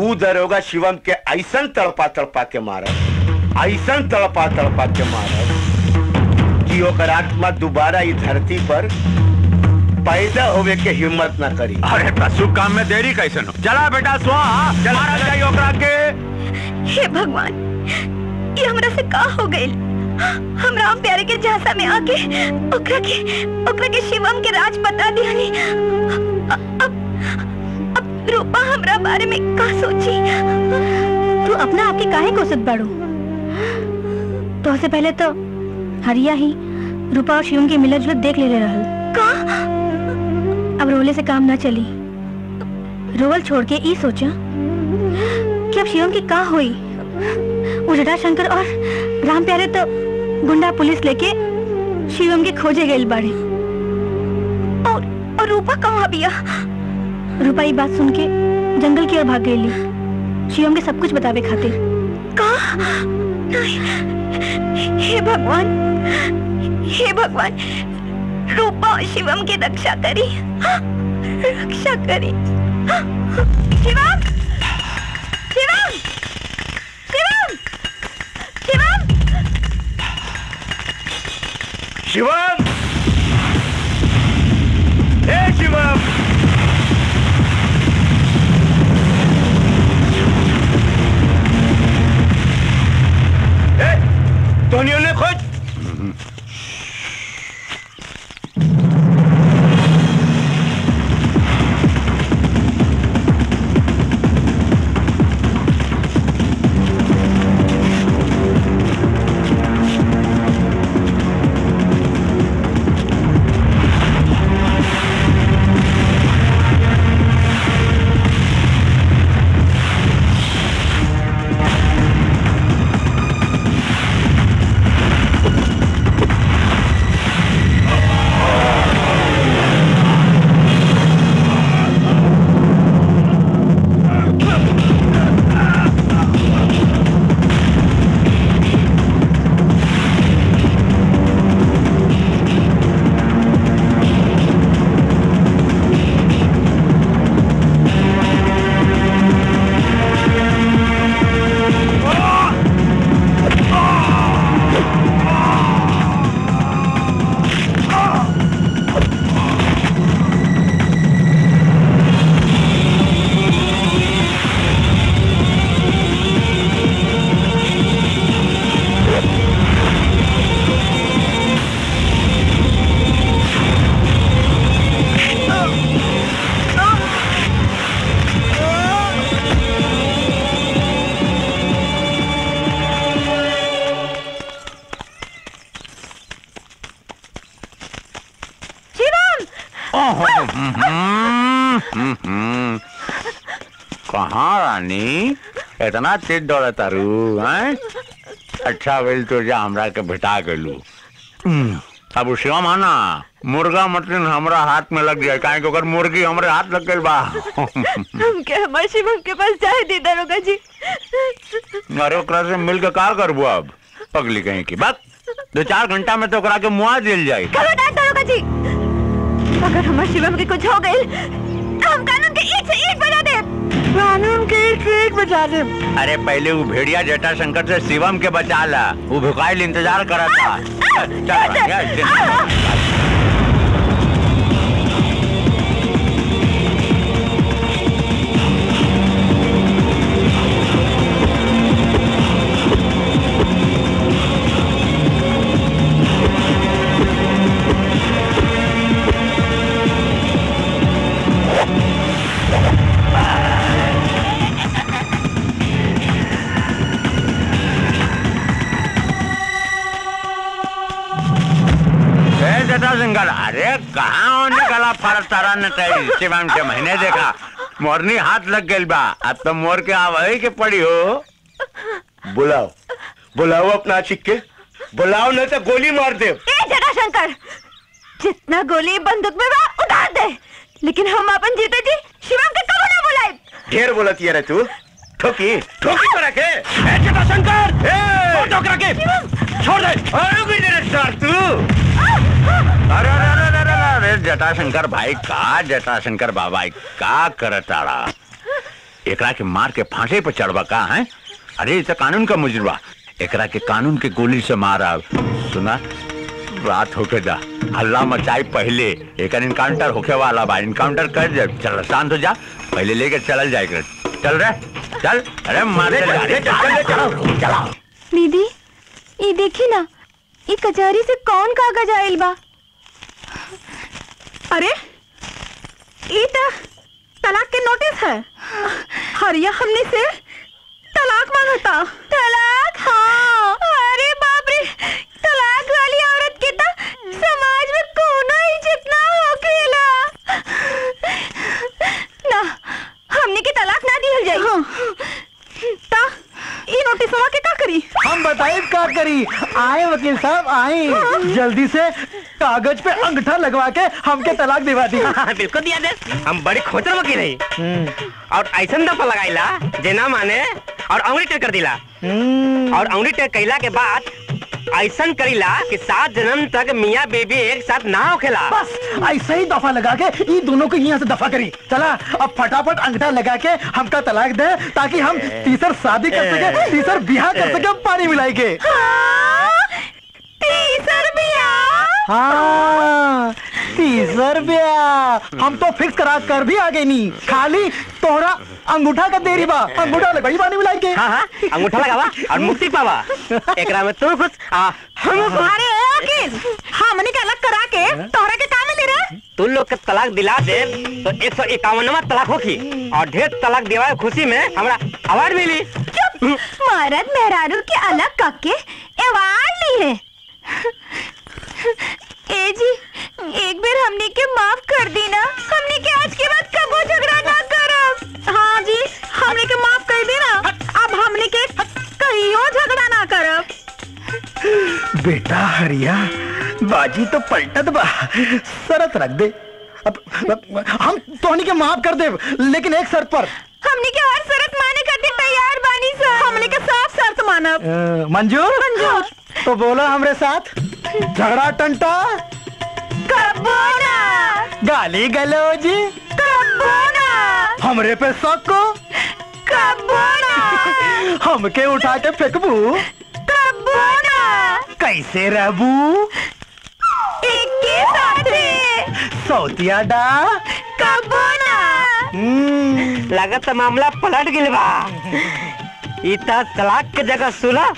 ऊ दरोगा शिवम के ऐसा तड़पा के मारल ऐसा तड़पा के मारल कि ओकर आत्मा दोबारा इस धरती पर पैदा होवे के हिम्मत ना करी। अरे पशु काम में देरी कैसे हो चला बेटा सुआ चला जाई ओकरा के। हे भगवान ये हमरा से का हो गइल। हम राम प्यारे के झांसा में आके ओकरा के शिवम के राज बता दियानी। अब रूपा हमरा बारे में का सोची। तू तो अपना आपके काहे कोसत बाड़ू। तो से पहले तो हरिया ही रूपा और शिवम के मिलन जुलत देख ले रहल का। अब रोले से काम ना चली। रोल छोड़ के ये सोचा कि अब शिवम की का हुई। वो जटाशंकर और राम प्यारे तो गुंडा पुलिस लेके शिवम के खोजे गए बाड़े। और रूपा कहाँ बिया। रूपा ये बात सुन के जंगल की ओर भाग गई शिवम के सब कुछ बतावे खातिर। हे भगवान रूपा शिवम की रक्षा करी शिवम शिवम शिवम शिवम शिवम हे शिवम हे तोनियों ने खोज इतना तेज दौड़ा तारू। अच्छा वेल तो जा हमरा के भेटा गलू। अब शिवम है ना मुर्गा मटन हमारा हाथ में लग जाए, काहे कि मुर्गी हमारे हाथ लग गई बा। हम के हमर शिवम के पास जाए दी दरोगा जी। अरे ओकरा से मिल के कार करबू अब, पगली कहीं की बात। 2-4 घंटा में तो ओकरा के मुआ दिल जाए। खबरदार दरोगा जी, अगर हमर शिवम के कुछ हो गइल हम कानून के ईट से ईट बजा देब। कानून के ईट बजा देब। अरे पहले वो भेड़िया जटाशंकर से शिवम के बचा ला, वो भुकाइल इंतजार कर रहा था। अरे कहाँ निकला फरक तारा नेताजी, शिवम के महीने देखा मोरनी हाथ लग गई बा, अब तो मोर के आवाही के पड़ी हो। बुलाओ बुलाओ अपना छिक्के, बुलाओ नहीं तो गोली मार दे। जटाशंकर जितना गोली बंदूक में बा उतार दे, लेकिन हम अपन जीते जी शिवम के कबू ना बुलाए। ढेर बोलती है तू, ठोकी ठोकी पर रखे। जटाशंकर छोड़ दे। अरे अरे अरे अरे जटाशंकर भाई का, जटाशंकर बाबा का करताड़ा, एकरा के मार के फांसी पर चढ़वा का है। अरे तो कानून का मुजरिबा, एकरा के कानून के गोली से मारा। सुना रात होके जा, हल्ला मचाई पहले, एक इनकाउंटर होके वाला भाई, इनकाउंटर कर जा। चल शांत हो जा, पहले लेके चल जाए। चल रे चल। अरे मारे दीदी ये देखी ना, ये कचहरी से कौन कागज आयल बा। अरे ये तलाक के नोटिस है, हरिया हमने से तलाक मांगता। तलाक? हाँ। अरे बाप रे, तलाक वाली औरत के तो समाज में कोना ही जितना होकेला ना, हमने के तलाक ना दिया जाए। हाँ। ता ये नोटिस वाला के का करी? हम बताइए का करी। आए वकील साहब आए। हाँ। जल्दी से कागज पे अंगूठा लगवा के हमके तलाक दिवा दी। बिल्कुल दिया दे, हम बड़े खोचर वकील हैं। और ऐसा दफा लगाइला जे ना माने और अंगुली टेक कर दिला। और अंगुली टेक कैला के बाद ऐसा करीला कि 7 जन्म तक मियाँ बेबी एक साथ ना होखेला। बस ऐसा ही दफा लगा के ये दोनों को यहाँ से दफा करी। चला अब फटाफट अंगूठा लगा के हमका तलाक दे, ताकि हम तीसर शादी कर सके, तीसर ब्याह कर सके, पानी मिलाएंगे। तीसर ब्याह? हाँ तीसर ब्याह हम तो फिक्स करा कर भी आ गए। नहीं खाली तोहरा अंगूठा का देरी बा, अंगूठा लगाई पानी मिलाएंगे। हाँ, अंगूठा लगावा और मुक्ति पावा। एकरा में तू खुश हम। अरे वकील हमने के अलग करा के तोहरा के काम ले रहे। तू लोग के तलाक दिला दे तो 151वां तलाक होगी और ढेर तलाक देवाए खुशी में हमरा अवार्ड मिली। चुप, मर्द मेहरारू के अलग करके अवार्ड ली है। ए जी एक बार हमने के माफ कर दी ना, हमने के आज के बाद कबो झगड़ा ना करब। हाँ जी हमने के माफ कर दी ना, अब हमने के कहीं और झगड़ा ना करब। बेटा हरिया बाजी तो पलटत बा, शर्त रख दे। अब हम तोहनी के माफ कर दे, लेकिन एक शर्त पर। हमने के हर शर्त माने खातिर तैयार बानी सर। हमने के साफ शर्त मानब। मंजूर? मंजूर। तो बोला हमरे साथ, झगड़ा टंटा कबो ना, गाली गलौजी कबो ना, हमरे पे शक कबो ना, हमके उठा के फेंकबू कबो ना, कैसे रहबू इक्की साथे सौतिया डा कबो ना। लगता मामला पलट गइल बा। इतना तलाक के जगह सुलह,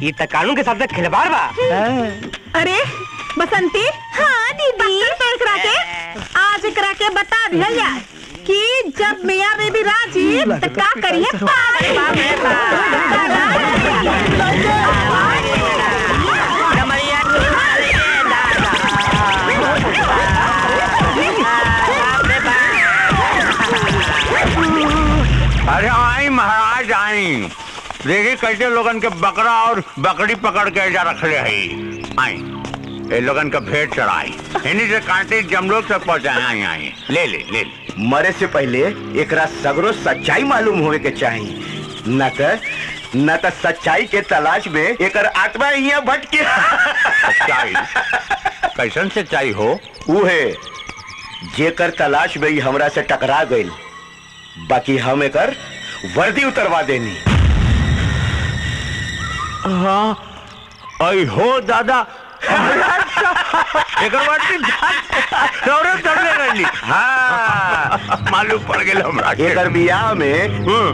ये तो कानून के साथ खिलवाड़ बा। अरे बसंती। हाँ दीदी, आज करा के बता दिया यार कि जब मियाँ बेबी राजी तो क्या करिए महाराज आई। देखिए कैसे लोगन के बकरा और बकरी पकड़ के जा रखले है। आई ये लोगन का भेंट चढ़ाई इन्हीं से कांटे जमलोक तक पहुँचाए आए। ले मरे से पहले एक सगरो सच्चाई मालूम होए के चाहिए, न तो सच्चाई के तलाश में एक आत्मा यहाँ भटके। सच्चाई कैसन सच्चाई हो? वो है जेकर तलाश में हमरा से टकरा गई, बाकी हम एक वर्दी उतरवा देनी। हाँ आई हो दादा एक बार दौड़े। हाँ मालूम पड़ गया बियाह में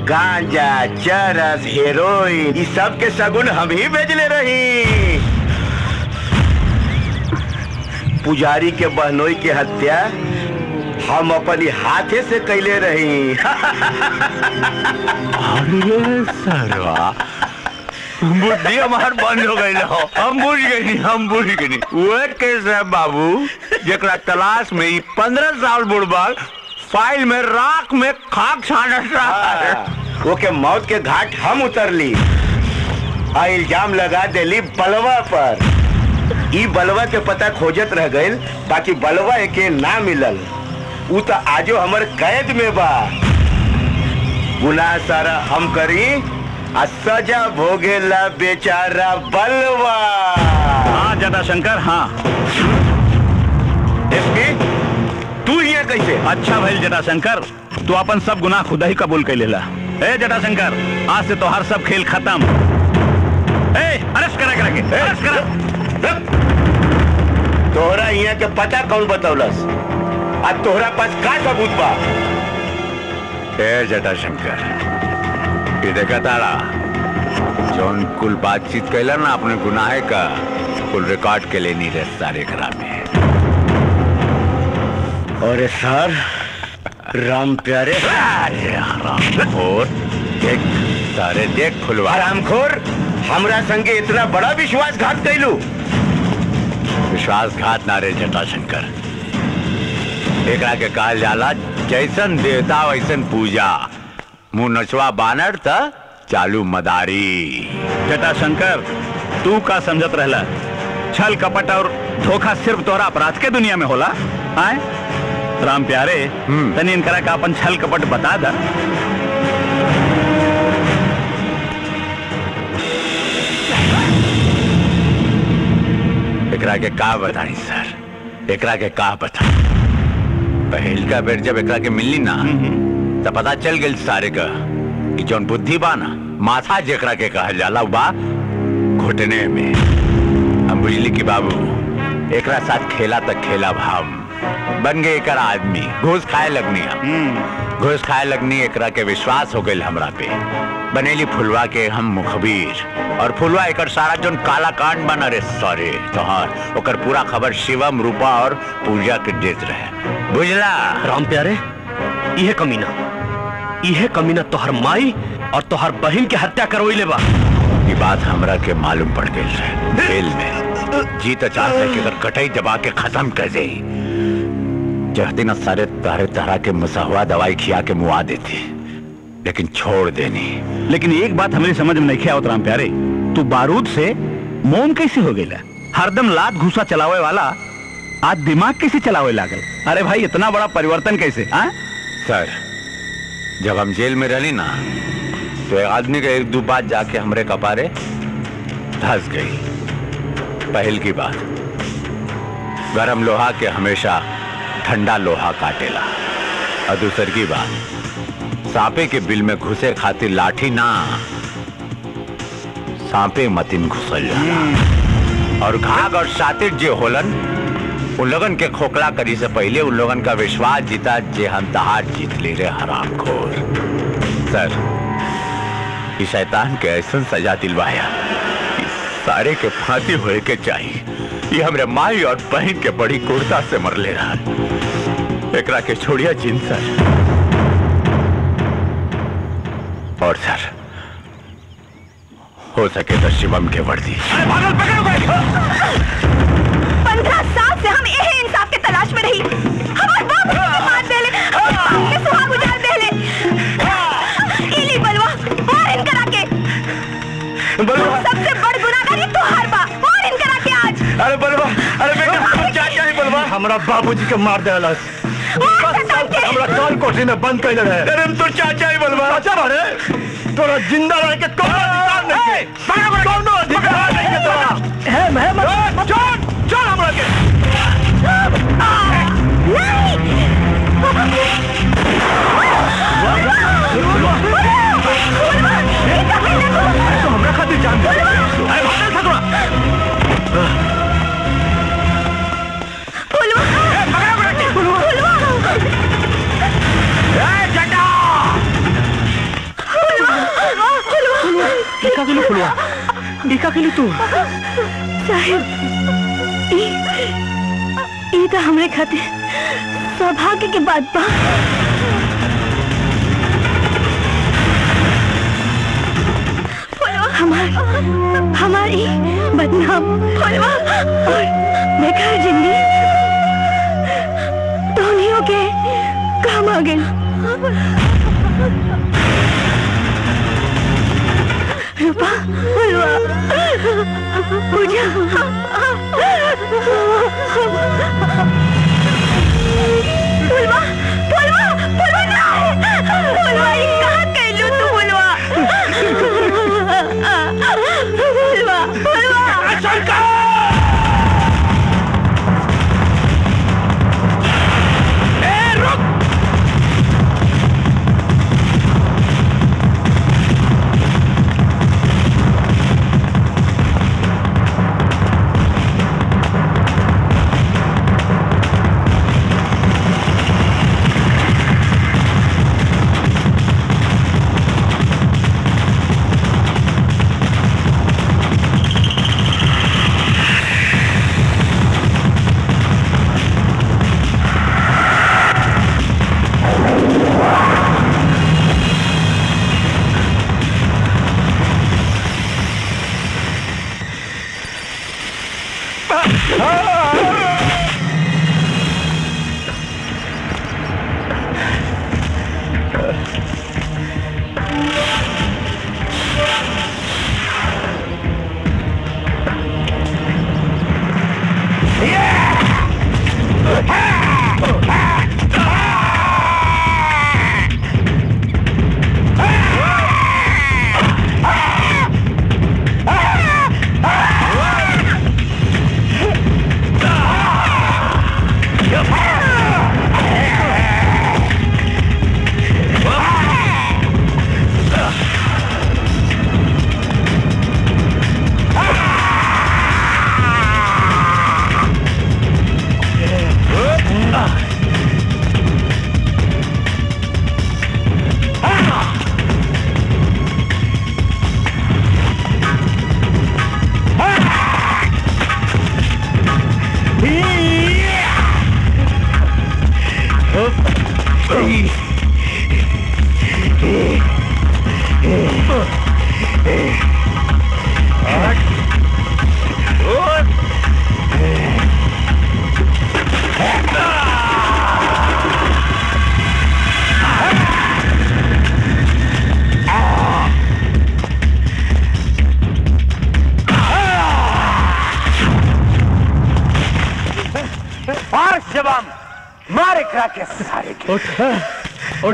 गांजा चरस हेरोइन इस सब के सगुन हम ही भेजले रही। पुजारी के बहनोई के हत्या हम अपनी हाथे से कैले रही। सरवा बुद्धि हमार बंद हो गई, हम बुझ गई। वेट कैसे बाबू जरा तलाश में 15 साल बुढ़बाल फाइल में राख में खाक छानत रहा। वो के मौत के घाट हम उतर ली, इल्जाम लगा दिली बलवा पर। ई बलवा के पता खोजत रह गए, बाकी बलवा के ना मिलल। वो तो आजो हमार कैद में बा। गुनाह सारा हम करी, सजा भोगेला बेचारा बलवा। हाँ जटाशंकर, हाँ तू ही कैसे? अच्छा भाई जटाशंकर, तू अपन सब गुनाह खुदा ही कबूल कर लेला। ए जटाशंकर, आज से तो हर सब खेल खत्म। ए अरेस्ट करा। तोहरा यहाँ के पता कौन बतौलस? आज तोहरा पास का सबूत बा? ए जटाशंकर, देखा तारा जौन कुल बातचीत कैला ना अपने गुनाहे का, कुल रिकॉर्ड के लिए नहीं रह सारे खराब में। और सर राम प्यारे देख फुलवा रामखोर हमरा संगे इतना बड़ा विश्वासघात कैलू। विश्वासघात ना रे जटाशंकर, एकरा के कहल जाला जैसन देवता वैसन पूजा, मुँह नचवा बानर था चालू मदारी। जटाशंकर तू का समझत रहला? छल कपट और धोखा सिर्फ तोरा अपराध के दुनिया में होला। आए राम प्यारे, तनी इनकरा का अपन छल कपट बता दा। एकरा के का बताई सर, एकरा के का बताई? पहल का बेर जब एकरा के मिली ना तो पता चल गई सारे का कि जौन बुद्धि बा ना, माथा जेकरा के कहल जाला बा घुटने में। हम बुझली कि बाबू एकरा साथ खेला तक खेला भाव बन गए एकरा आदमी। घूस खाए लगनी एकरा के विश्वास हो गई हमरा पे। बनेली फुलवा के हम मुखबिर, और फुलवा एकर सारा जौन काला कांड बना रे सॉरी तोहर, ओकर पूरा खबर शिवम रूपा और पूजा के देत रहे। बुझला राम प्यारे? यह कमीना तोहर माई और तोहर बहन के हत्या करवैले बा। ये बात हमरा के मालूम पड़ गई है। जेल में जीत चाहता है कि अगर कटाई दबा के खत्म कर दे। चाहते ना सारे तारे तरह के मसाहवा दवाई खिया के मुआ देती, लेकिन छोड़ देनी। लेकिन एक बात हमें समझ में नहीं खिया राम प्यारे, तू बारूद से मोम कैसे हो गई? हरदम लात घुसा चलावे वाला आज दिमाग कैसे चलावे लागल? अरे भाई इतना बड़ा परिवर्तन कैसे? हाँ सर, जब हम जेल में रहनी ना तो एक आदमी का एक दो बात जाके हमरे कपारे धस गई। पहल की बात, गरम लोहा के हमेशा ठंडा लोहा काटेला, और दूसर की बात सांपे के बिल में घुसे खातिर लाठी ना सांपे मतिन घुसल जाला। और घाघ और शातिर जे होलन उन लोगन के खोखला करी से पहले उन लोगन का विश्वास जीता जे हम दहाड़ जीत ले रहे हरामखोर। सर इस शैतान के ऐसा सजा दिलवाया सारे के फांसी होए के चाहिए। ये हमरे माई और बहन के बड़ी कुर्ता से मर ले रहा एकरा के छोड़िया जिन सर। और सर हो सके तो शिवम के वर्दी। अरे पागल पकड़ो, 15 साल से हम यही इंसाफ के तलाश में रही। हमारे बाप के मार देले, हमारे बाप के सुहाग उजाड़ देले। इली बलवा और इन करा के बलवा सबसे बड़ गुनाहगार ये तोहार बा और इन करा के आज। अरे बलवा, अरे हमरा बाबूजी के मार देला हमरा काल कोठरी में बंद कर रहे तेरे में तो चाचा ही बलवा चाचा रे तोरा जिंदा रह के कोनो अधिकार नहीं है कोनो अधिकार नहीं है तोरा है मैं मत छोड़ छोड़ हमरा के नहीं तो हमरा खातिर जान दे अरे भाग थकवा नीका के लिए फुलवा, नीका के लिए तू। साहिब, ये तो हमरे खातिर सौभाग्य के बाद बा। फुलवा, हमारी बदनाम फुलवा और बेकार जिंदगी दोनों के काम आ गए। रूपा, फुलवा, पूजा, फुलवा, फुलवा, फुलवा ना, फुलवा ये कहाँ कहीं लूँ तू फुलवा, फुलवा, फुलवा, शंकर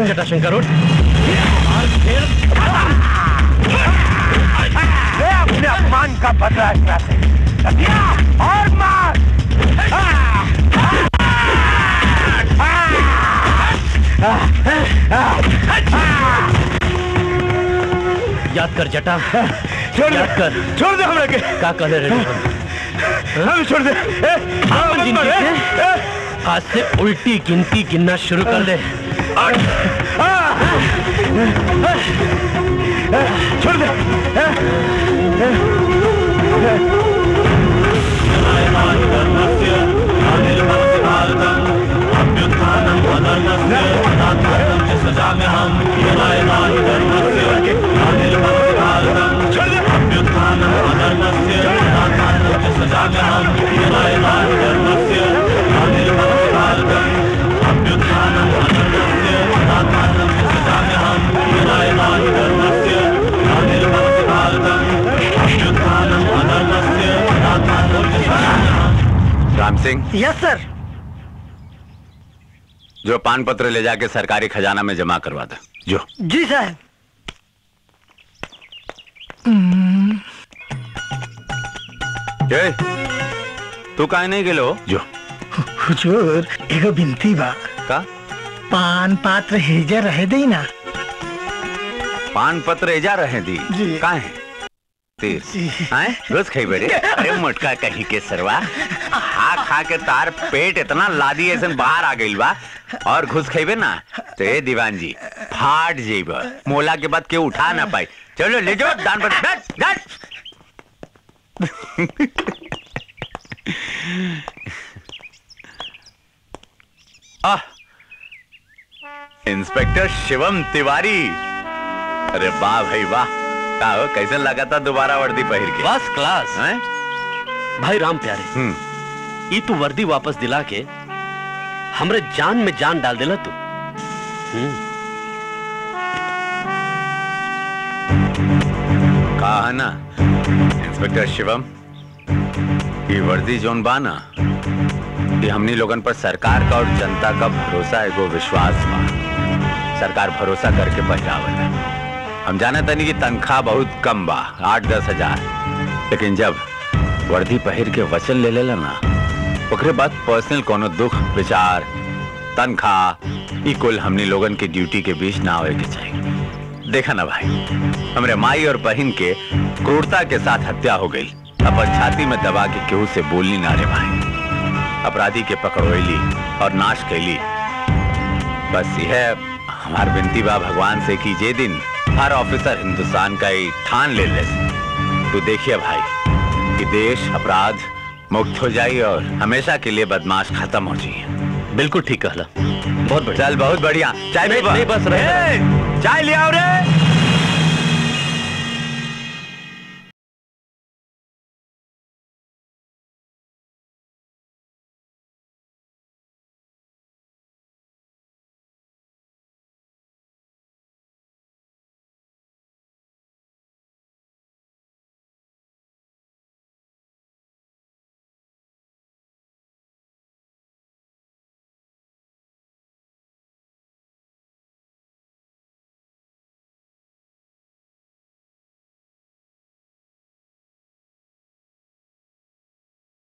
जटाशंकर उठ मैं अपने अपमान का बदला इतना और मार याद कर जटा छोड़ याद कर छोड़ दे हम लोग क्या कर रहे हम छोड़ दे आज से उल्टी गिनती गिनना शुरू कर दे छोड़ दे सजा में हम सजा में हम राम सिंह यस सर जो पान पत्र ले जाके सरकारी खजाना में जमा करवा दे। जो जी साहब। तू काहे नहीं गेलो? जो हुजूर एगो विनती बा। का? पान पत्र हेजा रहे दी ना। पान पत्र हेजा रहे दी काहे? तीर हैं रोज खाई बड़े। अरे मटका कहीं के सरवा खा के तार पेट इतना लादी ऐसे बाहर आ गई बा और घुस खेबे ना तो ये दीवान जी फाट जेब मोला के बाद क्यों उठा ना पाई। चलो ले जाओ दान पर। इंस्पेक्टर शिवम तिवारी। अरे वाह भाई वाह, कैसे लगा था दोबारा वर्दी पहन के? बस क्लास है? भाई राम प्यारे ई तू वर्दी वापस दिला के हमरे जान में जान डाल देला तू। कहा ना इंस्पेक्टर शिवम ये वर्दी जोन बाना ये हमनी लोगन पर सरकार का और जनता का भरोसा एगो विश्वास बा। सरकार भरोसा करके पहरावला। हम जाने तनी कि तनख्वाह बहुत कम बा 8-10 हजार, लेकिन जब वर्दी पहिर के वचन ले लेला ना ओकरे बाद पर्सनल कोनो दुख विचार तनख्वाह ई कुल हमनी लोगन के ड्यूटी के बीच ना होए के चाहिए। देखा ना भाई हमरे माई और बहन के क्रूरता के साथ हत्या हो गई। अपन छाती में दबा के केहू से बोली ना रे भाई। अपराधी के पकड़ोली और नाश कैली। बस यह हमार विनती बा भगवान से कि जे दिन हर ऑफिसर हिंदुस्तान का एक ठान ले ले तो देखिए भाई कि देश अपराध मुक्त हो जाए और हमेशा के लिए बदमाश खत्म हो जाए। बिल्कुल ठीक कहला। बहुत बढ़िया। चल बहुत बढ़िया। चाय भी नहीं बस रहे। चाय ले आओ रे।